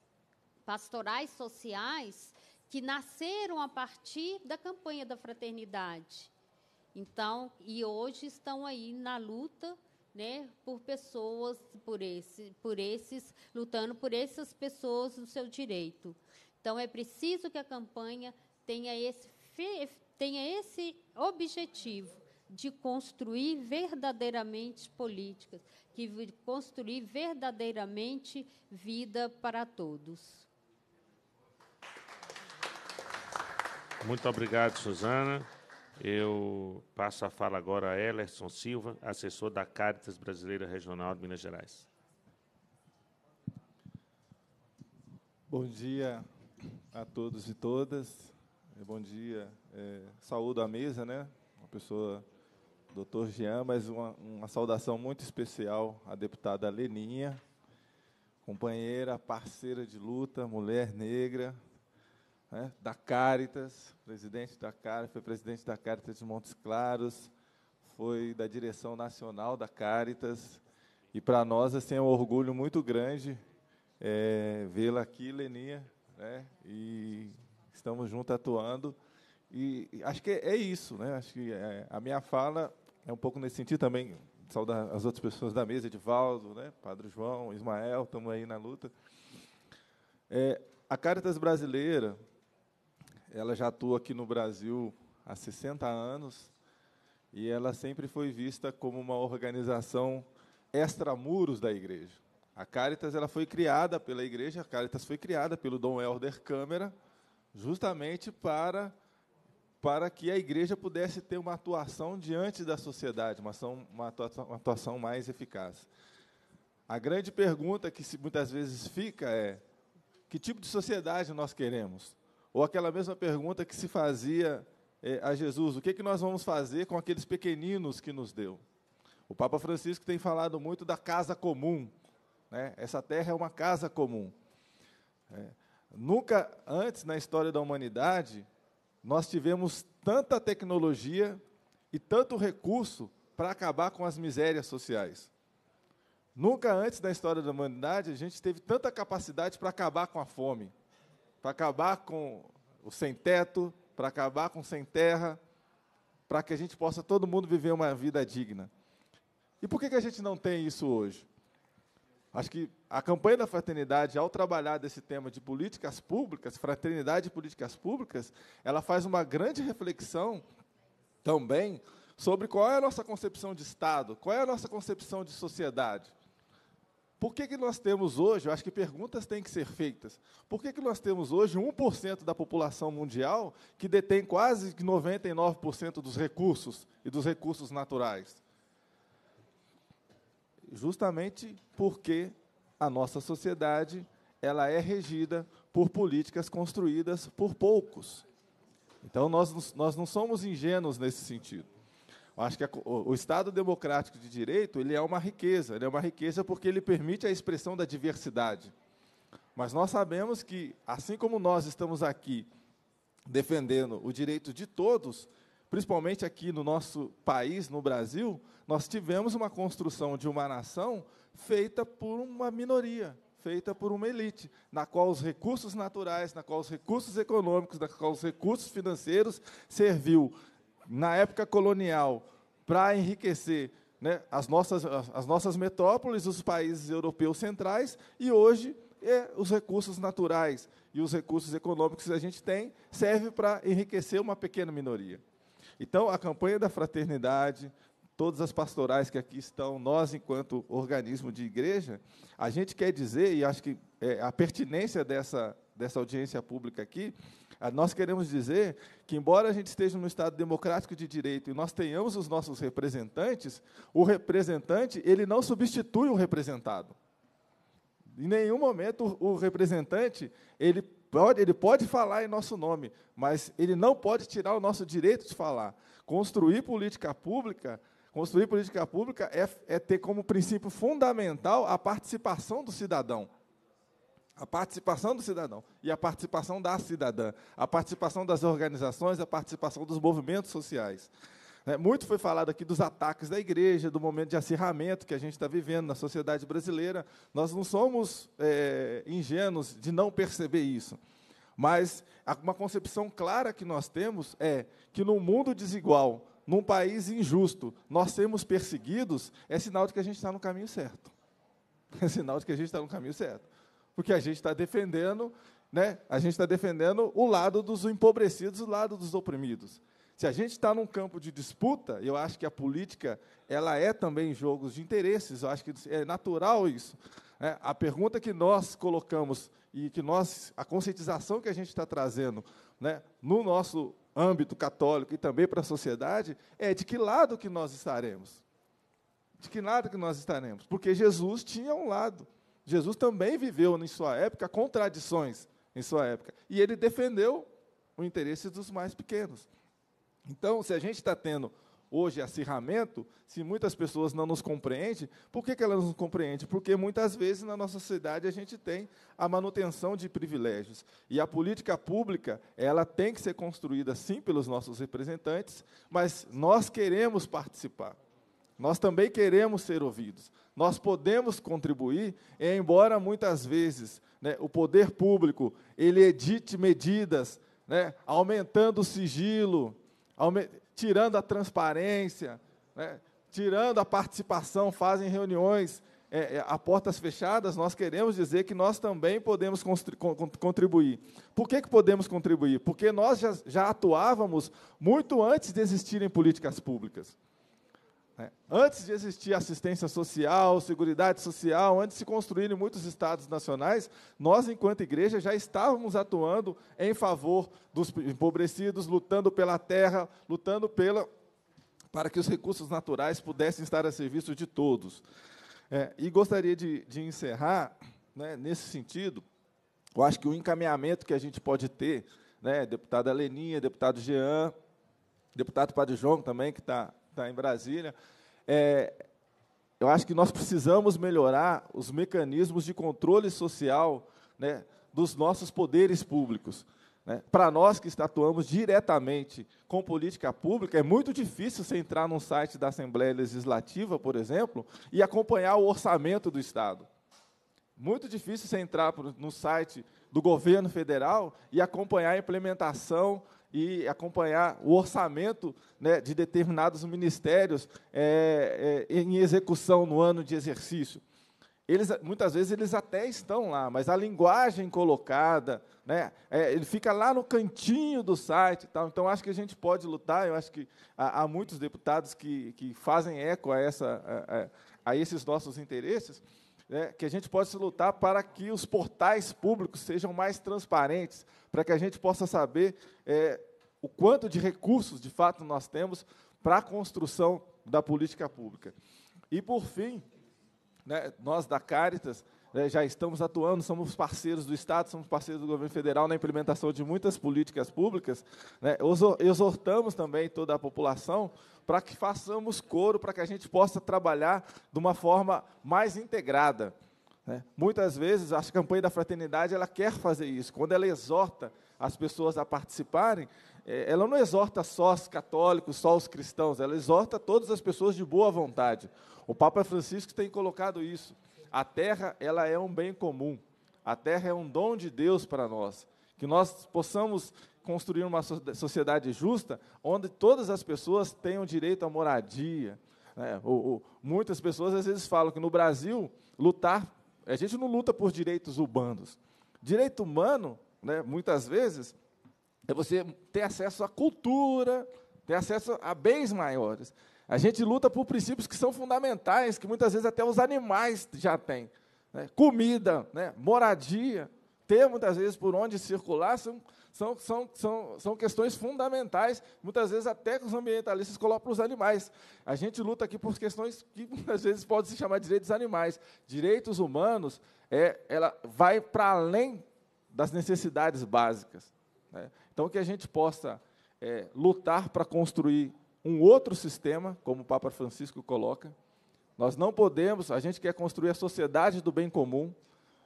pastorais sociais que nasceram a partir da campanha da fraternidade. Então, e hoje estão aí na luta, né, por pessoas, por, esse, por esses, lutando por essas pessoas no seu direito. Então, é preciso que a campanha tenha esse, tenha esse objetivo de construir verdadeiramente políticas, de construir verdadeiramente vida para todos. Muito obrigado, Suzana. Eu passo a fala agora a Elerson Silva, assessor da Cáritas Brasileira Regional de Minas Gerais. Bom dia a todos e todas. Bom dia. É, saúdo à mesa, né? Uma pessoa, doutor Jean, mas uma, uma saudação muito especial à deputada Leninha, companheira, parceira de luta, mulher negra, da Cáritas, presidente da Cáritas, foi presidente da Cáritas de Montes Claros, foi da direção nacional da Cáritas, e para nós assim, é um orgulho muito grande é, vê-la aqui, Leninha, né? E estamos juntos atuando, e acho que é isso, né? Acho que é, a minha fala é um pouco nesse sentido também, saudar as outras pessoas da mesa, Edivaldo, né, Padre João, Ismael, estamos aí na luta. É, a Cáritas Brasileira, ela já atua aqui no Brasil há sessenta anos, e ela sempre foi vista como uma organização extramuros da Igreja. A Cáritas ela foi criada pela Igreja, a Cáritas foi criada pelo Dom Helder Câmara, justamente para, para que a Igreja pudesse ter uma atuação diante da sociedade, uma ação, uma atuação, uma atuação mais eficaz. A grande pergunta que se, muitas vezes fica é: que tipo de sociedade nós queremos? Ou aquela mesma pergunta que se fazia é, a Jesus: o que, é que nós vamos fazer com aqueles pequeninos que nos deu? O Papa Francisco tem falado muito da casa comum, né? Essa terra é uma casa comum. É. Nunca antes na história da humanidade nós tivemos tanta tecnologia e tanto recurso para acabar com as misérias sociais. Nunca antes na história da humanidade a gente teve tanta capacidade para acabar com a fome, para acabar com o sem-teto, para acabar com o sem-terra, para que a gente possa, todo mundo, viver uma vida digna. E por que que a gente não tem isso hoje? Acho que a campanha da fraternidade, ao trabalhar desse tema de políticas públicas, fraternidade e políticas públicas, ela faz uma grande reflexão também sobre qual é a nossa concepção de Estado, qual é a nossa concepção de sociedade. Por que que nós temos hoje, eu acho que perguntas têm que ser feitas, por que que nós temos hoje um por cento da população mundial que detém quase noventa e nove por cento dos recursos e dos recursos naturais? Justamente porque a nossa sociedade ela é regida por políticas construídas por poucos. Então, nós, nós não somos ingênuos nesse sentido. Eu acho que a, o Estado democrático de direito ele é uma riqueza, ele é uma riqueza porque ele permite a expressão da diversidade. Mas nós sabemos que, assim como nós estamos aqui defendendo o direito de todos, principalmente aqui no nosso país, no Brasil, nós tivemos uma construção de uma nação feita por uma minoria, feita por uma elite, na qual os recursos naturais, na qual os recursos econômicos, na qual os recursos financeiros serviu, na época colonial, para enriquecer, né, as nossas, as nossas metrópoles, os países europeus centrais, e hoje é, os recursos naturais e os recursos econômicos que a gente tem servem para enriquecer uma pequena minoria. Então, a campanha da fraternidade, todas as pastorais que aqui estão, nós, enquanto organismo de igreja, a gente quer dizer, e acho que é a pertinência dessa, dessa audiência pública aqui, nós queremos dizer que, embora a gente esteja no Estado democrático de direito e nós tenhamos os nossos representantes, o representante ele não substitui o representado. Em nenhum momento o representante ele Pode, ele pode falar em nosso nome, mas ele não pode tirar o nosso direito de falar. Construir política pública, construir política pública é, é ter como princípio fundamental a participação do cidadão. A participação do cidadão e a participação da cidadã, a participação das organizações, a participação dos movimentos sociais. Muito foi falado aqui dos ataques da Igreja, do momento de acirramento que a gente está vivendo na sociedade brasileira. Nós não somos é, ingênuos de não perceber isso. Mas uma concepção clara que nós temos é que, num mundo desigual, num país injusto, nós sermos perseguidos é sinal de que a gente está no caminho certo. É sinal de que a gente está no caminho certo. Porque a gente está defendendo, né, a gente está defendendo o lado dos empobrecidos, o lado dos oprimidos. Se a gente está num campo de disputa, eu acho que a política ela é também jogos de interesses, eu acho que é natural isso. É, a pergunta que nós colocamos e que nós, a conscientização que a gente está trazendo, né, no nosso âmbito católico e também para a sociedade, é de que lado que nós estaremos? De que lado que nós estaremos? Porque Jesus tinha um lado. Jesus também viveu, em sua época, contradições em sua época. E ele defendeu o interesse dos mais pequenos. Então, se a gente está tendo hoje acirramento, se muitas pessoas não nos compreendem, por que que elas não compreendem? Porque muitas vezes na nossa sociedade a gente tem a manutenção de privilégios. E a política pública, ela tem que ser construída sim pelos nossos representantes, mas nós queremos participar. Nós também queremos ser ouvidos. Nós podemos contribuir, embora muitas vezes, né, o poder público ele edite medidas, né, aumentando o sigilo, tirando a transparência, né, tirando a participação, fazem reuniões é, é, a portas fechadas, nós queremos dizer que nós também podemos contribuir. Por que que podemos contribuir? Porque nós já, já atuávamos muito antes de existirem políticas públicas. Antes de existir assistência social, seguridade social, antes de se construírem muitos estados nacionais, nós, enquanto igreja, já estávamos atuando em favor dos empobrecidos, lutando pela terra, lutando pela, para que os recursos naturais pudessem estar a serviço de todos. É, e gostaria de, de encerrar, né, nesse sentido, eu acho que o encaminhamento que a gente pode ter, né, deputada Leninha, deputado Jean, deputado Padre João também, que está... Tá, em Brasília, é, eu acho que nós precisamos melhorar os mecanismos de controle social, né, dos nossos poderes públicos. Né? Para nós que atuamos diretamente com política pública, é muito difícil você entrar num site da Assembleia Legislativa, por exemplo, e acompanhar o orçamento do Estado. Muito difícil você entrar no site do governo federal e acompanhar a implementação e acompanhar o orçamento, né, de determinados ministérios é, é, em execução no ano de exercício. Eles, muitas vezes eles até estão lá, mas a linguagem colocada, né, é, ele fica lá no cantinho do site. Tal. Então, acho que a gente pode lutar, eu acho que há, há muitos deputados que, que fazem eco a, essa, a, a esses nossos interesses, né, que a gente possa lutar para que os portais públicos sejam mais transparentes, para que a gente possa saber é, o quanto de recursos, de fato, nós temos para a construção da política pública. E, por fim, né, nós, da Cáritas, né, já estamos atuando, somos parceiros do Estado, somos parceiros do governo federal na implementação de muitas políticas públicas, né, exortamos também toda a população para que façamos coro, para que a gente possa trabalhar de uma forma mais integrada. Né? Muitas vezes, a campanha da fraternidade ela quer fazer isso. Quando ela exorta as pessoas a participarem, ela não exorta só os católicos, só os cristãos, ela exorta todas as pessoas de boa vontade. O Papa Francisco tem colocado isso. A terra ela é um bem comum, a terra é um dom de Deus para nós, que nós possamos construir uma sociedade justa, onde todas as pessoas tenham direito à moradia. É, ou, ou, muitas pessoas, às vezes, falam que, no Brasil, lutar, a gente não luta por direitos humanos. Direito humano, né, muitas vezes, é você ter acesso à cultura, ter acesso a bens maiores. A gente luta por princípios que são fundamentais, que, muitas vezes, até os animais já têm. Né? Comida, né? Moradia, ter, muitas vezes, por onde circular, são... São, são, são, são questões fundamentais, muitas vezes até que os ambientalistas colocam para os animais. A gente luta aqui por questões que, muitas vezes, podem se chamar de direitos animais. Direitos humanos, é, ela vai para além das necessidades básicas. Né? Então, que a gente possa é, lutar para construir um outro sistema, como o Papa Francisco coloca. Nós não podemos, a gente quer construir a sociedade do bem comum,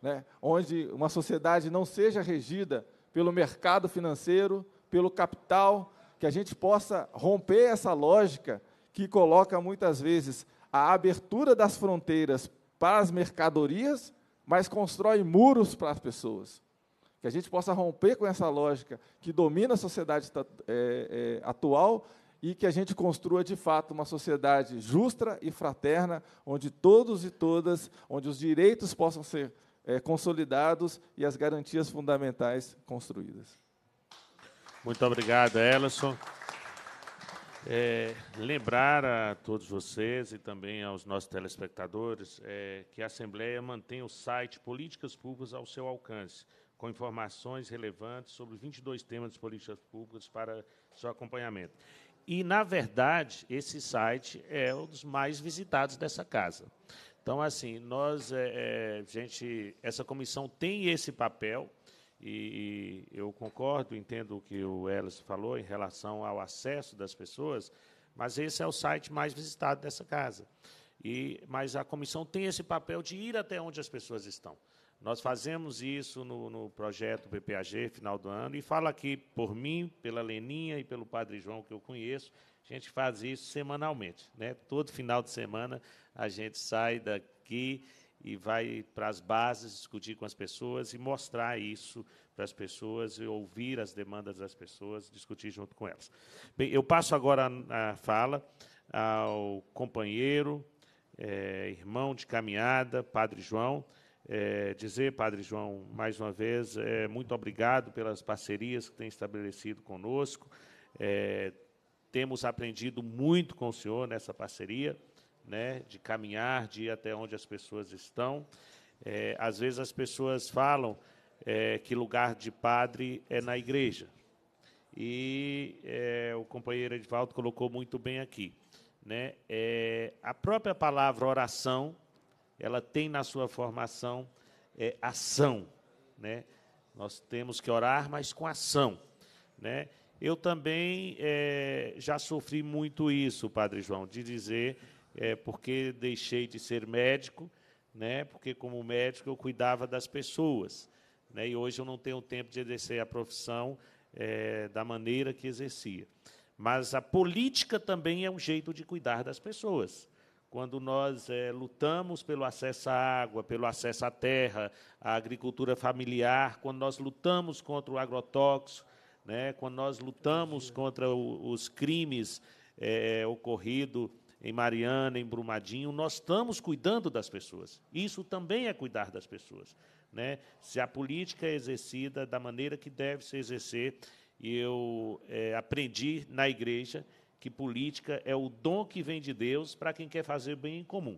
né? Onde uma sociedade não seja regida pelo mercado financeiro, pelo capital, que a gente possa romper essa lógica que coloca, muitas vezes, a abertura das fronteiras para as mercadorias, mas constrói muros para as pessoas. Que a gente possa romper com essa lógica que domina a sociedade é, é, atual e que a gente construa, de fato, uma sociedade justa e fraterna, onde todos e todas, onde os direitos possam ser consolidados e as garantias fundamentais construídas. Muito obrigado, Elerson. É, lembrar a todos vocês e também aos nossos telespectadores é, que a Assembleia mantém o site Políticas Públicas ao seu alcance, com informações relevantes sobre vinte e dois temas de políticas públicas para seu acompanhamento. E, na verdade, esse site é um dos mais visitados dessa casa. Então, assim, nós, é, gente, essa comissão tem esse papel, e, e eu concordo, entendo o que o Elas falou em relação ao acesso das pessoas, mas esse é o site mais visitado dessa casa. E, mas a comissão tem esse papel de ir até onde as pessoas estão. Nós fazemos isso no, no projeto P P A G, final do ano, e falo aqui por mim, pela Leninha e pelo Padre João, que eu conheço. A gente faz isso semanalmente, né? Todo final de semana a gente sai daqui e vai para as bases discutir com as pessoas e mostrar isso para as pessoas e ouvir as demandas das pessoas, discutir junto com elas. Bem, eu passo agora a, a fala ao companheiro, é, irmão de caminhada, Padre João, é, dizer, Padre João, mais uma vez, é, muito obrigado pelas parcerias que tem estabelecido conosco. É, temos aprendido muito com o senhor nessa parceria, né, de caminhar, de ir até onde as pessoas estão. É, às vezes as pessoas falam é, que lugar de padre é na igreja. E é, o companheiro Edivaldo colocou muito bem aqui, né? É, a própria palavra oração, ela tem na sua formação é, ação, né? Nós temos que orar, mas com ação, né? Eu também é, já sofri muito isso, Padre João, de dizer é, porque deixei de ser médico, né? Porque como médico eu cuidava das pessoas, né? E hoje eu não tenho tempo de exercer a profissão é, da maneira que exercia. Mas a política também é um jeito de cuidar das pessoas. Quando nós é, lutamos pelo acesso à água, pelo acesso à terra, à agricultura familiar, quando nós lutamos contra o agrotóxico, né, quando nós lutamos contra o, os crimes é, ocorridos em Mariana, em Brumadinho, nós estamos cuidando das pessoas. Isso também é cuidar das pessoas, né? Se a política é exercida da maneira que deve se exercer, e eu é, aprendi na igreja que política é o dom que vem de Deus para quem quer fazer bem em comum,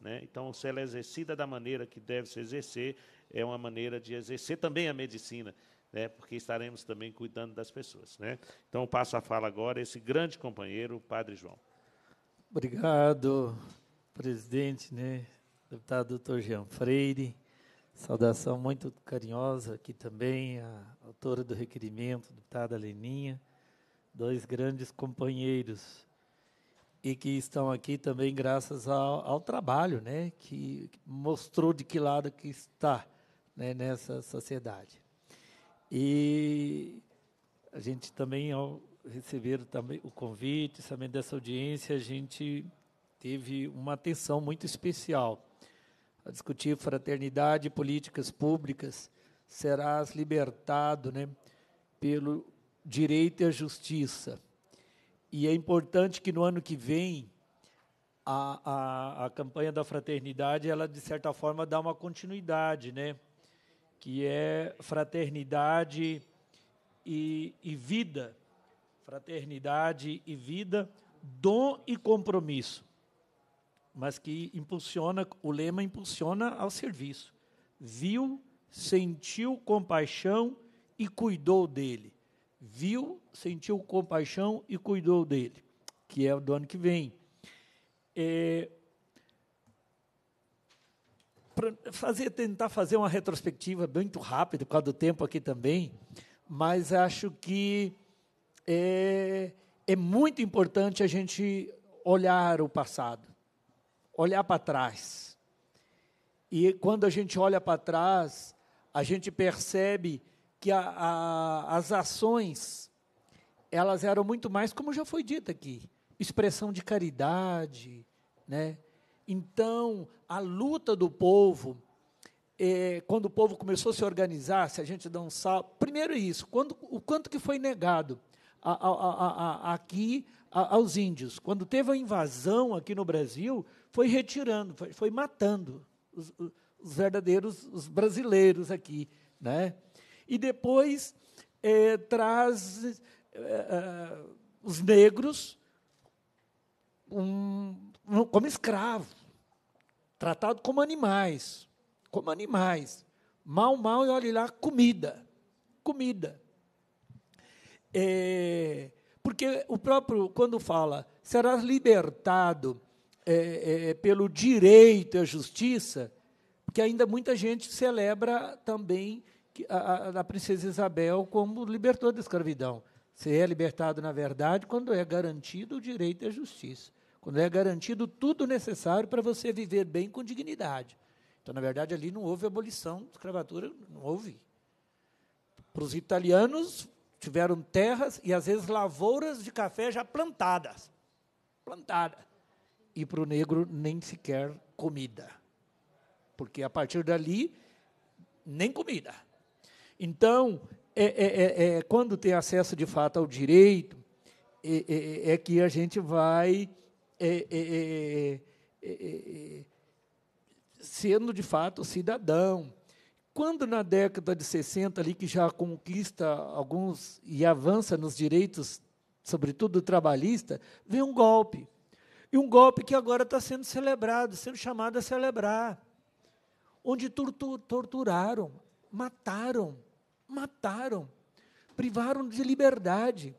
né? Então, se ela é exercida da maneira que deve se exercer, é uma maneira de exercer também a medicina, né? Porque estaremos também cuidando das pessoas, né? Então, eu passo a fala agora a esse grande companheiro, Padre João. Obrigado, presidente, né? Deputado doutor Jean Freire. Saudação muito carinhosa aqui também, a autora do requerimento, deputada Leninha. Dois grandes companheiros, e que estão aqui também graças ao, ao trabalho, né, que mostrou de que lado que está, né, nessa sociedade. E a gente também, ao receber também o convite, também dessa audiência, a gente teve uma atenção muito especial a discutir fraternidade e políticas públicas. Serás libertado, né, pelo direito e a justiça. E é importante que, no ano que vem, a, a, a campanha da fraternidade, ela, de certa forma, dá uma continuidade, né? Que é fraternidade e, e vida. Fraternidade e vida, dom e compromisso. Mas que impulsiona, o lema impulsiona ao serviço. Viu, sentiu compaixão e cuidou dele. Viu, sentiu compaixão e cuidou dele, que é o do ano que vem. É, fazer, tentar fazer uma retrospectiva muito rápida, por causa do tempo aqui também, mas acho que é, é muito importante a gente olhar o passado, olhar para trás. E, quando a gente olha para trás, a gente percebe que a, a, as ações, elas eram muito mais, como já foi dito aqui, expressão de caridade, né? Então, a luta do povo, é, quando o povo começou a se organizar, se a gente dá um salto... Primeiro isso, quando, o quanto que foi negado a, a, a, a, aqui a, aos índios. Quando teve a invasão aqui no Brasil, foi retirando, foi, foi matando os, os verdadeiros os brasileiros aqui, né? E depois é, traz é, os negros um, um, como escravos, tratado como animais, como animais. Mal, mal, e olha lá, comida, comida. É, porque o próprio, quando fala, serás libertado é, é, pelo direito e a justiça, porque ainda muita gente celebra também A, a princesa Isabel como libertou da escravidão. Você é libertado, na verdade, quando é garantido o direito à justiça, quando é garantido tudo necessário para você viver bem com dignidade. Então, na verdade, ali não houve abolição da escravatura, não houve. Para os italianos, tiveram terras e, às vezes, lavouras de café já plantadas. Plantadas. E, para o negro, nem sequer comida. Porque, a partir dali, nem comida. Então, é, é, é, quando tem acesso, de fato, ao direito, é, é, é que a gente vai é, é, é, é, é, sendo, de fato, cidadão. Quando, na década de sessenta, ali, que já conquista alguns e avança nos direitos, sobretudo trabalhista, vem um golpe. E um golpe que agora está sendo celebrado, sendo chamado a celebrar, onde tortur, torturaram, mataram, mataram, privaram de liberdade,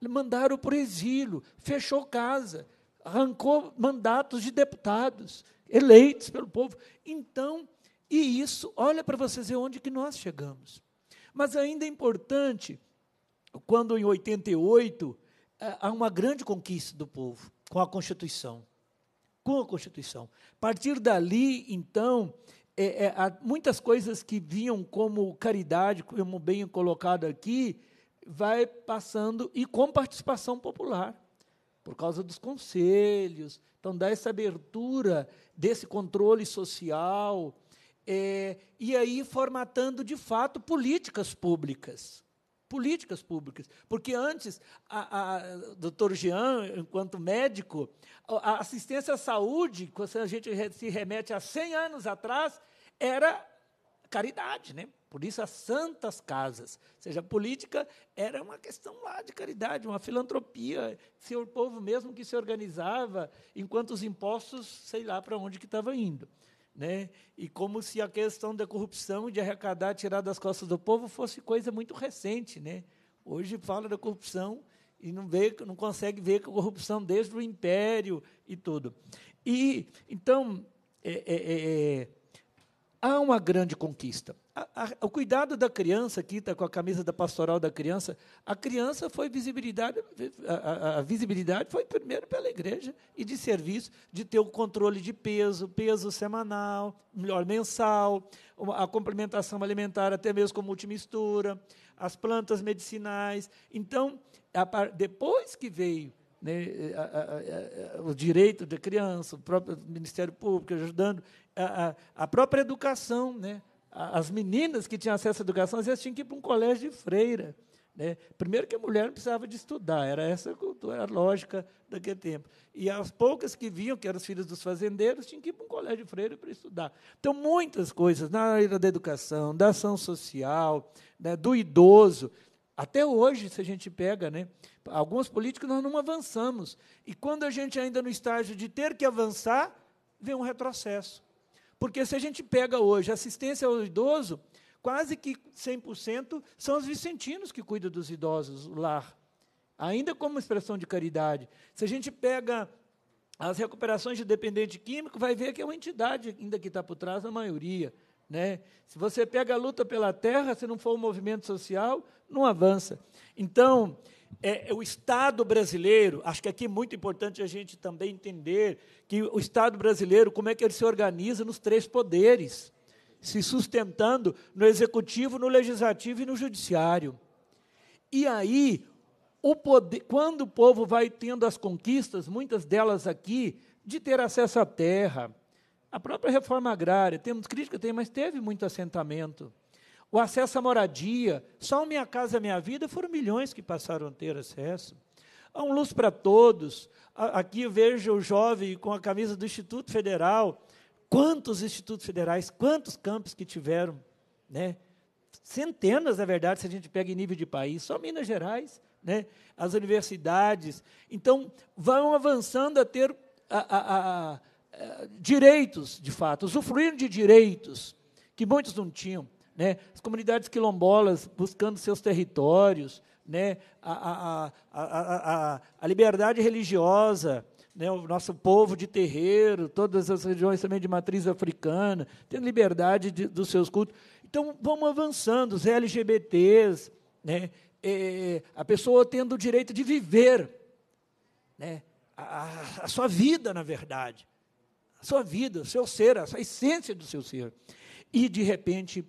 mandaram para o exílio, fechou casa, arrancou mandatos de deputados eleitos pelo povo. Então, e isso, olha para vocês ver onde que nós chegamos. Mas ainda é importante, quando em oitenta e oito há uma grande conquista do povo com a Constituição, com a Constituição. A partir dali, então, é, é, há muitas coisas que vinham como caridade, como bem colocado aqui, vai passando, e com participação popular, por causa dos conselhos. Então, dá essa abertura desse controle social, é, e aí formatando, de fato, políticas públicas. Políticas públicas. Porque antes, a, a, o doutor Jean, enquanto médico, a assistência à saúde, quando a gente se remete a cem anos atrás, era caridade, né? Por isso, as santas casas. Ou seja, a política era uma questão lá de caridade, uma filantropia, o povo mesmo que se organizava, enquanto os impostos, sei lá para onde que estava indo, né? E como se a questão da corrupção, de arrecadar, tirar das costas do povo, fosse coisa muito recente, né? Hoje fala da corrupção e não, vê, não consegue ver que a corrupção desde o Império e tudo. E, então, é, é, é, há uma grande conquista. O cuidado da criança, aqui está com a camisa da Pastoral da Criança, a criança foi visibilidade, a, a visibilidade foi primeiro pela igreja e de serviço, de ter o controle de peso, peso semanal, melhor mensal, a complementação alimentar, até mesmo com multimistura, as plantas medicinais. Então, a, depois que veio, né, a, a, a, o direito da criança, o próprio Ministério Público ajudando, a, a, a própria educação, né? As meninas que tinham acesso à educação, às vezes, tinham que ir para um colégio de freira, né? Primeiro que a mulher não precisava de estudar, era essa a lógica daquele tempo. E as poucas que vinham, que eram os filhos dos fazendeiros, tinham que ir para um colégio de freira para estudar. Então, muitas coisas, na área da educação, da ação social, né, do idoso. Até hoje, se a gente pega, né, alguns políticos, nós não avançamos. E, quando a gente ainda no estágio de ter que avançar, vem um retrocesso. Porque, se a gente pega hoje assistência ao idoso, quase que cem por cento são os vicentinos que cuidam dos idosos lá, ainda como expressão de caridade. Se a gente pega as recuperações de dependente químico, vai ver que é uma entidade ainda que está por trás da maioria, né? Se você pega a luta pela terra, se não for um movimento social, não avança. Então, é, o Estado brasileiro, acho que aqui é muito importante a gente também entender que o Estado brasileiro, como é que ele se organiza nos três poderes, se sustentando no Executivo, no Legislativo e no Judiciário. E aí, o poder, quando o povo vai tendo as conquistas, muitas delas aqui, de ter acesso à terra, a própria reforma agrária, temos crítica, tem, mas teve muito assentamento. O acesso à moradia, só o Minha Casa Minha Vida, foram milhões que passaram a ter acesso. Há um Luz para Todos. Aqui eu vejo o jovem com a camisa do Instituto Federal. Quantos institutos federais, quantos campos que tiveram, né? Centenas, na verdade, se a gente pega em nível de país, só Minas Gerais, né? As universidades. Então, vão avançando a ter a, a, a, a, direitos, de fato, usufruindo de direitos que muitos não tinham. As comunidades quilombolas buscando seus territórios, né? a, a, a, a, a liberdade religiosa, né? O nosso povo de terreiro, todas as regiões também de matriz africana, tendo liberdade de, dos seus cultos. Então, vamos avançando, os L G B Ts, né? é, a pessoa tendo o direito de viver, né? a, a sua vida, na verdade, a sua vida, o seu ser, a sua essência do seu ser. E, de repente,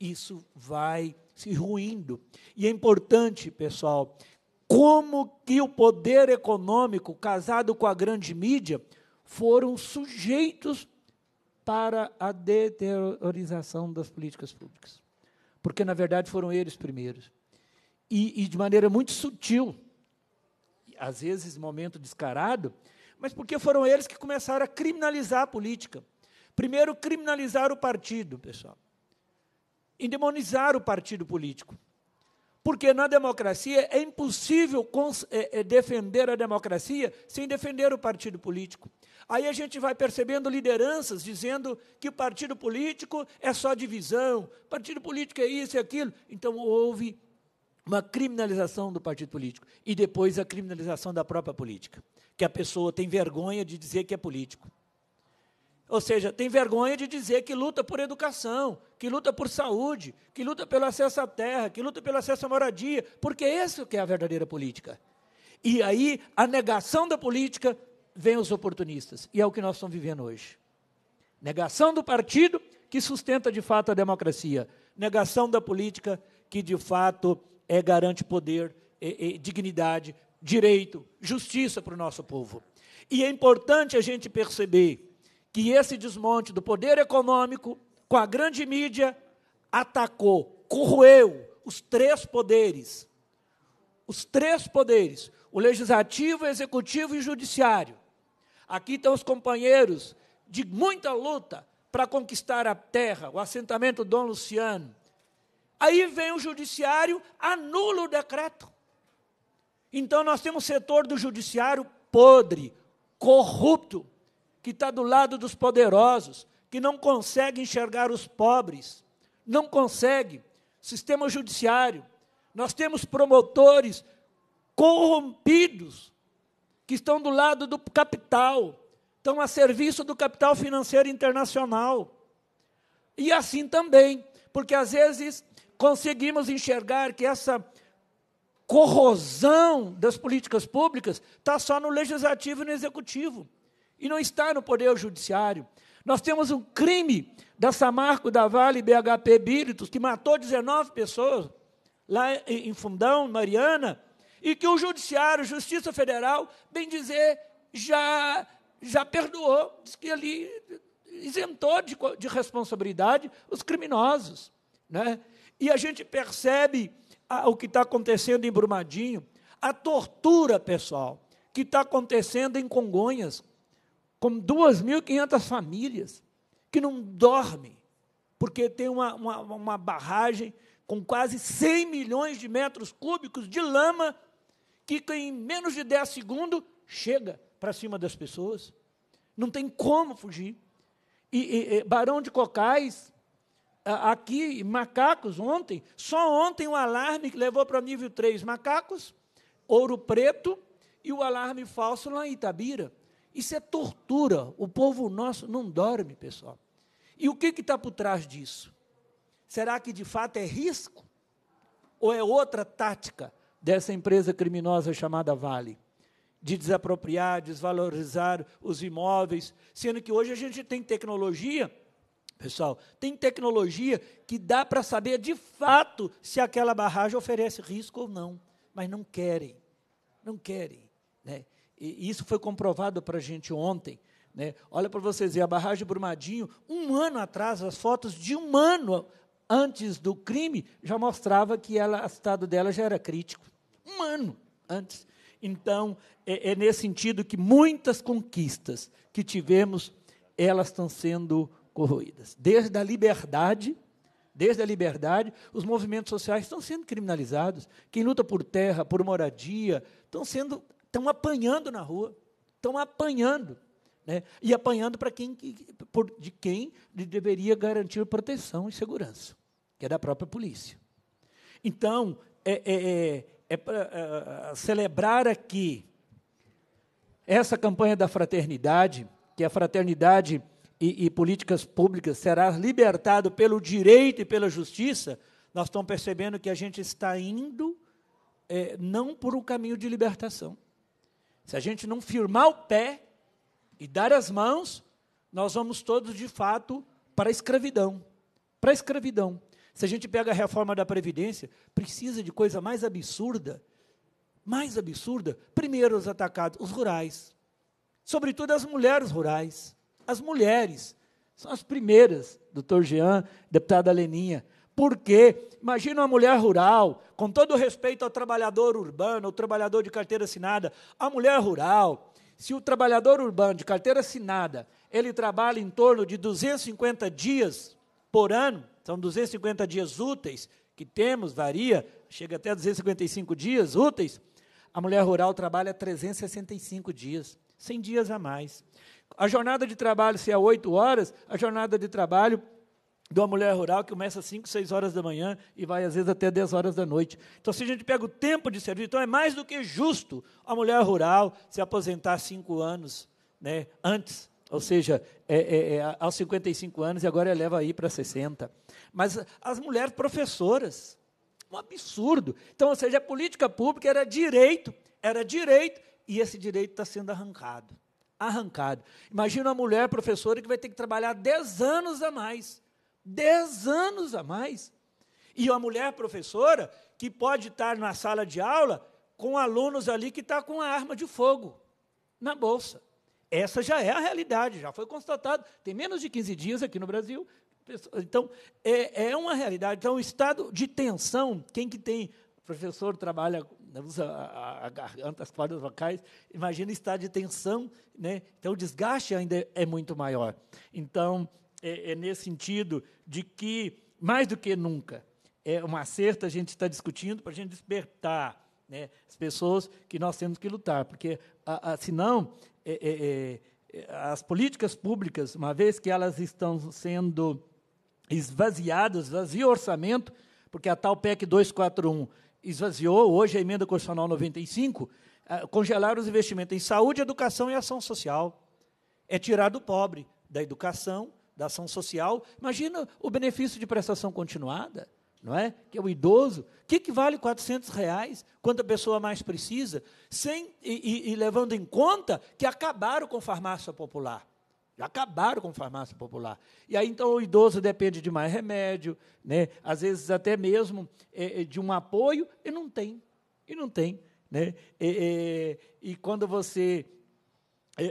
isso vai se ruindo. E é importante, pessoal, como que o poder econômico, casado com a grande mídia, foram sujeitos para a deteriorização das políticas públicas. Porque, na verdade, foram eles primeiros. E, e de maneira muito sutil, às vezes, momento descarado, mas porque foram eles que começaram a criminalizar a política. Primeiro, criminalizaram o partido, pessoal. E demonizaram o partido político. Porque, na democracia, é impossível defender a democracia sem defender o partido político. Aí a gente vai percebendo lideranças dizendo que o partido político é só divisão, partido político é isso e aquilo. Então, houve uma criminalização do partido político e, depois, a criminalização da própria política, que a pessoa tem vergonha de dizer que é político. Ou seja, tem vergonha de dizer que luta por educação, que luta por saúde, que luta pelo acesso à terra, que luta pelo acesso à moradia, porque é isso que é a verdadeira política. E aí, a negação da política vem os oportunistas, e é o que nós estamos vivendo hoje. Negação do partido, que sustenta, de fato, a democracia. Negação da política, que, de fato, é, garante poder, é, é, dignidade, direito, justiça para o nosso povo. E é importante a gente perceber que esse desmonte do poder econômico, com a grande mídia, atacou, corroeu os três poderes. Os três poderes, o legislativo, o executivo e o judiciário. Aqui estão os companheiros de muita luta para conquistar a terra, o assentamento Dom Luciano. Aí vem o judiciário, anula o decreto. Então, nós temos o setor do judiciário podre, corrupto, que está do lado dos poderosos, que não consegue enxergar os pobres, não consegue. Sistema judiciário. Nós temos promotores corrompidos, que estão do lado do capital, estão a serviço do capital financeiro internacional. E assim também, porque, às vezes, conseguimos enxergar que essa corrosão das políticas públicas está só no legislativo e no executivo, e não está no poder judiciário. Nós temos um crime da Samarco, da Vale, B H P Bílitos, que matou dezenove pessoas lá em Fundão, Mariana, e que o judiciário, Justiça Federal, bem dizer, já, já perdoou, diz que ali isentou de, de responsabilidade os criminosos, né? E a gente percebe a, o que está acontecendo em Brumadinho, a tortura, pessoal, que está acontecendo em Congonhas, como duas mil e quinhentas famílias que não dormem, porque tem uma, uma, uma barragem com quase cem milhões de metros cúbicos de lama que, em menos de dez segundos, chega para cima das pessoas. Não tem como fugir. E, e Barão de Cocais, aqui, Macacos, ontem, só ontem um alarme que levou para nível três, Macacos, Ouro Preto, e o alarme falso lá em Itabira. Isso é tortura. O povo nosso não dorme, pessoal. E o que está por trás disso? Será que, de fato, é risco? Ou é outra tática dessa empresa criminosa chamada Vale? De desapropriar, desvalorizar os imóveis, sendo que hoje a gente tem tecnologia, pessoal, tem tecnologia que dá para saber, de fato, se aquela barragem oferece risco ou não. Mas não querem, não querem, né? E isso foi comprovado para a gente ontem, né? Olha para vocês, a barragem de Brumadinho, um ano atrás, as fotos de um ano antes do crime, já mostrava que ela, o estado dela já era crítico. Um ano antes. Então, é, é nesse sentido que muitas conquistas que tivemos, elas estão sendo corroídas. Desde a liberdade, desde a liberdade, os movimentos sociais estão sendo criminalizados. Quem luta por terra, por moradia, estão sendo... Estão apanhando na rua, estão apanhando, né? E apanhando para quem, por, de quem deveria garantir proteção e segurança, que é da própria polícia. Então, é, é, é para é, celebrar aqui essa campanha da fraternidade, que a fraternidade e, e políticas públicas será libertado pelo direito e pela justiça, nós estamos percebendo que a gente está indo é, não por um caminho de libertação. Se a gente não firmar o pé e dar as mãos, nós vamos todos, de fato, para a escravidão. Para a escravidão. Se a gente pega a reforma da Previdência, precisa de coisa mais absurda, mais absurda, primeiro os atacados, os rurais, sobretudo as mulheres rurais. As mulheres são as primeiras, doutor Jean, deputada Leninha. Por quê? Imagina uma mulher rural, com todo o respeito ao trabalhador urbano, ao trabalhador de carteira assinada, a mulher rural, Se o trabalhador urbano de carteira assinada, ele trabalha em torno de duzentos e cinquenta dias por ano, são duzentos e cinquenta dias úteis, que temos, varia, chega até duzentos e cinquenta e cinco dias úteis, a mulher rural trabalha trezentos e sessenta e cinco dias, cem dias a mais. A jornada de trabalho, se é oito horas, a jornada de trabalho de uma mulher rural que começa às cinco, seis horas da manhã e vai, às vezes, até dez horas da noite. Então, se a gente pega o tempo de serviço, então é mais do que justo a mulher rural se aposentar cinco anos, né, antes, ou seja, é, é, é, aos cinquenta e cinco anos, e agora eleva aí para sessenta. Mas as mulheres professoras, um absurdo. Então, ou seja, a política pública era direito, era direito, e esse direito está sendo arrancado. Arrancado. Imagina uma mulher professora que vai ter que trabalhar dez anos a mais. dez anos a mais. E uma mulher professora que pode estar na sala de aula com alunos ali que estão com a arma de fogo na bolsa. Essa já é a realidade, já foi constatado. Tem menos de quinze dias aqui no Brasil. Então, é, é uma realidade. Então, o estado de tensão, quem que tem... professor trabalha, usa a, a garganta, as cordas vocais, imagina o estado de tensão, né? Então, o desgaste ainda é muito maior. Então, é, é nesse sentido de que, mais do que nunca, é um acerto a gente está discutindo para a gente despertar, né, as pessoas que nós temos que lutar, porque, a, a, senão, é, é, é, as políticas públicas, uma vez que elas estão sendo esvaziadas, esvazia o orçamento, porque a tal P E C duzentos e quarenta e um esvaziou, hoje a emenda constitucional noventa e cinco, congelaram os investimentos em saúde, educação e ação social. É tirar do pobre da educação, da ação social. Imagina o benefício de prestação continuada, não é? Que é o idoso. O que, que vale quatrocentos reais quando a pessoa mais precisa? Sem, e, e, e levando em conta que acabaram com farmácia popular. Já acabaram com farmácia popular. E aí, então, o idoso depende de mais remédio, né? Às vezes até mesmo é, de um apoio, e não tem, e não tem. Né? E, e, e quando você...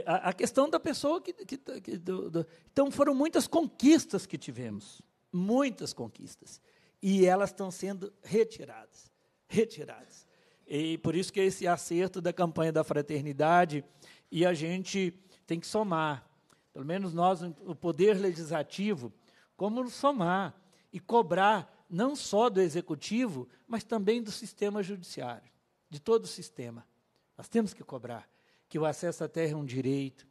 A, a questão da pessoa que... que, que do, do, então, foram muitas conquistas que tivemos, muitas conquistas, e elas estão sendo retiradas, retiradas. E por isso que esse acerto da campanha da fraternidade, e a gente tem que somar, pelo menos nós, o Poder Legislativo, como somar e cobrar não só do Executivo, mas também do sistema judiciário, de todo o sistema. Nós temos que cobrar que o acesso à terra é um direito,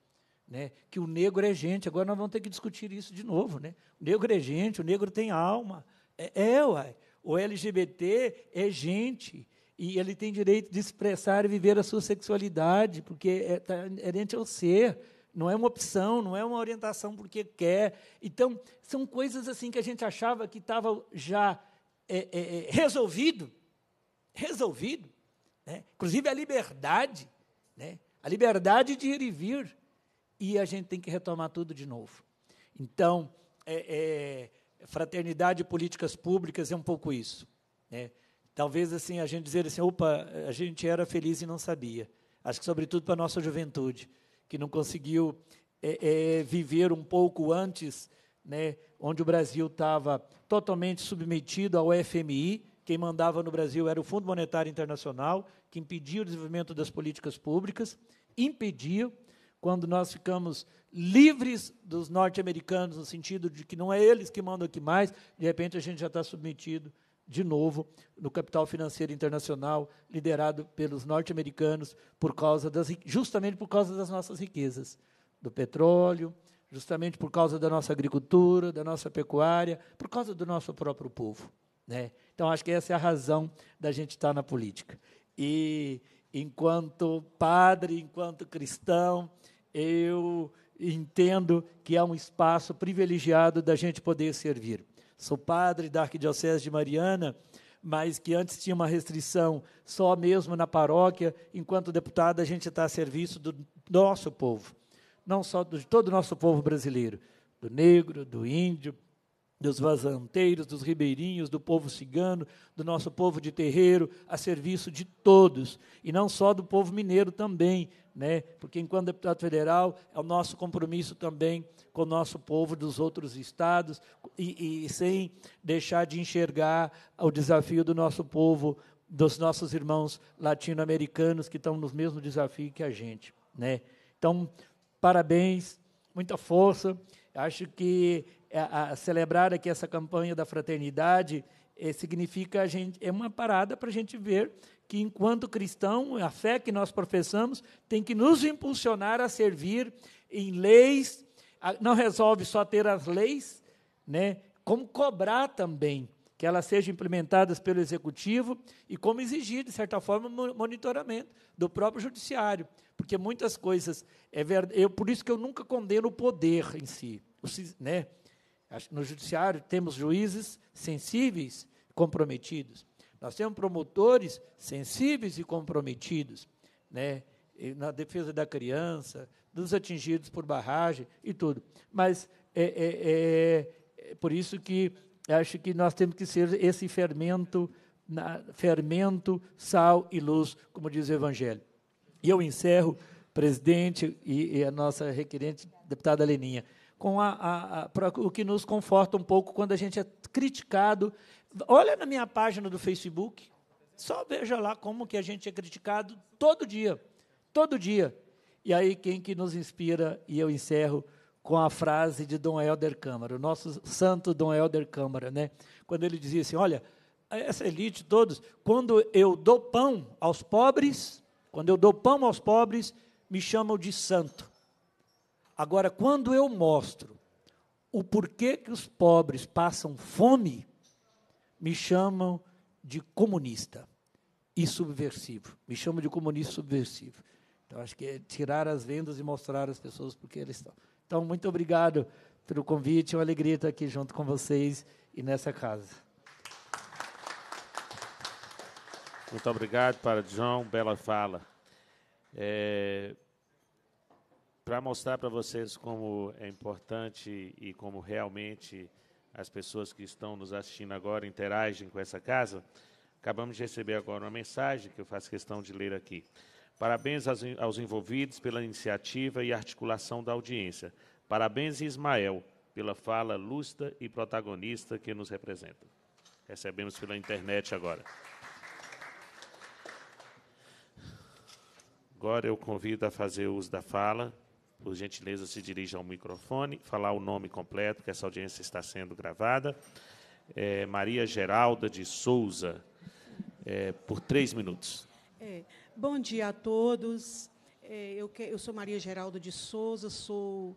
né, que o negro é gente. Agora nós vamos ter que discutir isso de novo. Né? O negro é gente, o negro tem alma. É, é uai, o L G B T é gente, e ele tem direito de expressar e viver a sua sexualidade, porque é, tá, inerente ao ser. Não é uma opção, não é uma orientação porque quer. Então, são coisas assim que a gente achava que estava já é, é, resolvido, resolvido, né? Inclusive a liberdade, né? A liberdade de ir e vir, e a gente tem que retomar tudo de novo. Então, é, é, fraternidade e políticas públicas é um pouco isso, né? Talvez assim a gente dizer assim, opa, a gente era feliz e não sabia. Acho que sobretudo para a nossa juventude, que não conseguiu é, é, viver um pouco antes, né, onde o Brasil estava totalmente submetido ao F M I, quem mandava no Brasil era o Fundo Monetário Internacional, que impedia o desenvolvimento das políticas públicas, impedia. Quando nós ficamos livres dos norte-americanos, no sentido de que não é eles que mandam aqui mais, de repente a gente já está submetido de novo no capital financeiro internacional, liderado pelos norte-americanos, por causa das, justamente por causa das nossas riquezas, do petróleo, justamente por causa da nossa agricultura, da nossa pecuária, por causa do nosso próprio povo, né? Então, acho que essa é a razão da gente estar na política. E, enquanto padre, enquanto cristão, eu entendo que é um espaço privilegiado da gente poder servir. Sou padre da Arquidiocese de Mariana, mas que antes tinha uma restrição só mesmo na paróquia. Enquanto deputado, a gente está a serviço do nosso povo, não só do, de todo o nosso povo brasileiro, do negro, do índio, dos vazanteiros, dos ribeirinhos, do povo cigano, do nosso povo de terreiro, a serviço de todos, e não só do povo mineiro também, né? Porque, enquanto deputado federal, é o nosso compromisso também com o nosso povo dos outros estados, e, e sem deixar de enxergar o desafio do nosso povo, dos nossos irmãos latino-americanos, que estão no mesmo desafio que a gente, né? Então, parabéns, muita força. Acho que a, a celebrar aqui essa campanha da fraternidade é, significa a gente, é uma parada para a gente ver que, enquanto cristão, a fé que nós professamos tem que nos impulsionar a servir em leis. Não resolve só ter as leis, né, como cobrar também que elas sejam implementadas pelo Executivo e como exigir, de certa forma, monitoramento do próprio Judiciário, porque muitas coisas... É verdade, eu, por isso que eu nunca condeno o poder em si. O, né? No Judiciário temos juízes sensíveis e comprometidos. Nós temos promotores sensíveis e comprometidos, né? Na defesa da criança, dos atingidos por barragem e tudo. Mas é, é, é, é por isso que... Acho que nós temos que ser esse fermento, na, fermento, sal e luz, como diz o Evangelho. E eu encerro, presidente, e, e a nossa requerente, deputada Leninha, com a, a, a, pra, o que nos conforta um pouco quando a gente é criticado. Olha na minha página do Facebook, só veja lá como que a gente é criticado todo dia, todo dia. E aí quem que nos inspira, e eu encerro, com a frase de Dom Helder Câmara, o nosso santo Dom Helder Câmara, né? Quando ele dizia assim, olha, essa elite, todos, quando eu dou pão aos pobres, quando eu dou pão aos pobres, me chamam de santo. Agora, quando eu mostro o porquê que os pobres passam fome, me chamam de comunista e subversivo, me chamam de comunista subversivo. Então, acho que é tirar as vendas e mostrar às pessoas porque eles estão... Então, muito obrigado pelo convite, é uma alegria estar aqui junto com vocês e nessa casa. Muito obrigado, Padre João, bela fala. É, para mostrar para vocês como é importante e como realmente as pessoas que estão nos assistindo agora interagem com essa casa, acabamos de receber agora uma mensagem que eu faço questão de ler aqui. Parabéns aos, aos envolvidos pela iniciativa e articulação da audiência. Parabéns, Ismael, pela fala lúcida e protagonista que nos representa. Recebemos pela internet agora. Agora eu convido a fazer uso da fala. Por gentileza, se dirija ao microfone, falar o nome completo, que essa audiência está sendo gravada. É, Maria Geralda de Souza, é, por três minutos. É. Bom dia a todos. Eu, eu sou Maria Geralda de Souza, sou,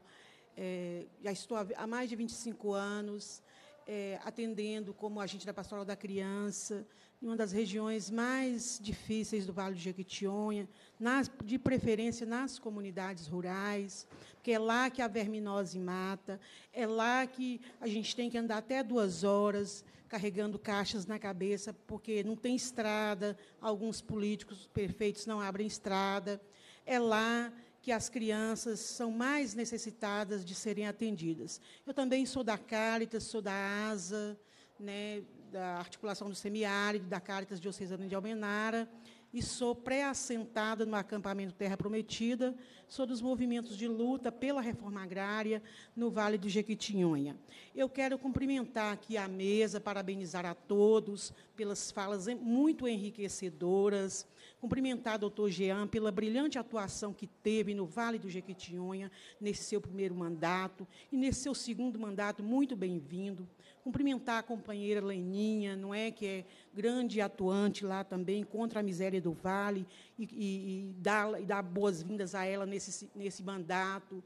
é, já estou há mais de vinte e cinco anos é, atendendo como agente da Pastoral da Criança, em uma das regiões mais difíceis do Vale do Jequitinhonha, nas, de preferência nas comunidades rurais, porque é lá que a verminose mata, é lá que a gente tem que andar até duas horas carregando caixas na cabeça, porque não tem estrada, alguns políticos perfeitos não abrem estrada. É lá que as crianças são mais necessitadas de serem atendidas. Eu também sou da Cáritas, sou da ASA, né, da Articulação do Semiárido, da Cáritas Diocesana de Almenara, e sou pré-assentada no acampamento Terra Prometida, sou dos movimentos de luta pela reforma agrária no Vale do Jequitinhonha. Eu quero cumprimentar aqui a mesa, parabenizar a todos pelas falas muito enriquecedoras, cumprimentar o doutor Jean pela brilhante atuação que teve no Vale do Jequitinhonha, nesse seu primeiro mandato, e nesse seu segundo mandato, muito bem-vindo. Cumprimentar a companheira Leninha, não é, que é grande atuante lá também, contra a miséria do Vale, e, e, e dar, dar boas-vindas a ela nesse, nesse mandato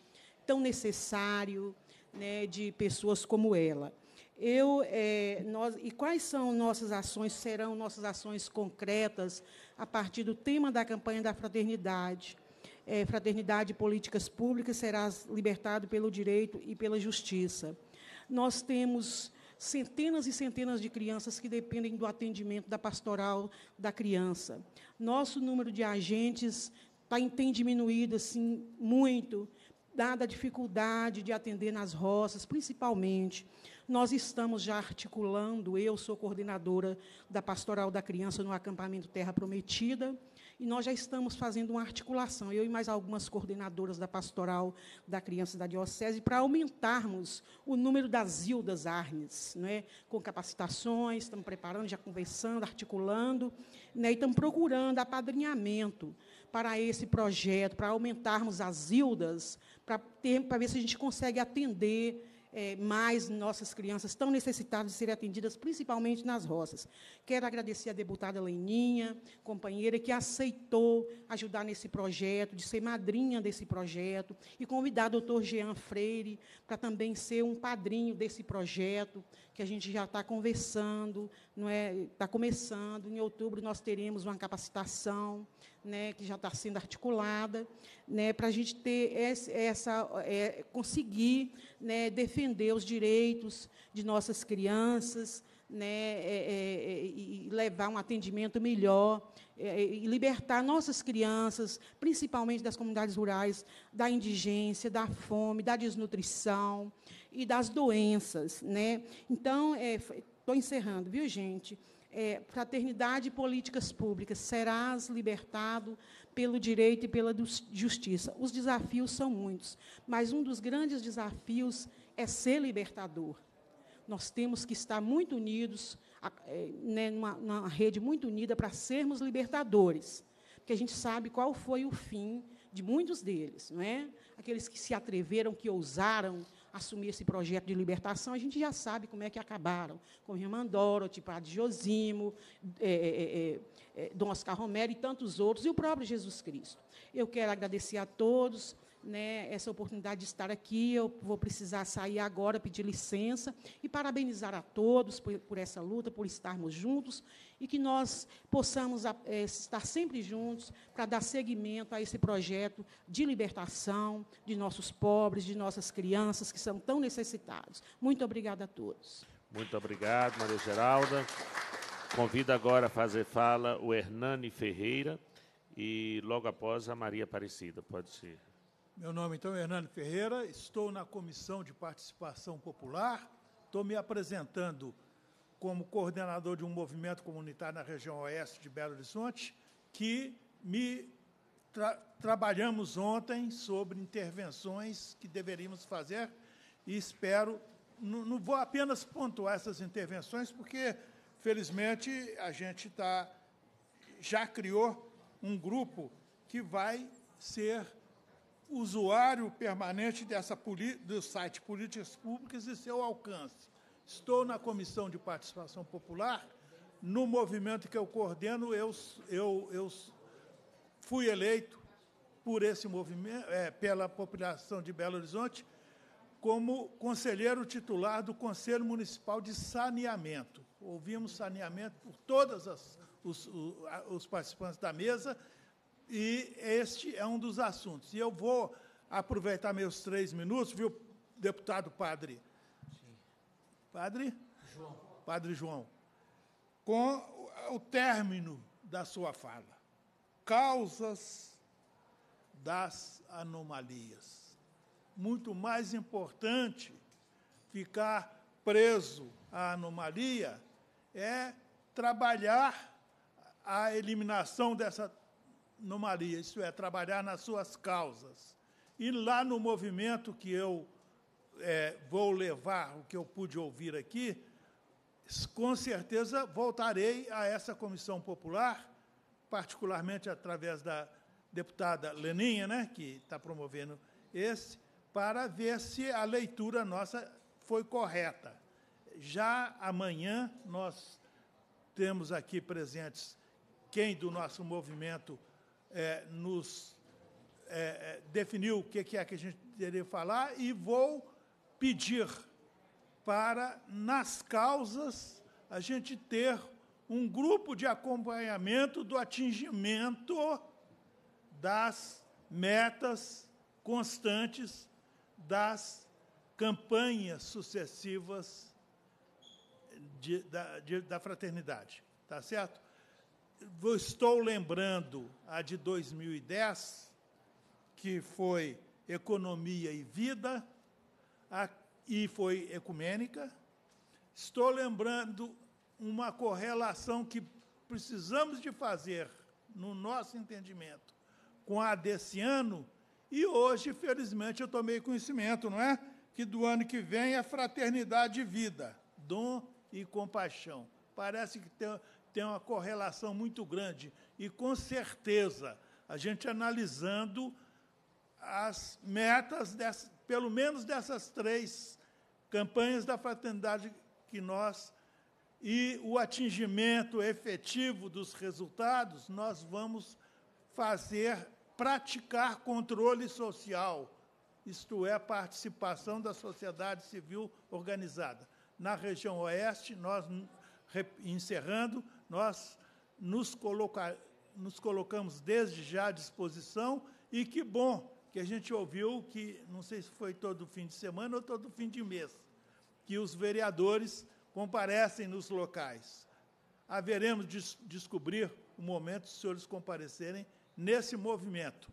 tão necessário, né, de pessoas como ela. Eu, é, nós, e quais são nossas ações, serão nossas ações concretas a partir do tema da campanha da fraternidade? É, fraternidade e políticas públicas será libertado pelo direito e pela justiça. Nós temos centenas e centenas de crianças que dependem do atendimento da Pastoral da Criança. Nosso número de agentes tá, tem diminuído assim, muito, dada a dificuldade de atender nas roças, principalmente. Nós estamos já articulando, eu sou coordenadora da Pastoral da Criança no acampamento Terra Prometida, e nós já estamos fazendo uma articulação, eu e mais algumas coordenadoras da Pastoral da Criança da Diocese, para aumentarmos o número das Ildas Arnes, né, com capacitações, estamos preparando, já conversando, articulando, né, e estamos procurando apadrinhamento, para esse projeto, para aumentarmos as ILDAs, para, ter, para ver se a gente consegue atender é, mais nossas crianças tão necessitadas de serem atendidas, principalmente nas roças. Quero agradecer à deputada Leninha, companheira, que aceitou ajudar nesse projeto, de ser madrinha desse projeto, e convidar o doutor Jean Freire para também ser um padrinho desse projeto, que a gente já está conversando, não é? Está começando. Em outubro, nós teremos uma capacitação, né, que já está sendo articulada, né, para a gente ter essa, essa é, conseguir, né, defender os direitos de nossas crianças, né, é, é, e levar um atendimento melhor, é, e libertar nossas crianças, principalmente das comunidades rurais, da indigência, da fome, da desnutrição e das doenças, né? Então, estou é, encerrando, viu, gente? É, fraternidade e políticas públicas, serás libertado pelo direito e pela justiça. Os desafios são muitos, mas um dos grandes desafios é ser libertador. Nós temos que estar muito unidos, né, numa, numa rede muito unida, para sermos libertadores, porque a gente sabe qual foi o fim de muitos deles, não é? Aqueles que se atreveram, que ousaram assumir esse projeto de libertação, a gente já sabe como é que acabaram, com irmã Dorothy, Padre Josimo, é, é, é, Dom Oscar Romero e tantos outros, e o próprio Jesus Cristo. Eu quero agradecer a todos, né, essa oportunidade de estar aqui. Eu vou precisar sair agora, pedir licença, e parabenizar a todos por, por essa luta, por estarmos juntos, e que nós possamos é, estar sempre juntos para dar seguimento a esse projeto de libertação de nossos pobres, de nossas crianças, que são tão necessitados. Muito obrigada a todos. Muito obrigado, Maria Geralda. Convido agora a fazer fala o Hernani Ferreira, e logo após a Maria Aparecida. Pode ser. Meu nome, então, é Hernani Ferreira, estou na Comissão de Participação Popular, estou me apresentando como coordenador de um movimento comunitário na região oeste de Belo Horizonte, que me tra trabalhamos ontem sobre intervenções que deveríamos fazer, e espero, não vou apenas pontuar essas intervenções, porque, felizmente, a gente tá, já criou um grupo que vai ser usuário permanente dessa do site Políticas Públicas e seu alcance. Estou na Comissão de Participação Popular. No movimento que eu coordeno, eu, eu, eu fui eleito por esse movimento, é, pela população de Belo Horizonte, como conselheiro titular do Conselho Municipal de Saneamento. Ouvimos saneamento por todos os, os participantes da mesa, e este é um dos assuntos. E eu vou aproveitar meus três minutos, viu, deputado padre? Sim. Padre? João. Padre João. Com o término da sua fala. Causas das anomalias. Muito mais importante ficar preso à anomalia é trabalhar a eliminação dessa anomalia, isso é, trabalhar nas suas causas. E lá no movimento que eu é, vou levar, o que eu pude ouvir aqui, com certeza voltarei a essa comissão popular, particularmente através da deputada Leninha, né, que está promovendo esse, para ver se a leitura nossa foi correta. Já amanhã nós temos aqui presentes quem do nosso movimento É, nos é, definiu o que é que a gente deveria falar, e vou pedir para, nas causas, a gente ter um grupo de acompanhamento do atingimento das metas constantes das campanhas sucessivas de, da, de, da fraternidade. Tá certo? Estou lembrando a de dois mil e dez, que foi Economia e Vida, a, e foi ecumênica. Estou lembrando uma correlação que precisamos de fazer, no nosso entendimento, com a desse ano, e hoje, felizmente, eu tomei conhecimento, não é? Que do ano que vem é Fraternidade e Vida, Dom e Compaixão. Parece que tem... tem uma correlação muito grande, e, com certeza, a gente analisando as metas, dessas, pelo menos dessas três campanhas da fraternidade que nós, e o atingimento efetivo dos resultados, nós vamos fazer, praticar controle social, isto é, a participação da sociedade civil organizada. Na região oeste, nós, encerrando, nós nos, coloca, nos colocamos desde já à disposição, e que bom que a gente ouviu que, não sei se foi todo fim de semana ou todo fim de mês, que os vereadores comparecem nos locais. Haveremos de descobrir o momento de os senhores comparecerem nesse movimento.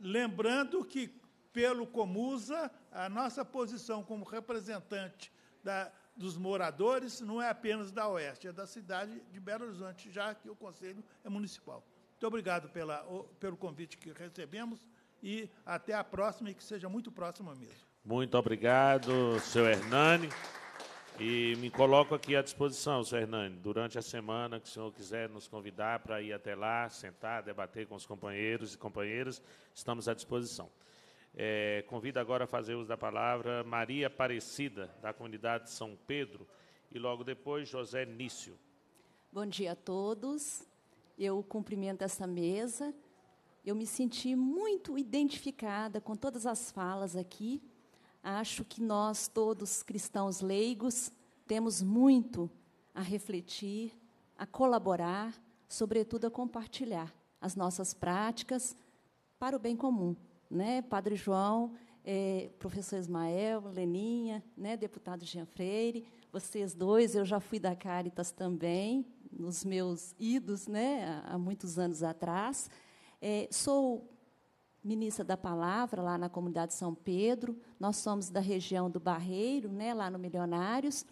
Lembrando que, pelo Comusa, a nossa posição como representante da, dos moradores não é apenas da Oeste, é da cidade de Belo Horizonte, já que o Conselho é municipal. Muito obrigado pela, pelo convite que recebemos e até a próxima, e que seja muito próxima mesmo. Muito obrigado, senhor Hernani. E me coloco aqui à disposição, senhor Hernani, durante a semana que o senhor quiser nos convidar para ir até lá, sentar, debater com os companheiros e companheiras, estamos à disposição. É, convido agora a fazer uso da palavra Maria Aparecida, da comunidade de São Pedro, e logo depois José Nício. Bom dia a todos. Eu cumprimento essa mesa. Eu me senti muito identificada com todas as falas aqui. Acho que nós, todos cristãos leigos, temos muito a refletir, a colaborar, sobretudo a compartilhar as nossas práticas para o bem comum, né? Padre João, é, professor Ismael, Leninha, né? Deputado Jean Freire, vocês dois, eu já fui da Cáritas também, nos meus idos, né? Há muitos anos atrás. É, sou... ministra da Palavra, lá na comunidade São Pedro. Nós somos da região do Barreiro, né, lá no Milionários,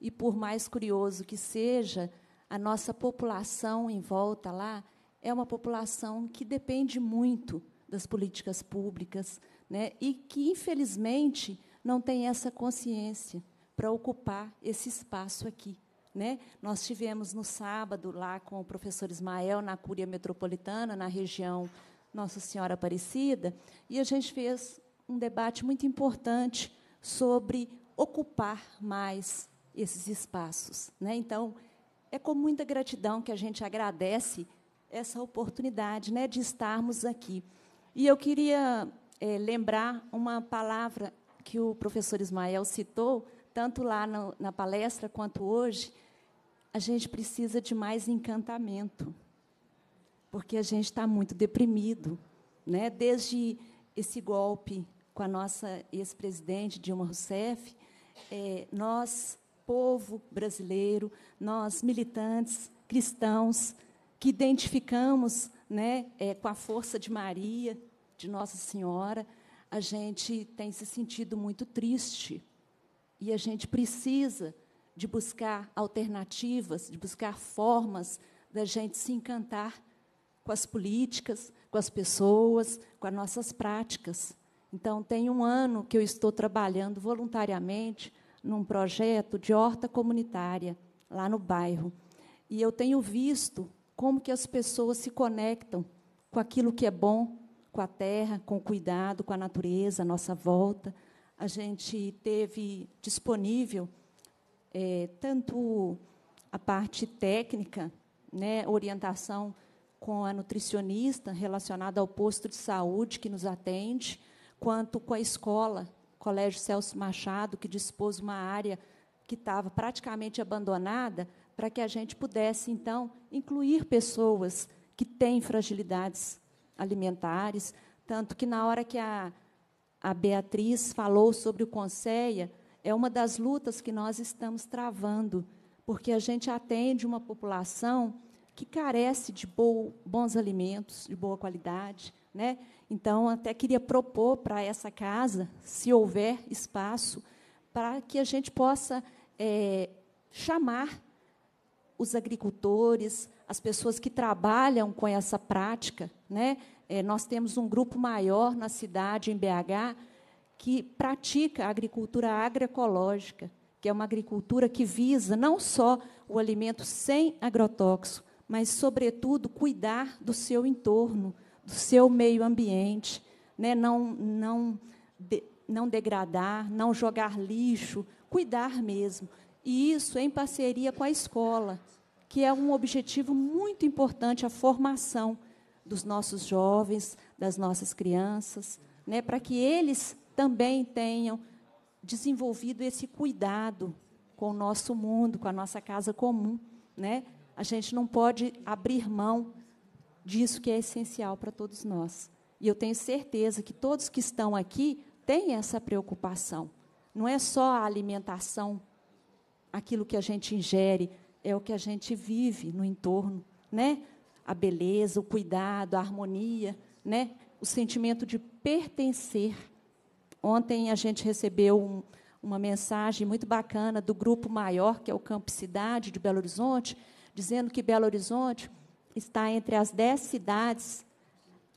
e, por mais curioso que seja, a nossa população em volta lá é uma população que depende muito das políticas públicas, né, e que, infelizmente, não tem essa consciência para ocupar esse espaço aqui, né? Nós tivemos, no sábado, lá com o professor Ismael, na Cúria Metropolitana, na região Nossa Senhora Aparecida, e a gente fez um debate muito importante sobre ocupar mais esses espaços, né? Então, é com muita gratidão que a gente agradece essa oportunidade, né, de estarmos aqui. E eu queria é, lembrar uma palavra que o professor Ismael citou, tanto lá no, na palestra quanto hoje: a gente precisa de mais encantamento, porque a gente está muito deprimido, né? Desde esse golpe com a nossa ex-presidente Dilma Rousseff, é, nós, povo brasileiro, nós, militantes, cristãos, que identificamos, né, é, com a força de Maria, de Nossa Senhora, a gente tem se sentido muito triste, e a gente precisa de buscar alternativas, de buscar formas da gente se encantar com as políticas, com as pessoas, com as nossas práticas. Então, tem um ano que eu estou trabalhando voluntariamente num projeto de horta comunitária, lá no bairro. E eu tenho visto como que as pessoas se conectam com aquilo que é bom, com a terra, com o cuidado, com a natureza, à nossa volta. A gente teve disponível é, tanto a parte técnica, né, orientação com a nutricionista relacionada ao posto de saúde que nos atende, quanto com a escola, Colégio Celso Machado, que dispôs uma área que estava praticamente abandonada, para que a gente pudesse, então, incluir pessoas que têm fragilidades alimentares, tanto que, na hora que a, a Beatriz falou sobre o Conselho, é uma das lutas que nós estamos travando, porque a gente atende uma população que carece de bons alimentos, de boa qualidade, né? Então, até queria propor para essa casa, se houver espaço, para que a gente possa é, chamar os agricultores, as pessoas que trabalham com essa prática, né? É, nós temos um grupo maior na cidade, em B H, que pratica a agricultura agroecológica, que é uma agricultura que visa não só o alimento sem agrotóxico, mas, sobretudo, cuidar do seu entorno, do seu meio ambiente, né? não, não, de, não degradar, não jogar lixo, cuidar mesmo. E isso em parceria com a escola, que é um objetivo muito importante, a formação dos nossos jovens, das nossas crianças, né? Para que eles também tenham desenvolvido esse cuidado com o nosso mundo, com a nossa casa comum, né? A gente não pode abrir mão disso que é essencial para todos nós. E eu tenho certeza que todos que estão aqui têm essa preocupação. Não é só a alimentação, aquilo que a gente ingere, é o que a gente vive no entorno, né? A beleza, o cuidado, a harmonia, né? O sentimento de pertencer. Ontem a gente recebeu um, uma mensagem muito bacana do grupo maior, que é o Campo Cidade de Belo Horizonte, dizendo que Belo Horizonte está entre as dez cidades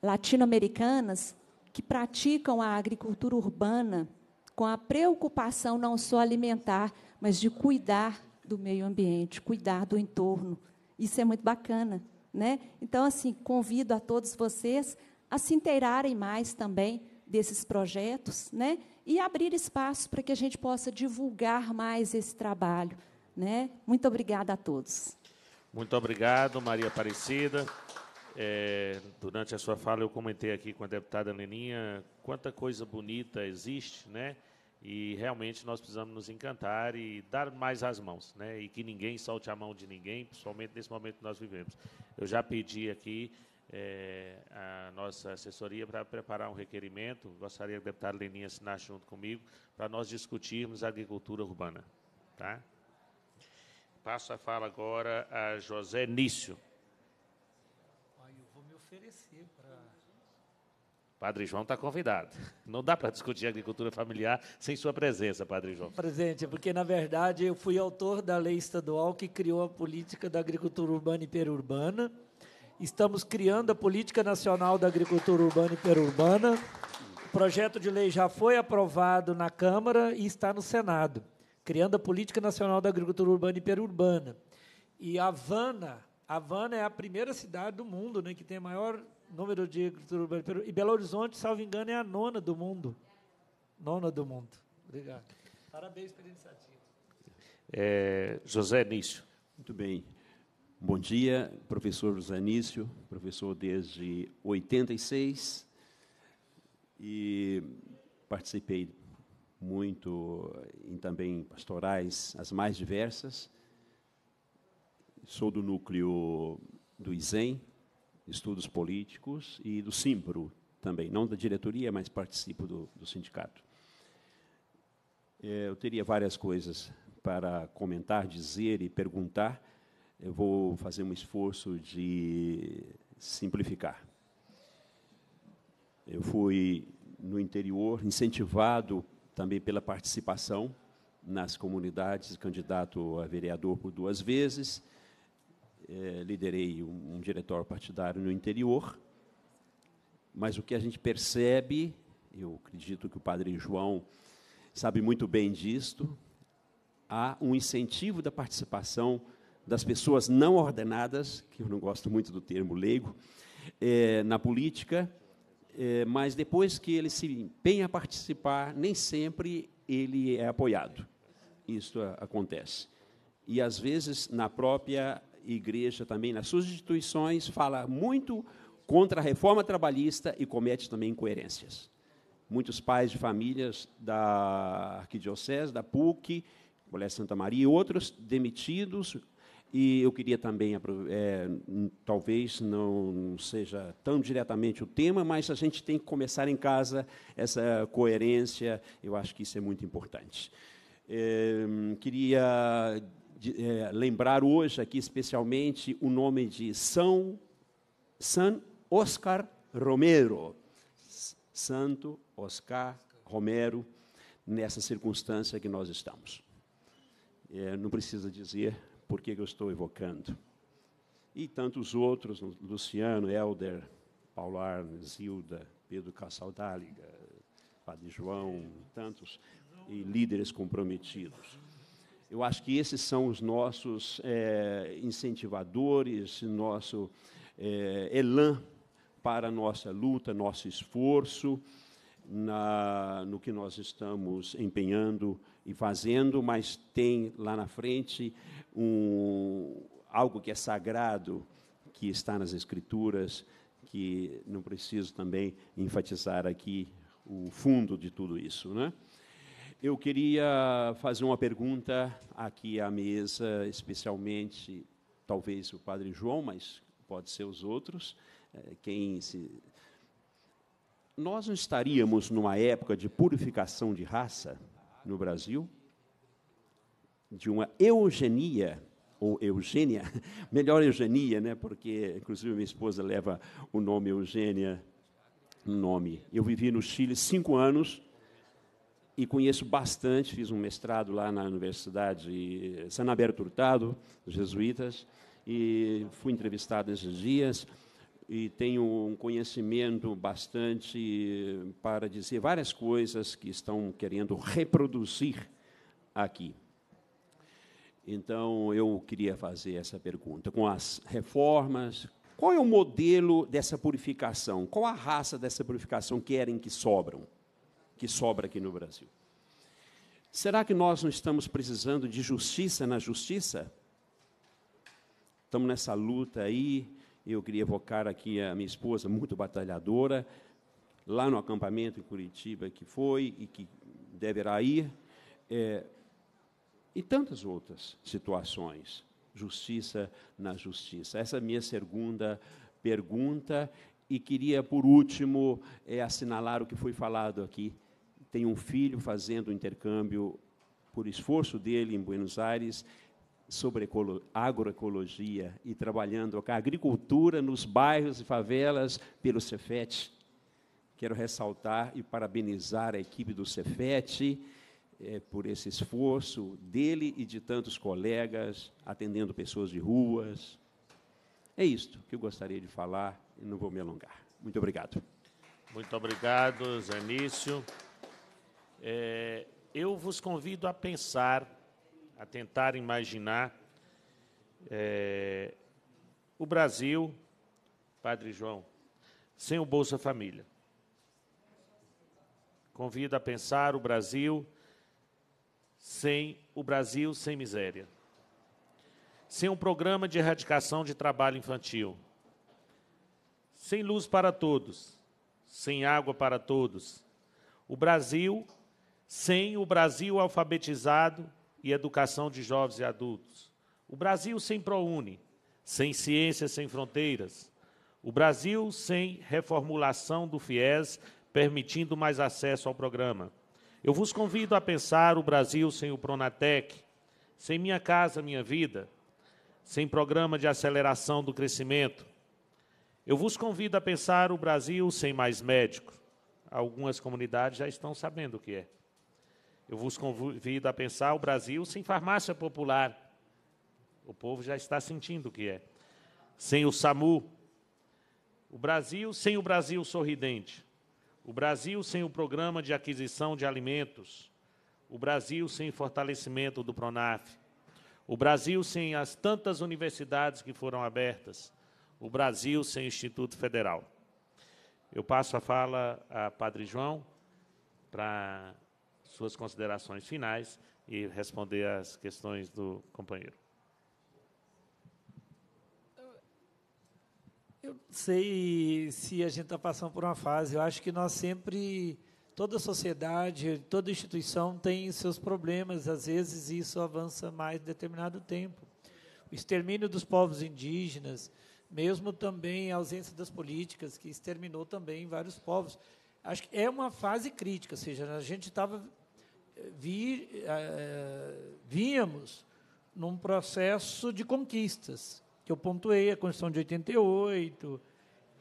latino-americanas que praticam a agricultura urbana com a preocupação não só alimentar, mas de cuidar do meio ambiente, cuidar do entorno. Isso é muito bacana, né? Então, assim, convido a todos vocês a se inteirarem mais também desses projetos, né? E abrir espaço para que a gente possa divulgar mais esse trabalho, né? Muito obrigada a todos. Muito obrigado, Maria Aparecida. É, durante a sua fala, eu comentei aqui com a deputada Leninha quanta coisa bonita existe, né? E realmente nós precisamos nos encantar e dar mais as mãos, né? E que ninguém solte a mão de ninguém, principalmente nesse momento que nós vivemos. Eu já pedi aqui é, a nossa assessoria para preparar um requerimento, gostaria que a deputada Leninha assinar junto comigo, para nós discutirmos a agricultura urbana. Tá? Passo a fala agora a José Nício. Eu vou me oferecer para... Padre João está convidado. Não dá para discutir agricultura familiar sem sua presença, Padre João. Presente, porque, na verdade, eu fui autor da lei estadual que criou a política da agricultura urbana e periurbana. Estamos criando a Política Nacional da Agricultura Urbana e Periurbana. O projeto de lei já foi aprovado na Câmara e está no Senado, criando a Política Nacional da Agricultura Urbana e Periurbana. E Havana, Havana é a primeira cidade do mundo, né, que tem maior número de agricultura urbana e periurbana. E Belo Horizonte, salvo engano, é a nona do mundo. Nona do mundo. Obrigado. Parabéns pela iniciativa. É, José Nício. Muito bem. Bom dia, professor José Nício, professor desde oitenta e seis, e participei muito em também pastorais, as mais diversas. Sou do núcleo do I S E M, Estudos Políticos, e do Simpro também, não da diretoria, mas participo do, do sindicato. É, eu teria várias coisas para comentar, dizer e perguntar. Eu vou fazer um esforço de simplificar. Eu fui, no interior, incentivado também pela participação nas comunidades, candidato a vereador por duas vezes, é, liderei um, um diretório partidário no interior, mas o que a gente percebe, eu acredito que o Padre João sabe muito bem disto, há um incentivo da participação das pessoas não ordenadas, que eu não gosto muito do termo leigo, é, na política, é, mas depois que ele se empenha a participar, nem sempre ele é apoiado. Isso acontece. E, às vezes, na própria igreja também, nas suas instituições, fala muito contra a reforma trabalhista e comete também incoerências. Muitos pais de famílias da Arquidiocese, da P U C, Colégio Santa Maria e outros demitidos. E eu queria também, é, talvez não seja tão diretamente o tema, mas a gente tem que começar em casa essa coerência, eu acho que isso é muito importante. É, queria é, lembrar hoje aqui especialmente o nome de São, São Oscar Romero, Santo Oscar Romero, nessa circunstância que nós estamos. É, não precisa dizer... por que eu estou evocando. E tantos outros, Luciano, Helder, Paular, Zilda, Pedro Cassaldáliga, Padre João, tantos, e líderes comprometidos. Eu acho que esses são os nossos é, incentivadores, nosso é, elan para a nossa luta, nosso esforço, na, no que nós estamos empenhando e fazendo, mas tem lá na frente um, algo que é sagrado, que está nas Escrituras, que não preciso também enfatizar aqui o fundo de tudo isso, né? Eu queria fazer uma pergunta aqui à mesa, especialmente, talvez, o Padre João, mas pode ser os outros. Quem se... Nós não estaríamos numa época de purificação de raça no Brasil? De uma eugenia, ou eugênia, melhor eugenia, né? Porque, inclusive, minha esposa leva o nome Eugênia no nome. Eu vivi no Chile cinco anos, e conheço bastante, fiz um mestrado lá na Universidade San Alberto Hurtado, dos jesuítas, e fui entrevistado esses dias, e tenho um conhecimento bastante para dizer várias coisas que estão querendo reproduzir aqui. Então, eu queria fazer essa pergunta. Com as reformas, qual é o modelo dessa purificação? Qual a raça dessa purificação querem que sobram? que sobra aqui no Brasil. Será que nós não estamos precisando de justiça na justiça? Estamos nessa luta aí, eu queria evocar aqui a minha esposa, muito batalhadora, lá no acampamento em Curitiba, que foi e que deverá ir, é, e tantas outras situações, justiça na justiça. Essa é a minha segunda pergunta, e queria, por último, é, assinalar o que foi falado aqui. Tem um filho fazendo intercâmbio, por esforço dele, em Buenos Aires, sobre agroecologia e trabalhando com a agricultura nos bairros e favelas pelo Cefet. Quero ressaltar e parabenizar a equipe do Cefet é, por esse esforço dele e de tantos colegas, atendendo pessoas de ruas. É isto que eu gostaria de falar e não vou me alongar. Muito obrigado. Muito obrigado, Zanício. É, eu vos convido a pensar, a tentar imaginar é, o Brasil, Padre João, sem o Bolsa Família. Convido a pensar o Brasil sem o Brasil sem miséria. Sem um programa de erradicação de trabalho infantil. Sem luz para todos, sem água para todos. O Brasil, sem o Brasil alfabetizado e educação de jovens e adultos. O Brasil sem ProUni, sem ciência sem fronteiras. O Brasil sem reformulação do FIES, permitindo mais acesso ao programa. Eu vos convido a pensar o Brasil sem o Pronatec, sem Minha Casa Minha Vida, sem programa de aceleração do crescimento. Eu vos convido a pensar o Brasil sem mais médico. Algumas comunidades já estão sabendo o que é. Eu vos convido a pensar o Brasil sem farmácia popular. O povo já está sentindo o que é. Sem o SAMU. O Brasil sem o Brasil sorridente. O Brasil sem o programa de aquisição de alimentos. O Brasil sem fortalecimento do Pronaf. O Brasil sem as tantas universidades que foram abertas. O Brasil sem o Instituto Federal. Eu passo a fala a Padre João para suas considerações finais e responder às questões do companheiro. Eu não sei se a gente está passando por uma fase. Eu acho que nós sempre, toda sociedade, toda instituição tem seus problemas. Às vezes, isso avança mais em determinado tempo. O extermínio dos povos indígenas, mesmo também a ausência das políticas, que exterminou também vários povos. Acho que é uma fase crítica, ou seja, a gente estava, vi, vínhamos num processo de conquistas, que eu pontuei, a Constituição de oitenta e oito.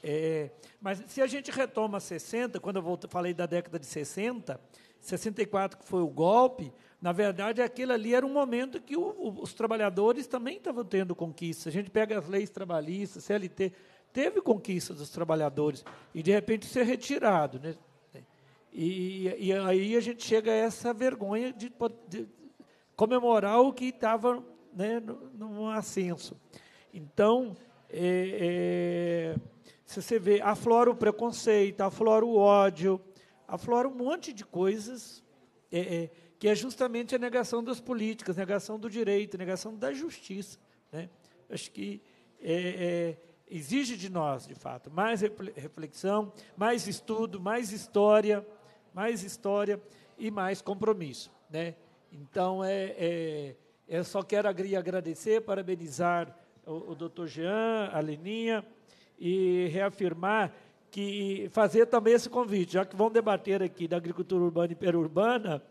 É, mas, se a gente retoma sessenta, quando eu voltei, falei da década de sessenta, sessenta e quatro, que foi o golpe, na verdade, aquilo ali era um momento que o, o, os trabalhadores também estavam tendo conquistas. A gente pega as leis trabalhistas, C L T, teve conquista dos trabalhadores, e, de repente, isso é retirado, né? E, e aí a gente chega a essa vergonha de, de comemorar o que estava, né, num ascenso. Então, é, é, Se você vê, aflora o preconceito, aflora o ódio, aflora um monte de coisas, é, é, que é justamente a negação das políticas, negação do direito, negação da justiça, né? Acho que é, é, exige de nós, de fato, mais reflexão, mais estudo, mais história, mais história e mais compromisso, né? Então, é, é, eu só quero agradecer, parabenizar o, o doutor Jean, a Leninha, e reafirmar que fazer também esse convite, já que vão debater aqui da agricultura urbana e perurbana,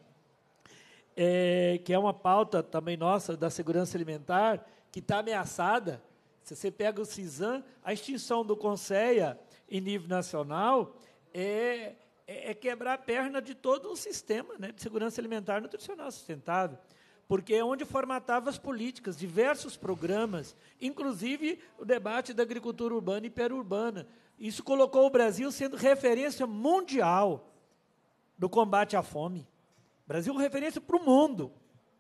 é, que é uma pauta também nossa da segurança alimentar, que está ameaçada. Se você pega o CISAM, a extinção do Conselho em nível nacional é, é, é quebrar a perna de todo um sistema, né, de segurança alimentar e nutricional sustentável, porque é onde formatava as políticas, diversos programas, inclusive o debate da agricultura urbana e perurbana. Isso colocou o Brasil sendo referência mundial no combate à fome. Brasil referência para o mundo,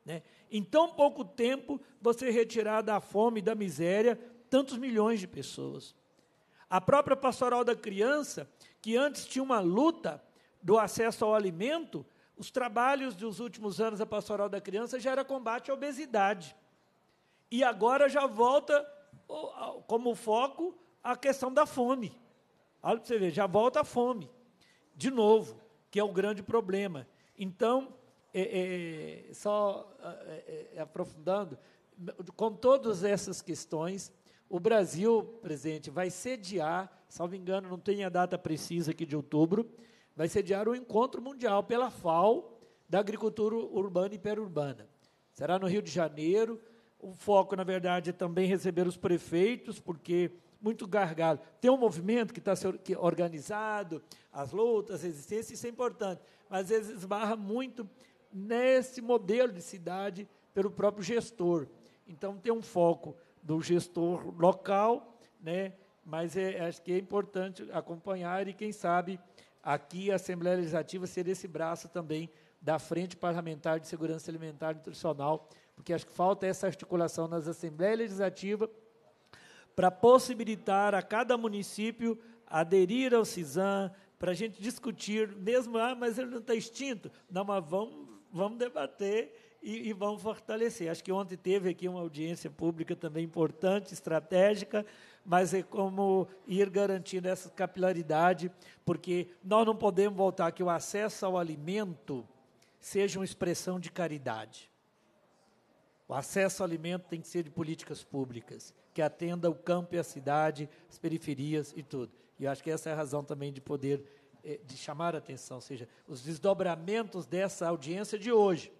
né? Em tão pouco tempo, você retirar da fome e da miséria tantos milhões de pessoas. A própria Pastoral da Criança, que antes tinha uma luta do acesso ao alimento, os trabalhos dos últimos anos da Pastoral da Criança já era combate à obesidade. E agora já volta como foco a questão da fome. Olha para você ver, já volta a fome, de novo, que é o grande problema. Então, é, é, só é, aprofundando, com todas essas questões, o Brasil, presidente, vai sediar, salvo engano, não tem a data precisa aqui de outubro, vai sediar o Encontro Mundial pela FAO da Agricultura Urbana e Perurbana. Será no Rio de Janeiro. O foco, na verdade, é também receber os prefeitos, porque muito gargalo. Tem um movimento que está organizado, as lutas, as resistências, isso é importante, mas às vezes esbarra muito nesse modelo de cidade pelo próprio gestor. Então, tem um foco do gestor local, né? Mas é, acho que é importante acompanhar e, quem sabe, aqui a Assembleia Legislativa ser esse braço também da Frente Parlamentar de Segurança Alimentar e Nutricional, porque acho que falta essa articulação nas Assembleias Legislativas para possibilitar a cada município aderir ao CISAM, para a gente discutir, mesmo, ah, mas ele não está extinto. Não, mas vamos, vamos debater e, e vamos fortalecer. Acho que ontem teve aqui uma audiência pública também importante, estratégica, mas é como ir garantindo essa capilaridade, porque nós não podemos voltar que o acesso ao alimento seja uma expressão de caridade. O acesso ao alimento tem que ser de políticas públicas, que atenda o campo e a cidade, as periferias e tudo. E eu acho que essa é a razão também de poder, de chamar a atenção, ou seja, os desdobramentos dessa audiência de hoje,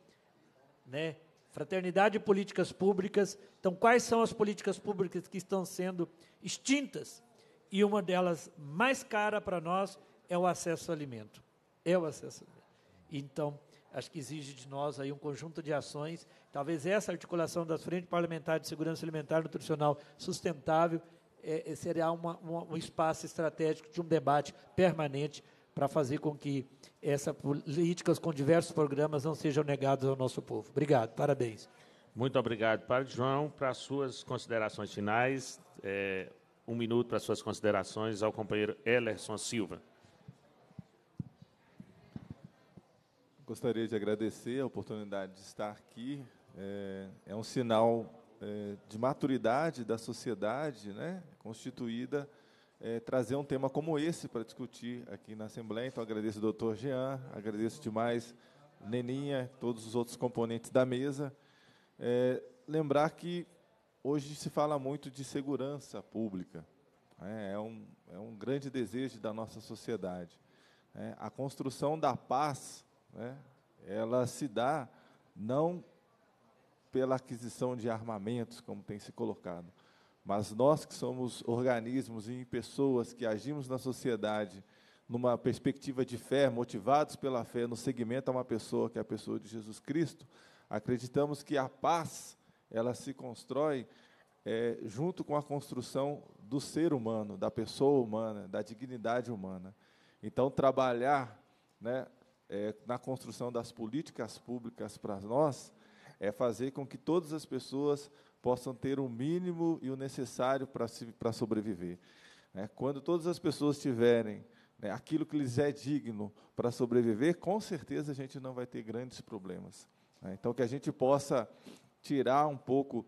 né? Fraternidade e políticas públicas. Então, quais são as políticas públicas que estão sendo extintas? E uma delas mais cara para nós é o acesso ao alimento. É o acesso ao alimento. Então, acho que exige de nós aí um conjunto de ações, talvez essa articulação das Frentes Parlamentares de Segurança Alimentar e Nutricional Sustentável é, é, será uma, uma, um espaço estratégico de um debate permanente para fazer com que essas políticas com diversos programas não sejam negadas ao nosso povo. Obrigado, parabéns. Muito obrigado, Padre João. Para as suas considerações finais, é, um minuto para as suas considerações ao companheiro Elerson Silva. Gostaria de agradecer a oportunidade de estar aqui. É, é um sinal é, de maturidade da sociedade, né, constituída, é, trazer um tema como esse para discutir aqui na Assembleia. Então, agradeço ao doutor Jean, agradeço demais Leninha, todos os outros componentes da mesa. É, lembrar que hoje se fala muito de segurança pública. É, é, um, é um grande desejo da nossa sociedade. É, a construção da paz, né, ela se dá não pela aquisição de armamentos, como tem se colocado, mas nós que somos organismos e pessoas que agimos na sociedade numa perspectiva de fé, motivados pela fé, no segmento a uma pessoa que é a pessoa de Jesus Cristo, acreditamos que a paz ela se constrói é, junto com a construção do ser humano, da pessoa humana, da dignidade humana. Então, trabalhar, né, É, na construção das políticas públicas para nós, é fazer com que todas as pessoas possam ter o mínimo e o necessário para para sobreviver. Né? Quando todas as pessoas tiverem, né, aquilo que lhes é digno para sobreviver, com certeza a gente não vai ter grandes problemas. Né? Então, que a gente possa tirar um pouco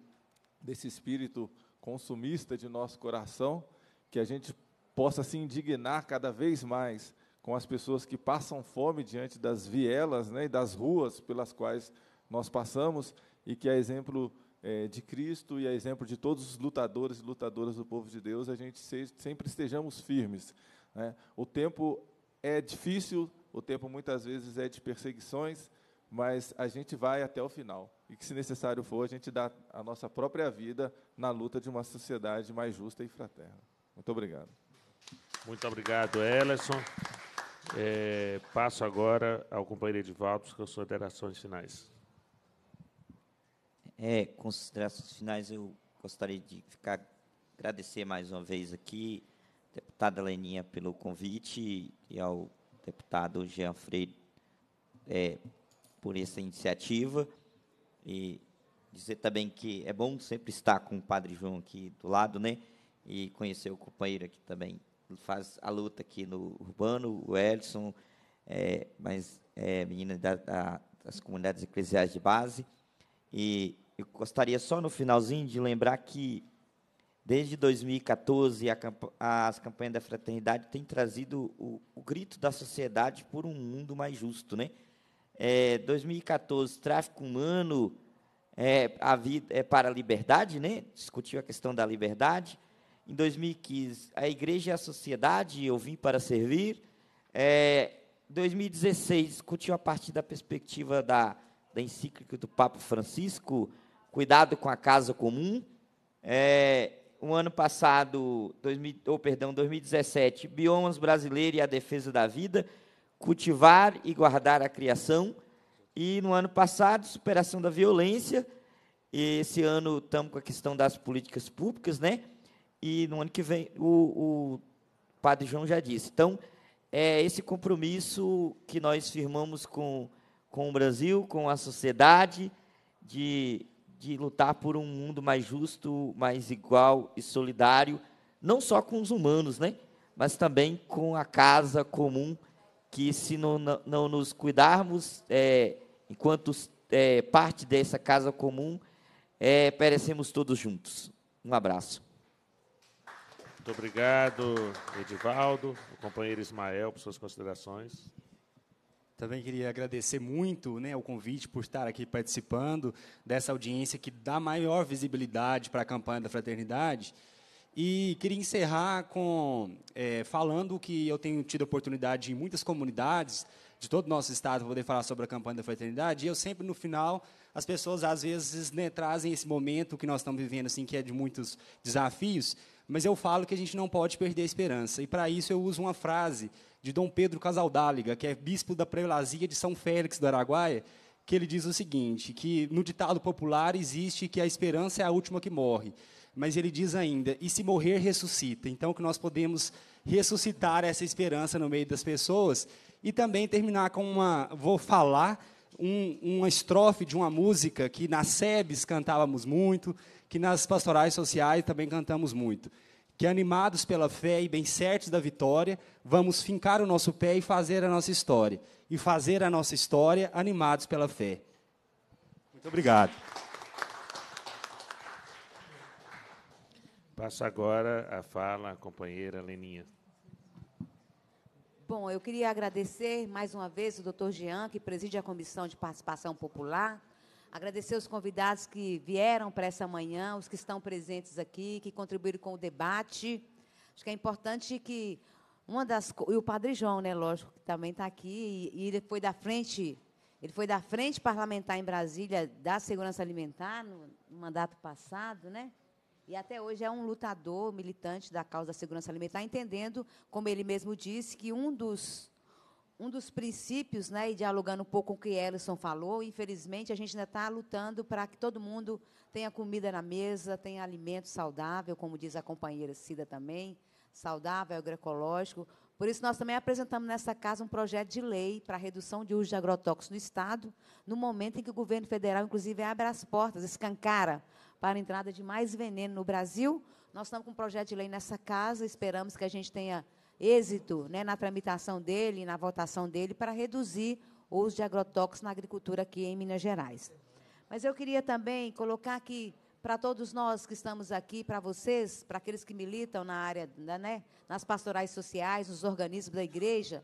desse espírito consumista de nosso coração, que a gente possa se indignar cada vez mais com as pessoas que passam fome diante das vielas, né, e das ruas pelas quais nós passamos, e que, a exemplo é, de Cristo e a exemplo de todos os lutadores e lutadoras do povo de Deus, a gente se, sempre estejamos firmes. Né? O tempo é difícil, o tempo muitas vezes é de perseguições, mas a gente vai até o final. E que, se necessário for, a gente dá a nossa própria vida na luta de uma sociedade mais justa e fraterna. Muito obrigado. Muito obrigado, Elerson. É, passo agora ao companheiro Edivaldo com as considerações finais. É, considerações finais, eu gostaria de ficar, agradecer mais uma vez aqui, deputada Leninha, pelo convite, e ao deputado Jean Freire é, por essa iniciativa, e dizer também que é bom sempre estar com o Padre João aqui do lado, né, e conhecer o companheiro aqui também. Faz a luta aqui no urbano, o Elerson, é, mas é menina da, da, das comunidades eclesiais de base. E eu gostaria só no finalzinho de lembrar que, desde dois mil e quatorze, a camp as campanhas da fraternidade têm trazido o, o grito da sociedade por um mundo mais justo. Né? É, dois mil e quatorze, tráfico humano, é, a vida, é para a liberdade, né? Discutiu a questão da liberdade. Em dois mil e quinze, a Igreja e a Sociedade, eu vim para servir. É, dois mil e dezesseis, discutiu a partir da perspectiva da, da encíclica do Papa Francisco, cuidado com a casa comum. É, um ano passado, dois mil, oh, perdão, dois mil e dezessete, biomas brasileiros e a defesa da vida, cultivar e guardar a criação. E, no ano passado, superação da violência. E esse ano, estamos com a questão das políticas públicas, né? E, no ano que vem, o, o Padre João já disse. Então, é esse compromisso que nós firmamos com, com o Brasil, com a sociedade, de, de lutar por um mundo mais justo, mais igual e solidário, não só com os humanos, né? Mas também com a casa comum, que, se não, não nos cuidarmos, é, enquanto é, parte dessa casa comum, é, perecemos todos juntos. Um abraço. Muito obrigado, Edivaldo. O companheiro Ismael, por suas considerações. Também queria agradecer muito, né, o convite, por estar aqui participando dessa audiência que dá maior visibilidade para a campanha da fraternidade. E queria encerrar com, é, falando que eu tenho tido oportunidade em muitas comunidades de todo o nosso estado para poder falar sobre a campanha da fraternidade, e eu sempre, no final, as pessoas, às vezes, né, trazem esse momento que nós estamos vivendo, assim, que é de muitos desafios, mas eu falo que a gente não pode perder a esperança. E, para isso, eu uso uma frase de Dom Pedro Casaldáliga, que é bispo da prelazia de São Félix do Araguaia, que ele diz o seguinte, que no ditado popular existe que a esperança é a última que morre, mas ele diz ainda, e se morrer, ressuscita. Então, que nós podemos ressuscitar essa esperança no meio das pessoas. E também terminar com uma... Vou falar um, uma estrofe de uma música que nas SEBs cantávamos muito, que nas pastorais sociais também cantamos muito, que, animados pela fé e bem certos da vitória, vamos fincar o nosso pé e fazer a nossa história, e fazer a nossa história animados pela fé. Muito obrigado. Passo agora a fala à companheira Leninha. Bom, eu queria agradecer mais uma vez o doutor Jean, que preside a Comissão de Participação Popular, agradecer os convidados que vieram para essa manhã, os que estão presentes aqui, que contribuíram com o debate. Acho que é importante que uma das... E o Padre João, né, lógico, que também está aqui, e ele foi da frente, ele foi da frente parlamentar em Brasília da Segurança Alimentar no mandato passado, né? E até hoje é um lutador militante da causa da segurança alimentar, entendendo, como ele mesmo disse, que um dos... Um dos princípios, né, e dialogando um pouco com o que Elerson falou, infelizmente, a gente ainda está lutando para que todo mundo tenha comida na mesa, tenha alimento saudável, como diz a companheira Cida também, saudável, agroecológico. Por isso, nós também apresentamos nessa casa um projeto de lei para a redução de uso de agrotóxicos no Estado, no momento em que o governo federal, inclusive, abre as portas, escancara para a entrada de mais veneno no Brasil. Nós estamos com um projeto de lei nessa casa, esperamos que a gente tenha êxito, né, na tramitação dele, na votação dele, para reduzir o uso de agrotóxicos na agricultura aqui em Minas Gerais. Mas eu queria também colocar aqui, para todos nós que estamos aqui, para vocês, para aqueles que militam na área, né, nas pastorais sociais, nos organismos da igreja,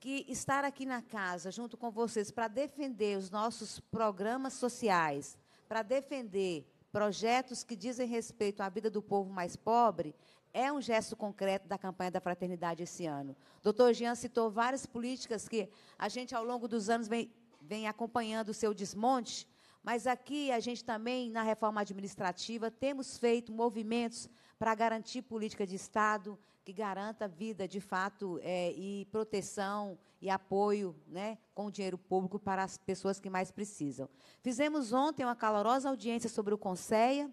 que estar aqui na casa, junto com vocês, para defender os nossos programas sociais, para defender projetos que dizem respeito à vida do povo mais pobre, é um gesto concreto da campanha da fraternidade esse ano. Doutor Jean citou várias políticas que a gente, ao longo dos anos, vem, vem acompanhando o seu desmonte, mas aqui a gente também, na reforma administrativa, temos feito movimentos para garantir política de Estado que garanta vida, de fato, é, e proteção e apoio, né, com o dinheiro público para as pessoas que mais precisam. Fizemos ontem uma calorosa audiência sobre o Conselho,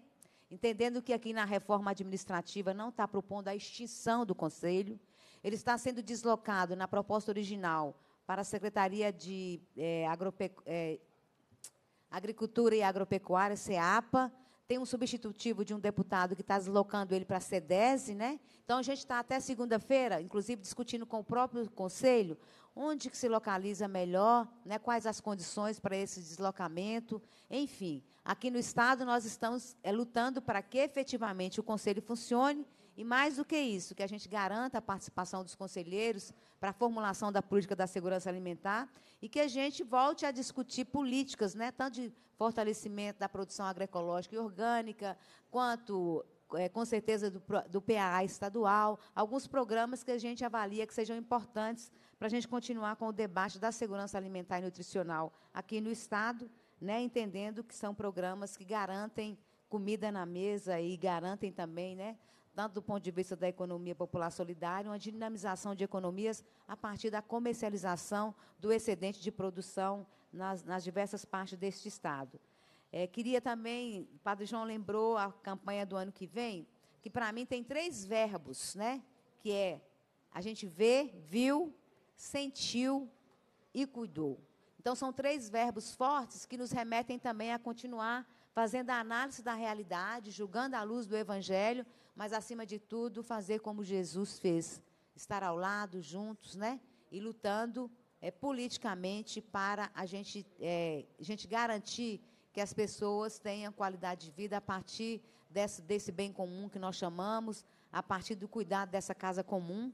entendendo que aqui na reforma administrativa não está propondo a extinção do Conselho, ele está sendo deslocado na proposta original para a Secretaria de é, Agropecuária, é, Agricultura e Agropecuária, SEAPA, tem um substitutivo de um deputado que está deslocando ele para a SEDESE, né? Então, a gente está até segunda-feira, inclusive, discutindo com o próprio Conselho onde que se localiza melhor, né, quais as condições para esse deslocamento. Enfim, aqui no Estado, nós estamos é, lutando para que, efetivamente, o Conselho funcione e, mais do que isso, que a gente garanta a participação dos conselheiros para a formulação da política da segurança alimentar e que a gente volte a discutir políticas, né, tanto de fortalecimento da produção agroecológica e orgânica, quanto, é, com certeza, do, do P A A estadual, alguns programas que a gente avalia que sejam importantes para a gente continuar com o debate da segurança alimentar e nutricional aqui no Estado, né, entendendo que são programas que garantem comida na mesa e garantem também, né, tanto do ponto de vista da economia popular solidária, uma dinamização de economias a partir da comercialização do excedente de produção nas, nas diversas partes deste Estado. É, queria também, o Padre João lembrou a campanha do ano que vem, que, para mim, tem três verbos, né, que é a gente vê, viu, sentiu e cuidou. Então, são três verbos fortes que nos remetem também a continuar fazendo a análise da realidade, julgando à luz do Evangelho, mas, acima de tudo, fazer como Jesus fez, estar ao lado, juntos, né, e lutando é, politicamente para a gente, é, a gente garantir que as pessoas tenham qualidade de vida a partir desse, desse bem comum que nós chamamos, a partir do cuidado dessa casa comum.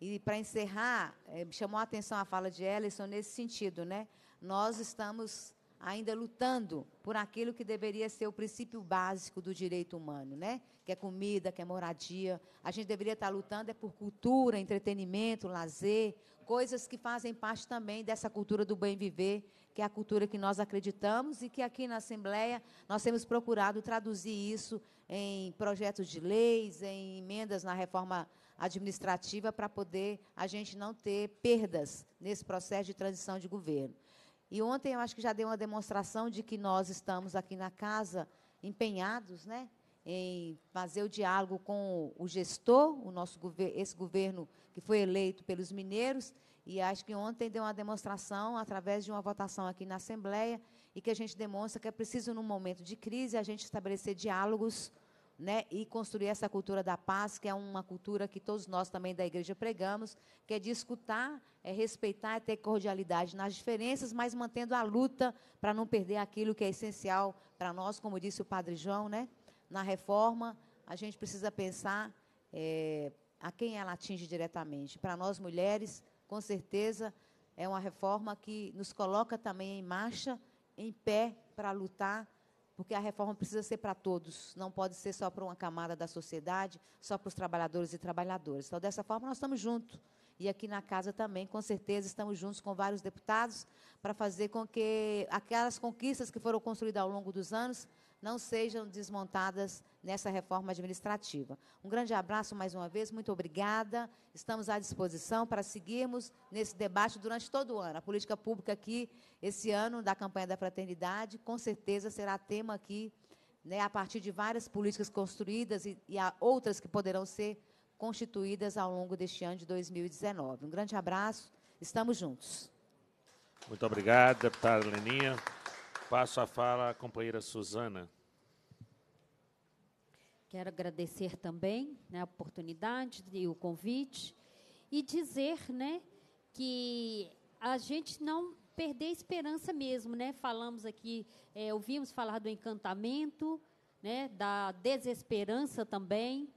E, para encerrar, é, chamou a atenção a fala de Elerson nesse sentido, né? Nós estamos ainda lutando por aquilo que deveria ser o princípio básico do direito humano, né? Que é comida, que é moradia. A gente deveria estar lutando é por cultura, entretenimento, lazer, coisas que fazem parte também dessa cultura do bem viver, que é a cultura que nós acreditamos e que aqui na Assembleia nós temos procurado traduzir isso em projetos de leis, em emendas na reforma administrativa, para poder a gente não ter perdas nesse processo de transição de governo. E ontem eu acho que já deu uma demonstração de que nós estamos aqui na casa empenhados, né, em fazer o diálogo com o gestor, o nosso gover- esse governo que foi eleito pelos mineiros, e acho que ontem deu uma demonstração através de uma votação aqui na Assembleia e que a gente demonstra que é preciso, num momento de crise, a gente estabelecer diálogos, né, e construir essa cultura da paz, que é uma cultura que todos nós também da igreja pregamos, que é de escutar, é respeitar, é ter cordialidade nas diferenças, mas mantendo a luta para não perder aquilo que é essencial para nós, como disse o Padre João, né? Na reforma, a gente precisa pensar é, a quem ela atinge diretamente. Para nós, mulheres, com certeza, é uma reforma que nos coloca também em marcha, em pé, para lutar, porque a reforma precisa ser para todos, não pode ser só para uma camada da sociedade, só para os trabalhadores e trabalhadoras. Então, dessa forma, nós estamos juntos. E aqui na casa também, com certeza, estamos juntos com vários deputados para fazer com que aquelas conquistas que foram construídas ao longo dos anos não sejam desmontadas nessa reforma administrativa. Um grande abraço mais uma vez, muito obrigada. Estamos à disposição para seguirmos nesse debate durante todo o ano. A política pública aqui, esse ano, da campanha da fraternidade, com certeza será tema aqui, né, a partir de várias políticas construídas e, e há outras que poderão ser constituídas ao longo deste ano de dois mil e dezenove. Um grande abraço, estamos juntos. Muito obrigado, deputada Leninha. Passo a fala à companheira Suzana. Quero agradecer também, né, a oportunidade e o convite e dizer, né, que a gente não perder a esperança mesmo, né? Falamos aqui, é, ouvimos falar do encantamento, né, da desesperança também,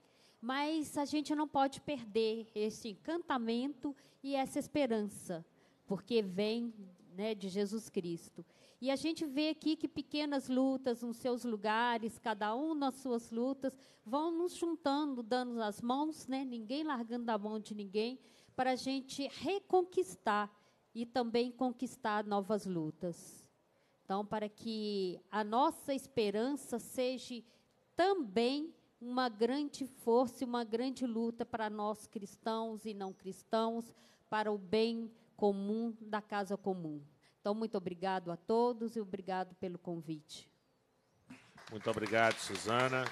mas a gente não pode perder esse encantamento e essa esperança, porque vem, né, de Jesus Cristo. E a gente vê aqui que pequenas lutas nos seus lugares, cada um nas suas lutas, vão nos juntando, dando as mãos, né, ninguém largando a mão de ninguém, para a gente reconquistar e também conquistar novas lutas. Então, para que a nossa esperança seja também uma grande força e uma grande luta para nós cristãos e não cristãos, para o bem comum da casa comum. Então, muito obrigado a todos e obrigado pelo convite. Muito obrigado, Suzana.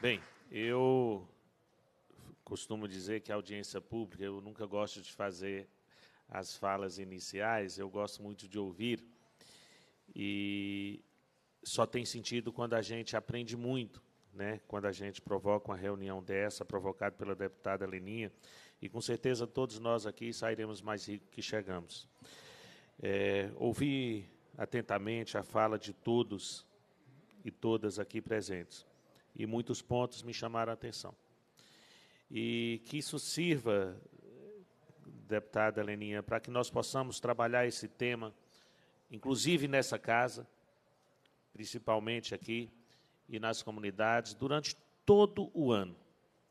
Bem, eu costumo dizer que a audiência pública, eu nunca gosto de fazer as falas iniciais, eu gosto muito de ouvir, e só tem sentido quando a gente aprende muito, né? Quando a gente provoca uma reunião dessa, provocada pela deputada Leninha, e com certeza todos nós aqui sairemos mais ricos que chegamos. É, ouvi atentamente a fala de todos e todas aqui presentes, e muitos pontos me chamaram a atenção. E que isso sirva, deputada Leninha, para que nós possamos trabalhar esse tema, inclusive nessa casa, principalmente aqui e nas comunidades, durante todo o ano,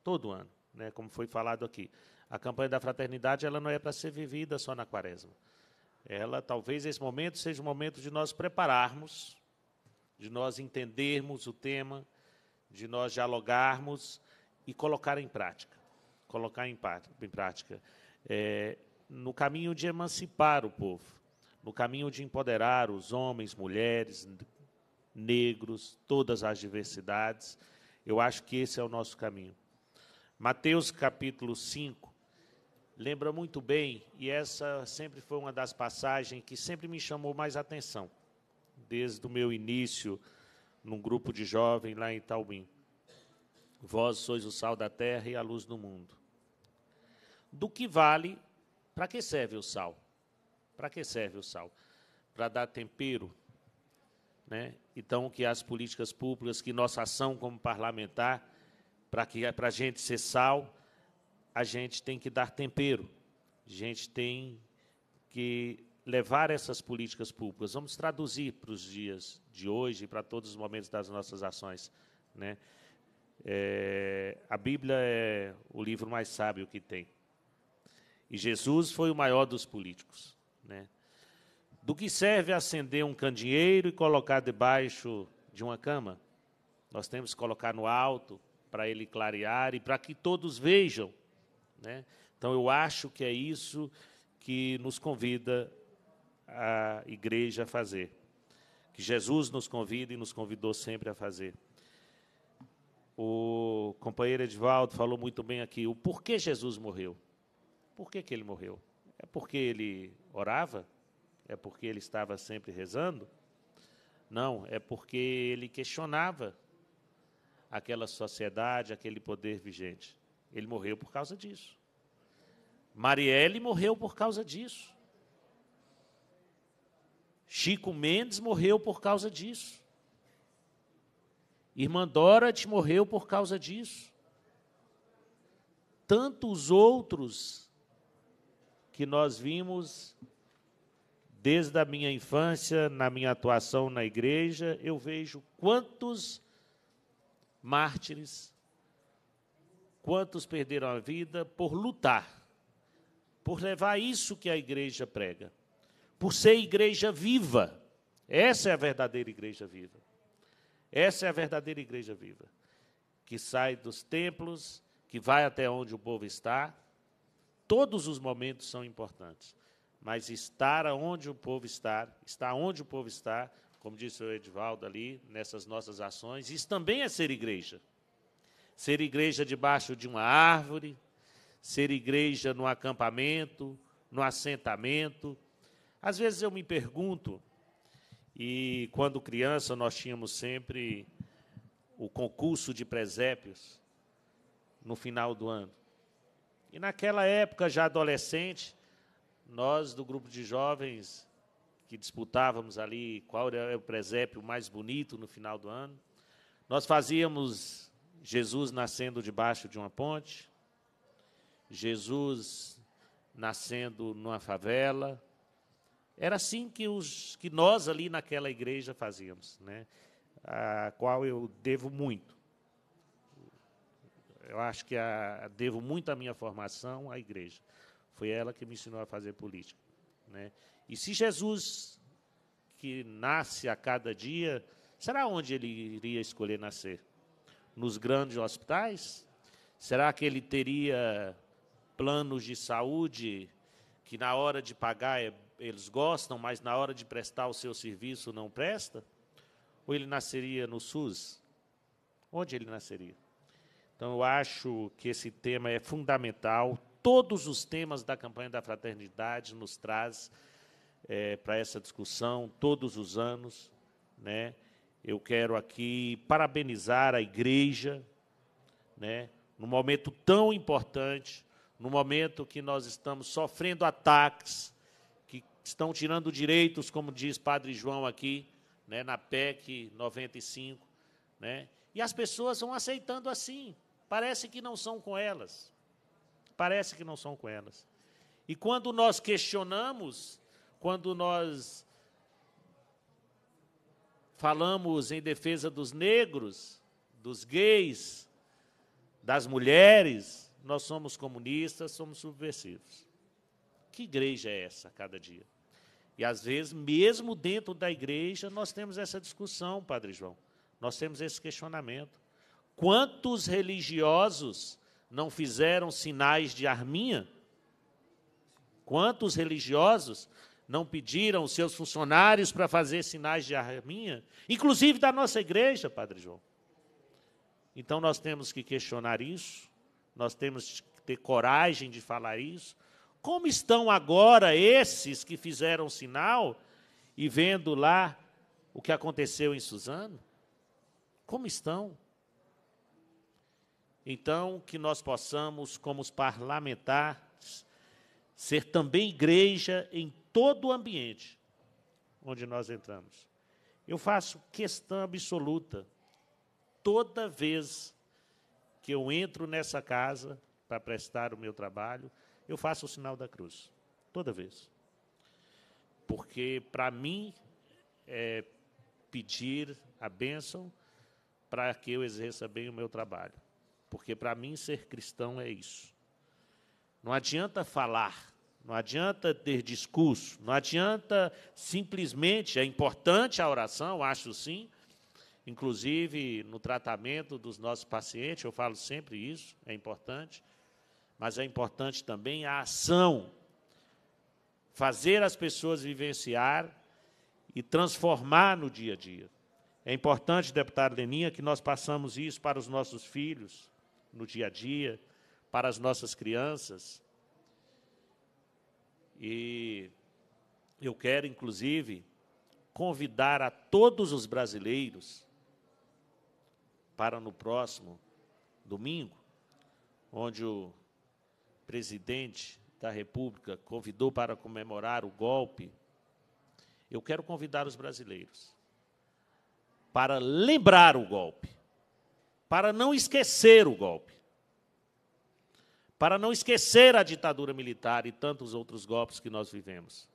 todo ano, né, como foi falado aqui. A campanha da fraternidade, ela não é para ser vivida só na quaresma. Ela, talvez, esse momento seja o momento de nós prepararmos, de nós entendermos o tema, de nós dialogarmos e colocar em prática, colocar em prática. É, no caminho de emancipar o povo, no caminho de empoderar os homens, mulheres, negros, todas as diversidades, eu acho que esse é o nosso caminho. Mateus, capítulo cinco, lembra muito bem, e essa sempre foi uma das passagens que sempre me chamou mais atenção, desde o meu início, num grupo de jovens lá em Itaubim. Vós sois o sal da terra e a luz do mundo. Do que vale, para que serve o sal? Para que serve o sal? Para dar tempero, né? Então, que as políticas públicas, que nossa ação como parlamentar, para que para a gente ser sal, a gente tem que dar tempero, a gente tem que levar essas políticas públicas. Vamos traduzir para os dias de hoje e para todos os momentos das nossas ações, né? É, a Bíblia é o livro mais sábio que tem. E Jesus foi o maior dos políticos, né? Do que serve acender um candeeiro e colocar debaixo de uma cama? Nós temos que colocar no alto para ele clarear e para que todos vejam, né? Então, eu acho que é isso que nos convida a igreja a fazer, que Jesus nos convida e nos convidou sempre a fazer. O companheiro Edivaldo falou muito bem aqui o porquê Jesus morreu. Por que que ele morreu? É porque ele orava? É porque ele estava sempre rezando? Não, é porque ele questionava aquela sociedade, aquele poder vigente. Ele morreu por causa disso. Marielle morreu por causa disso. Chico Mendes morreu por causa disso. Irmã Dorothy morreu por causa disso. Tantos outros que nós vimos desde a minha infância, na minha atuação na igreja, eu vejo quantos mártires, quantos perderam a vida por lutar, por levar isso que a igreja prega, por ser igreja viva. Essa é a verdadeira igreja viva. Essa é a verdadeira igreja viva, que sai dos templos, que vai até onde o povo está. Todos os momentos são importantes, mas estar onde o povo está, estar onde o povo está, como disse o Edivaldo ali, nessas nossas ações, isso também é ser igreja. Ser igreja debaixo de uma árvore, ser igreja no acampamento, no assentamento. Às vezes eu me pergunto, e quando criança nós tínhamos sempre o concurso de presépios no final do ano. E, naquela época, já adolescente, nós, do grupo de jovens que disputávamos ali qual era o presépio mais bonito no final do ano, nós fazíamos Jesus nascendo debaixo de uma ponte, Jesus nascendo numa favela. Era assim que, os, que nós ali naquela igreja fazíamos, né? A qual eu devo muito. Eu acho que a, devo muito a minha formação à igreja. Foi ela que me ensinou a fazer política, né? E se Jesus, que nasce a cada dia, será onde ele iria escolher nascer? Nos grandes hospitais? Será que ele teria planos de saúde que, na hora de pagar, é, eles gostam, mas, na hora de prestar o seu serviço, não presta? Ou ele nasceria no SUS? Onde ele nasceria? Então, eu acho que esse tema é fundamental. Todos os temas da campanha da fraternidade nos traz é, para essa discussão, todos os anos, né? Eu quero aqui parabenizar a igreja, né, num momento tão importante, num momento que nós estamos sofrendo ataques, que estão tirando direitos, como diz Padre João aqui, né, na PEC noventa e cinco. Né, e as pessoas vão aceitando assim. Parece que não são com elas. Parece que não são com elas. E quando nós questionamos, quando nós falamos em defesa dos negros, dos gays, das mulheres, nós somos comunistas, somos subversivos. Que igreja é essa a cada dia? E, às vezes, mesmo dentro da igreja, nós temos essa discussão, Padre João. Nós temos esse questionamento. Quantos religiosos não fizeram sinais de arminha? Quantos religiosos não pediram seus funcionários para fazer sinais de arminha? Inclusive da nossa igreja, Padre João. Então, nós temos que questionar isso, nós temos que ter coragem de falar isso. Como estão agora esses que fizeram sinal e vendo lá o que aconteceu em Suzano? Como estão? Então, que nós possamos, como os parlamentares, ser também igreja em todo o ambiente onde nós entramos. Eu faço questão absoluta. Toda vez que eu entro nessa casa para prestar o meu trabalho, eu faço o sinal da cruz. Toda vez. Porque, para mim, é pedir a bênção para que eu exerça bem o meu trabalho. Porque, para mim, ser cristão é isso. Não adianta falar, não adianta ter discurso, não adianta simplesmente... É importante a oração, acho sim. Inclusive, no tratamento dos nossos pacientes, eu falo sempre isso, é importante, mas é importante também a ação, fazer as pessoas vivenciar e transformar no dia a dia. É importante, deputado Leninha, que nós passamos isso para os nossos filhos, no dia a dia, para as nossas crianças. E eu quero, inclusive, convidar a todos os brasileiros para no próximo domingo, onde o presidente da República convidou para comemorar o golpe, eu quero convidar os brasileiros para lembrar o golpe, para não esquecer o golpe, para não esquecer a ditadura militar e tantos outros golpes que nós vivemos.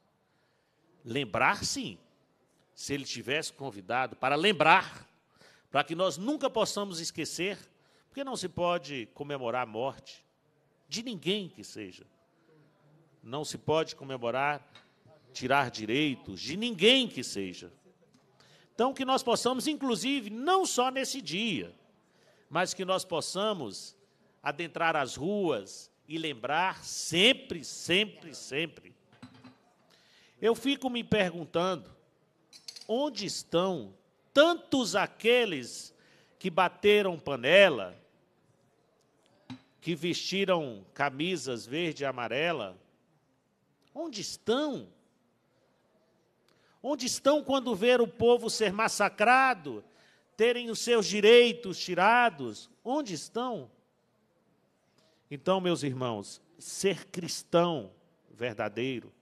Lembrar, sim, se ele tivesse convidado, para lembrar, para que nós nunca possamos esquecer. Porque não se pode comemorar a morte de ninguém que seja. Não se pode comemorar, tirar direitos de ninguém que seja. Então, que nós possamos, inclusive, não só nesse dia, mas que nós possamos adentrar as ruas e lembrar sempre, sempre, sempre. Eu fico me perguntando, onde estão tantos aqueles que bateram panela, que vestiram camisas verde e amarela? Onde estão? Onde estão quando ver o povo ser massacrado, terem os seus direitos tirados, onde estão? Então, meus irmãos, ser cristão verdadeiro,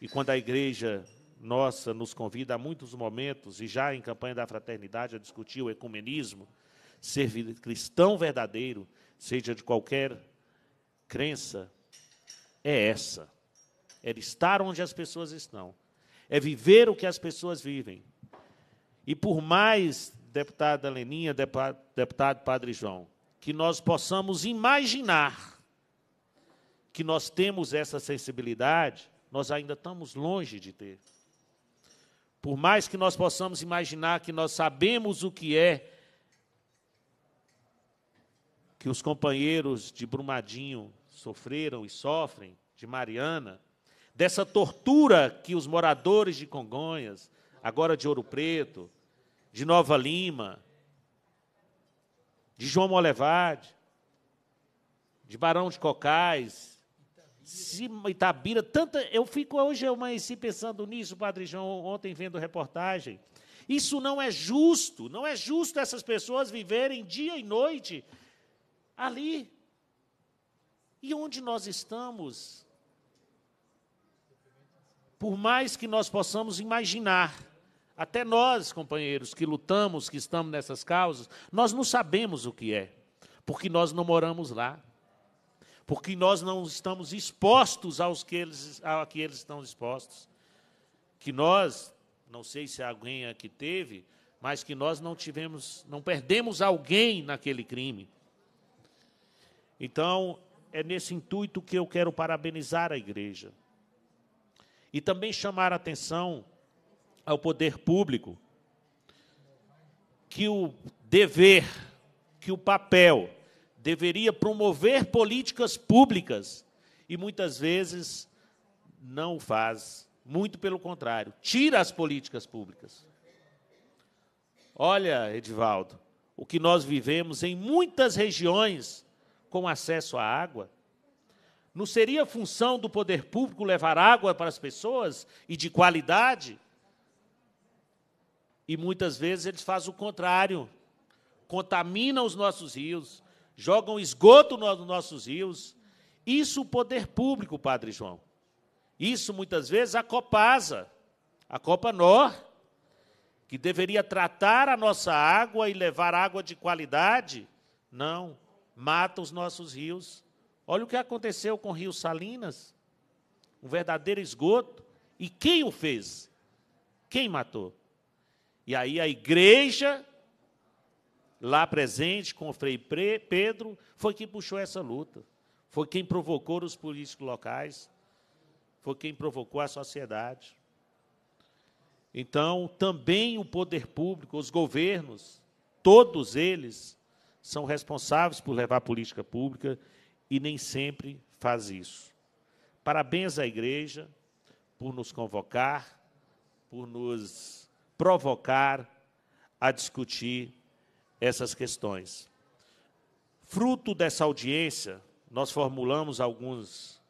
e quando a igreja nossa nos convida a muitos momentos, e já em campanha da fraternidade a discutir o ecumenismo, ser cristão verdadeiro, seja de qualquer crença, é essa. É estar onde as pessoas estão. É viver o que as pessoas vivem. E por mais, deputada Leninha, deputado Padre João, que nós possamos imaginar que nós temos essa sensibilidade, nós ainda estamos longe de ter. Por mais que nós possamos imaginar que nós sabemos o que é que os companheiros de Brumadinho sofreram e sofrem, de Mariana, dessa tortura que os moradores de Congonhas, agora de Ouro Preto, de Nova Lima, de João Molevade, de Barão de Cocais, Itabira, Itabira tanta, eu fico hoje, eu amanheci pensando nisso, Padre João, ontem vendo reportagem. Isso não é justo, não é justo essas pessoas viverem dia e noite ali. E onde nós estamos? Por mais que nós possamos imaginar, até nós, companheiros, que lutamos, que estamos nessas causas, nós não sabemos o que é, porque nós não moramos lá, porque nós não estamos expostos aos que eles, a que eles estão expostos. Que nós, não sei se alguém aqui teve, mas que nós não tivemos, não perdemos alguém naquele crime. Então, é nesse intuito que eu quero parabenizar a igreja. E também chamar a atenção ao poder público que o dever, que o papel deveria promover políticas públicas e muitas vezes não o faz. Muito pelo contrário, tira as políticas públicas. Olha, Edivaldo, o que nós vivemos em muitas regiões com acesso à água, não seria função do poder público levar água para as pessoas e de qualidade? E muitas vezes eles fazem o contrário, contaminam os nossos rios, jogam esgoto nos nossos rios. Isso o poder público, Padre João. Isso muitas vezes a Copasa, a Copanor, que deveria tratar a nossa água e levar água de qualidade, não. Mata os nossos rios. Olha o que aconteceu com o Rio Salinas, um verdadeiro esgoto. E quem o fez? Quem matou? E aí a igreja, lá presente com o Frei Pedro, foi quem puxou essa luta, foi quem provocou os políticos locais, foi quem provocou a sociedade. Então, também o poder público, os governos, todos eles, são responsáveis por levar a política pública e nem sempre faz isso. Parabéns à igreja por nos convocar, por nos provocar a discutir essas questões. Fruto dessa audiência, nós formulamos alguns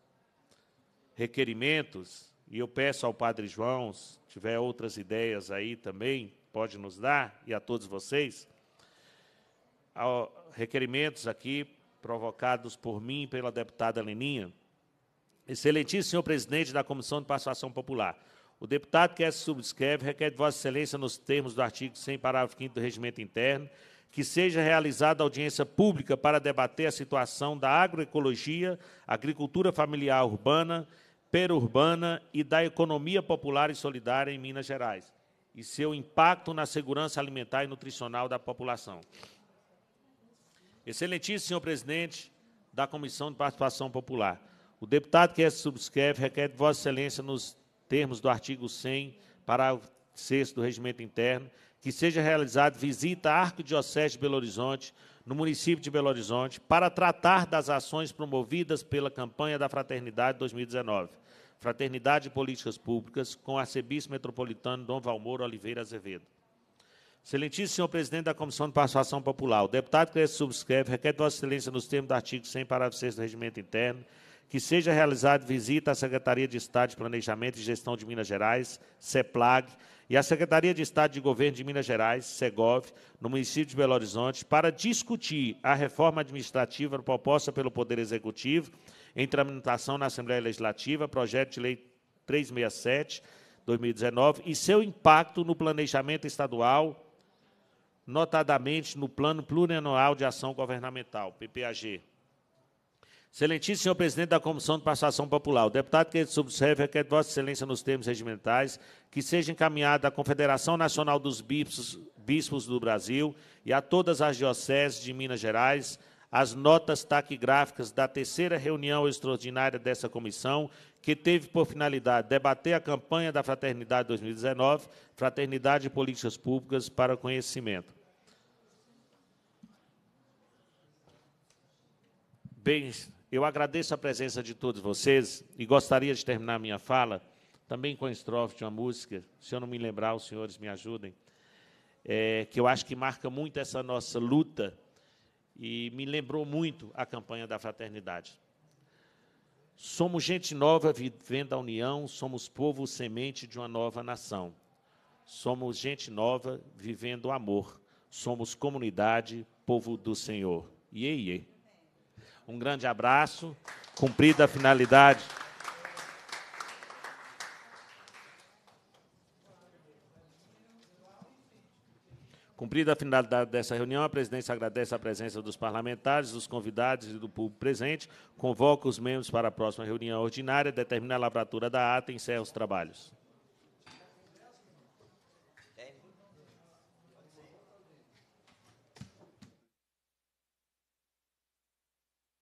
requerimentos, e eu peço ao Padre João, se tiver outras ideias aí também, pode nos dar, e a todos vocês, requerimentos aqui provocados por mim e pela deputada Leninha. Excelentíssimo senhor presidente da Comissão de Participação Popular, o deputado que se subscreve requer de vossa excelência, nos termos do artigo cem, parágrafo quinto do Regimento Interno, que seja realizada audiência pública para debater a situação da agroecologia, agricultura familiar urbana, perurbana e da economia popular e solidária em Minas Gerais e seu impacto na segurança alimentar e nutricional da população. Excelentíssimo senhor presidente da Comissão de Participação Popular, o deputado que se subscreve requer de vossa excelência, nos termos do artigo cem, parágrafo sexto do Regimento Interno, que seja realizada visita à Arquidiocese de Belo Horizonte, no município de Belo Horizonte, para tratar das ações promovidas pela campanha da Fraternidade dois mil e dezenove, Fraternidade e Políticas Públicas, com o arcebispo metropolitano Dom Walmor Oliveira Azevedo. Excelentíssimo senhor presidente da Comissão de Participação Popular, o deputado que se subscreve requer de vossa excelência, nos termos do artigo cem, parágrafo sexto do Regimento Interno, que seja realizada visita à Secretaria de Estado de Planejamento e Gestão de Minas Gerais, CEPLAG, e a Secretaria de Estado de Governo de Minas Gerais, Segov, no município de Belo Horizonte, para discutir a reforma administrativa proposta pelo Poder Executivo em tramitação na Assembleia Legislativa, projeto de lei trezentos e sessenta e sete, dois mil e dezenove, e seu impacto no planejamento estadual, notadamente no Plano Plurianual de Ação Governamental, P P A G. Excelentíssimo senhor presidente da Comissão de Participação Popular, o deputado que ele subscreve requer de Vossa Excelência, nos termos regimentais, que seja encaminhada à Confederação Nacional dos Bispos, Bispos do Brasil e a todas as dioceses de Minas Gerais as notas taquigráficas da terceira reunião extraordinária dessa comissão, que teve por finalidade debater a campanha da Fraternidade dois mil e dezenove, Fraternidade e Políticas Públicas para o Conhecimento. Bem, eu agradeço a presença de todos vocês e gostaria de terminar minha fala também com a estrofe de uma música, se eu não me lembrar, os senhores me ajudem, é, que eu acho que marca muito essa nossa luta e me lembrou muito a campanha da Fraternidade. Somos gente nova vivendo a união, somos povo semente de uma nova nação. Somos gente nova vivendo o amor, somos comunidade, povo do Senhor. Iê, iê. Um grande abraço, cumprida a finalidade. Cumprida a finalidade dessa reunião, a presidência agradece a presença dos parlamentares, dos convidados e do público presente, convoca os membros para a próxima reunião ordinária, determina a lavratura da ata e encerra os trabalhos.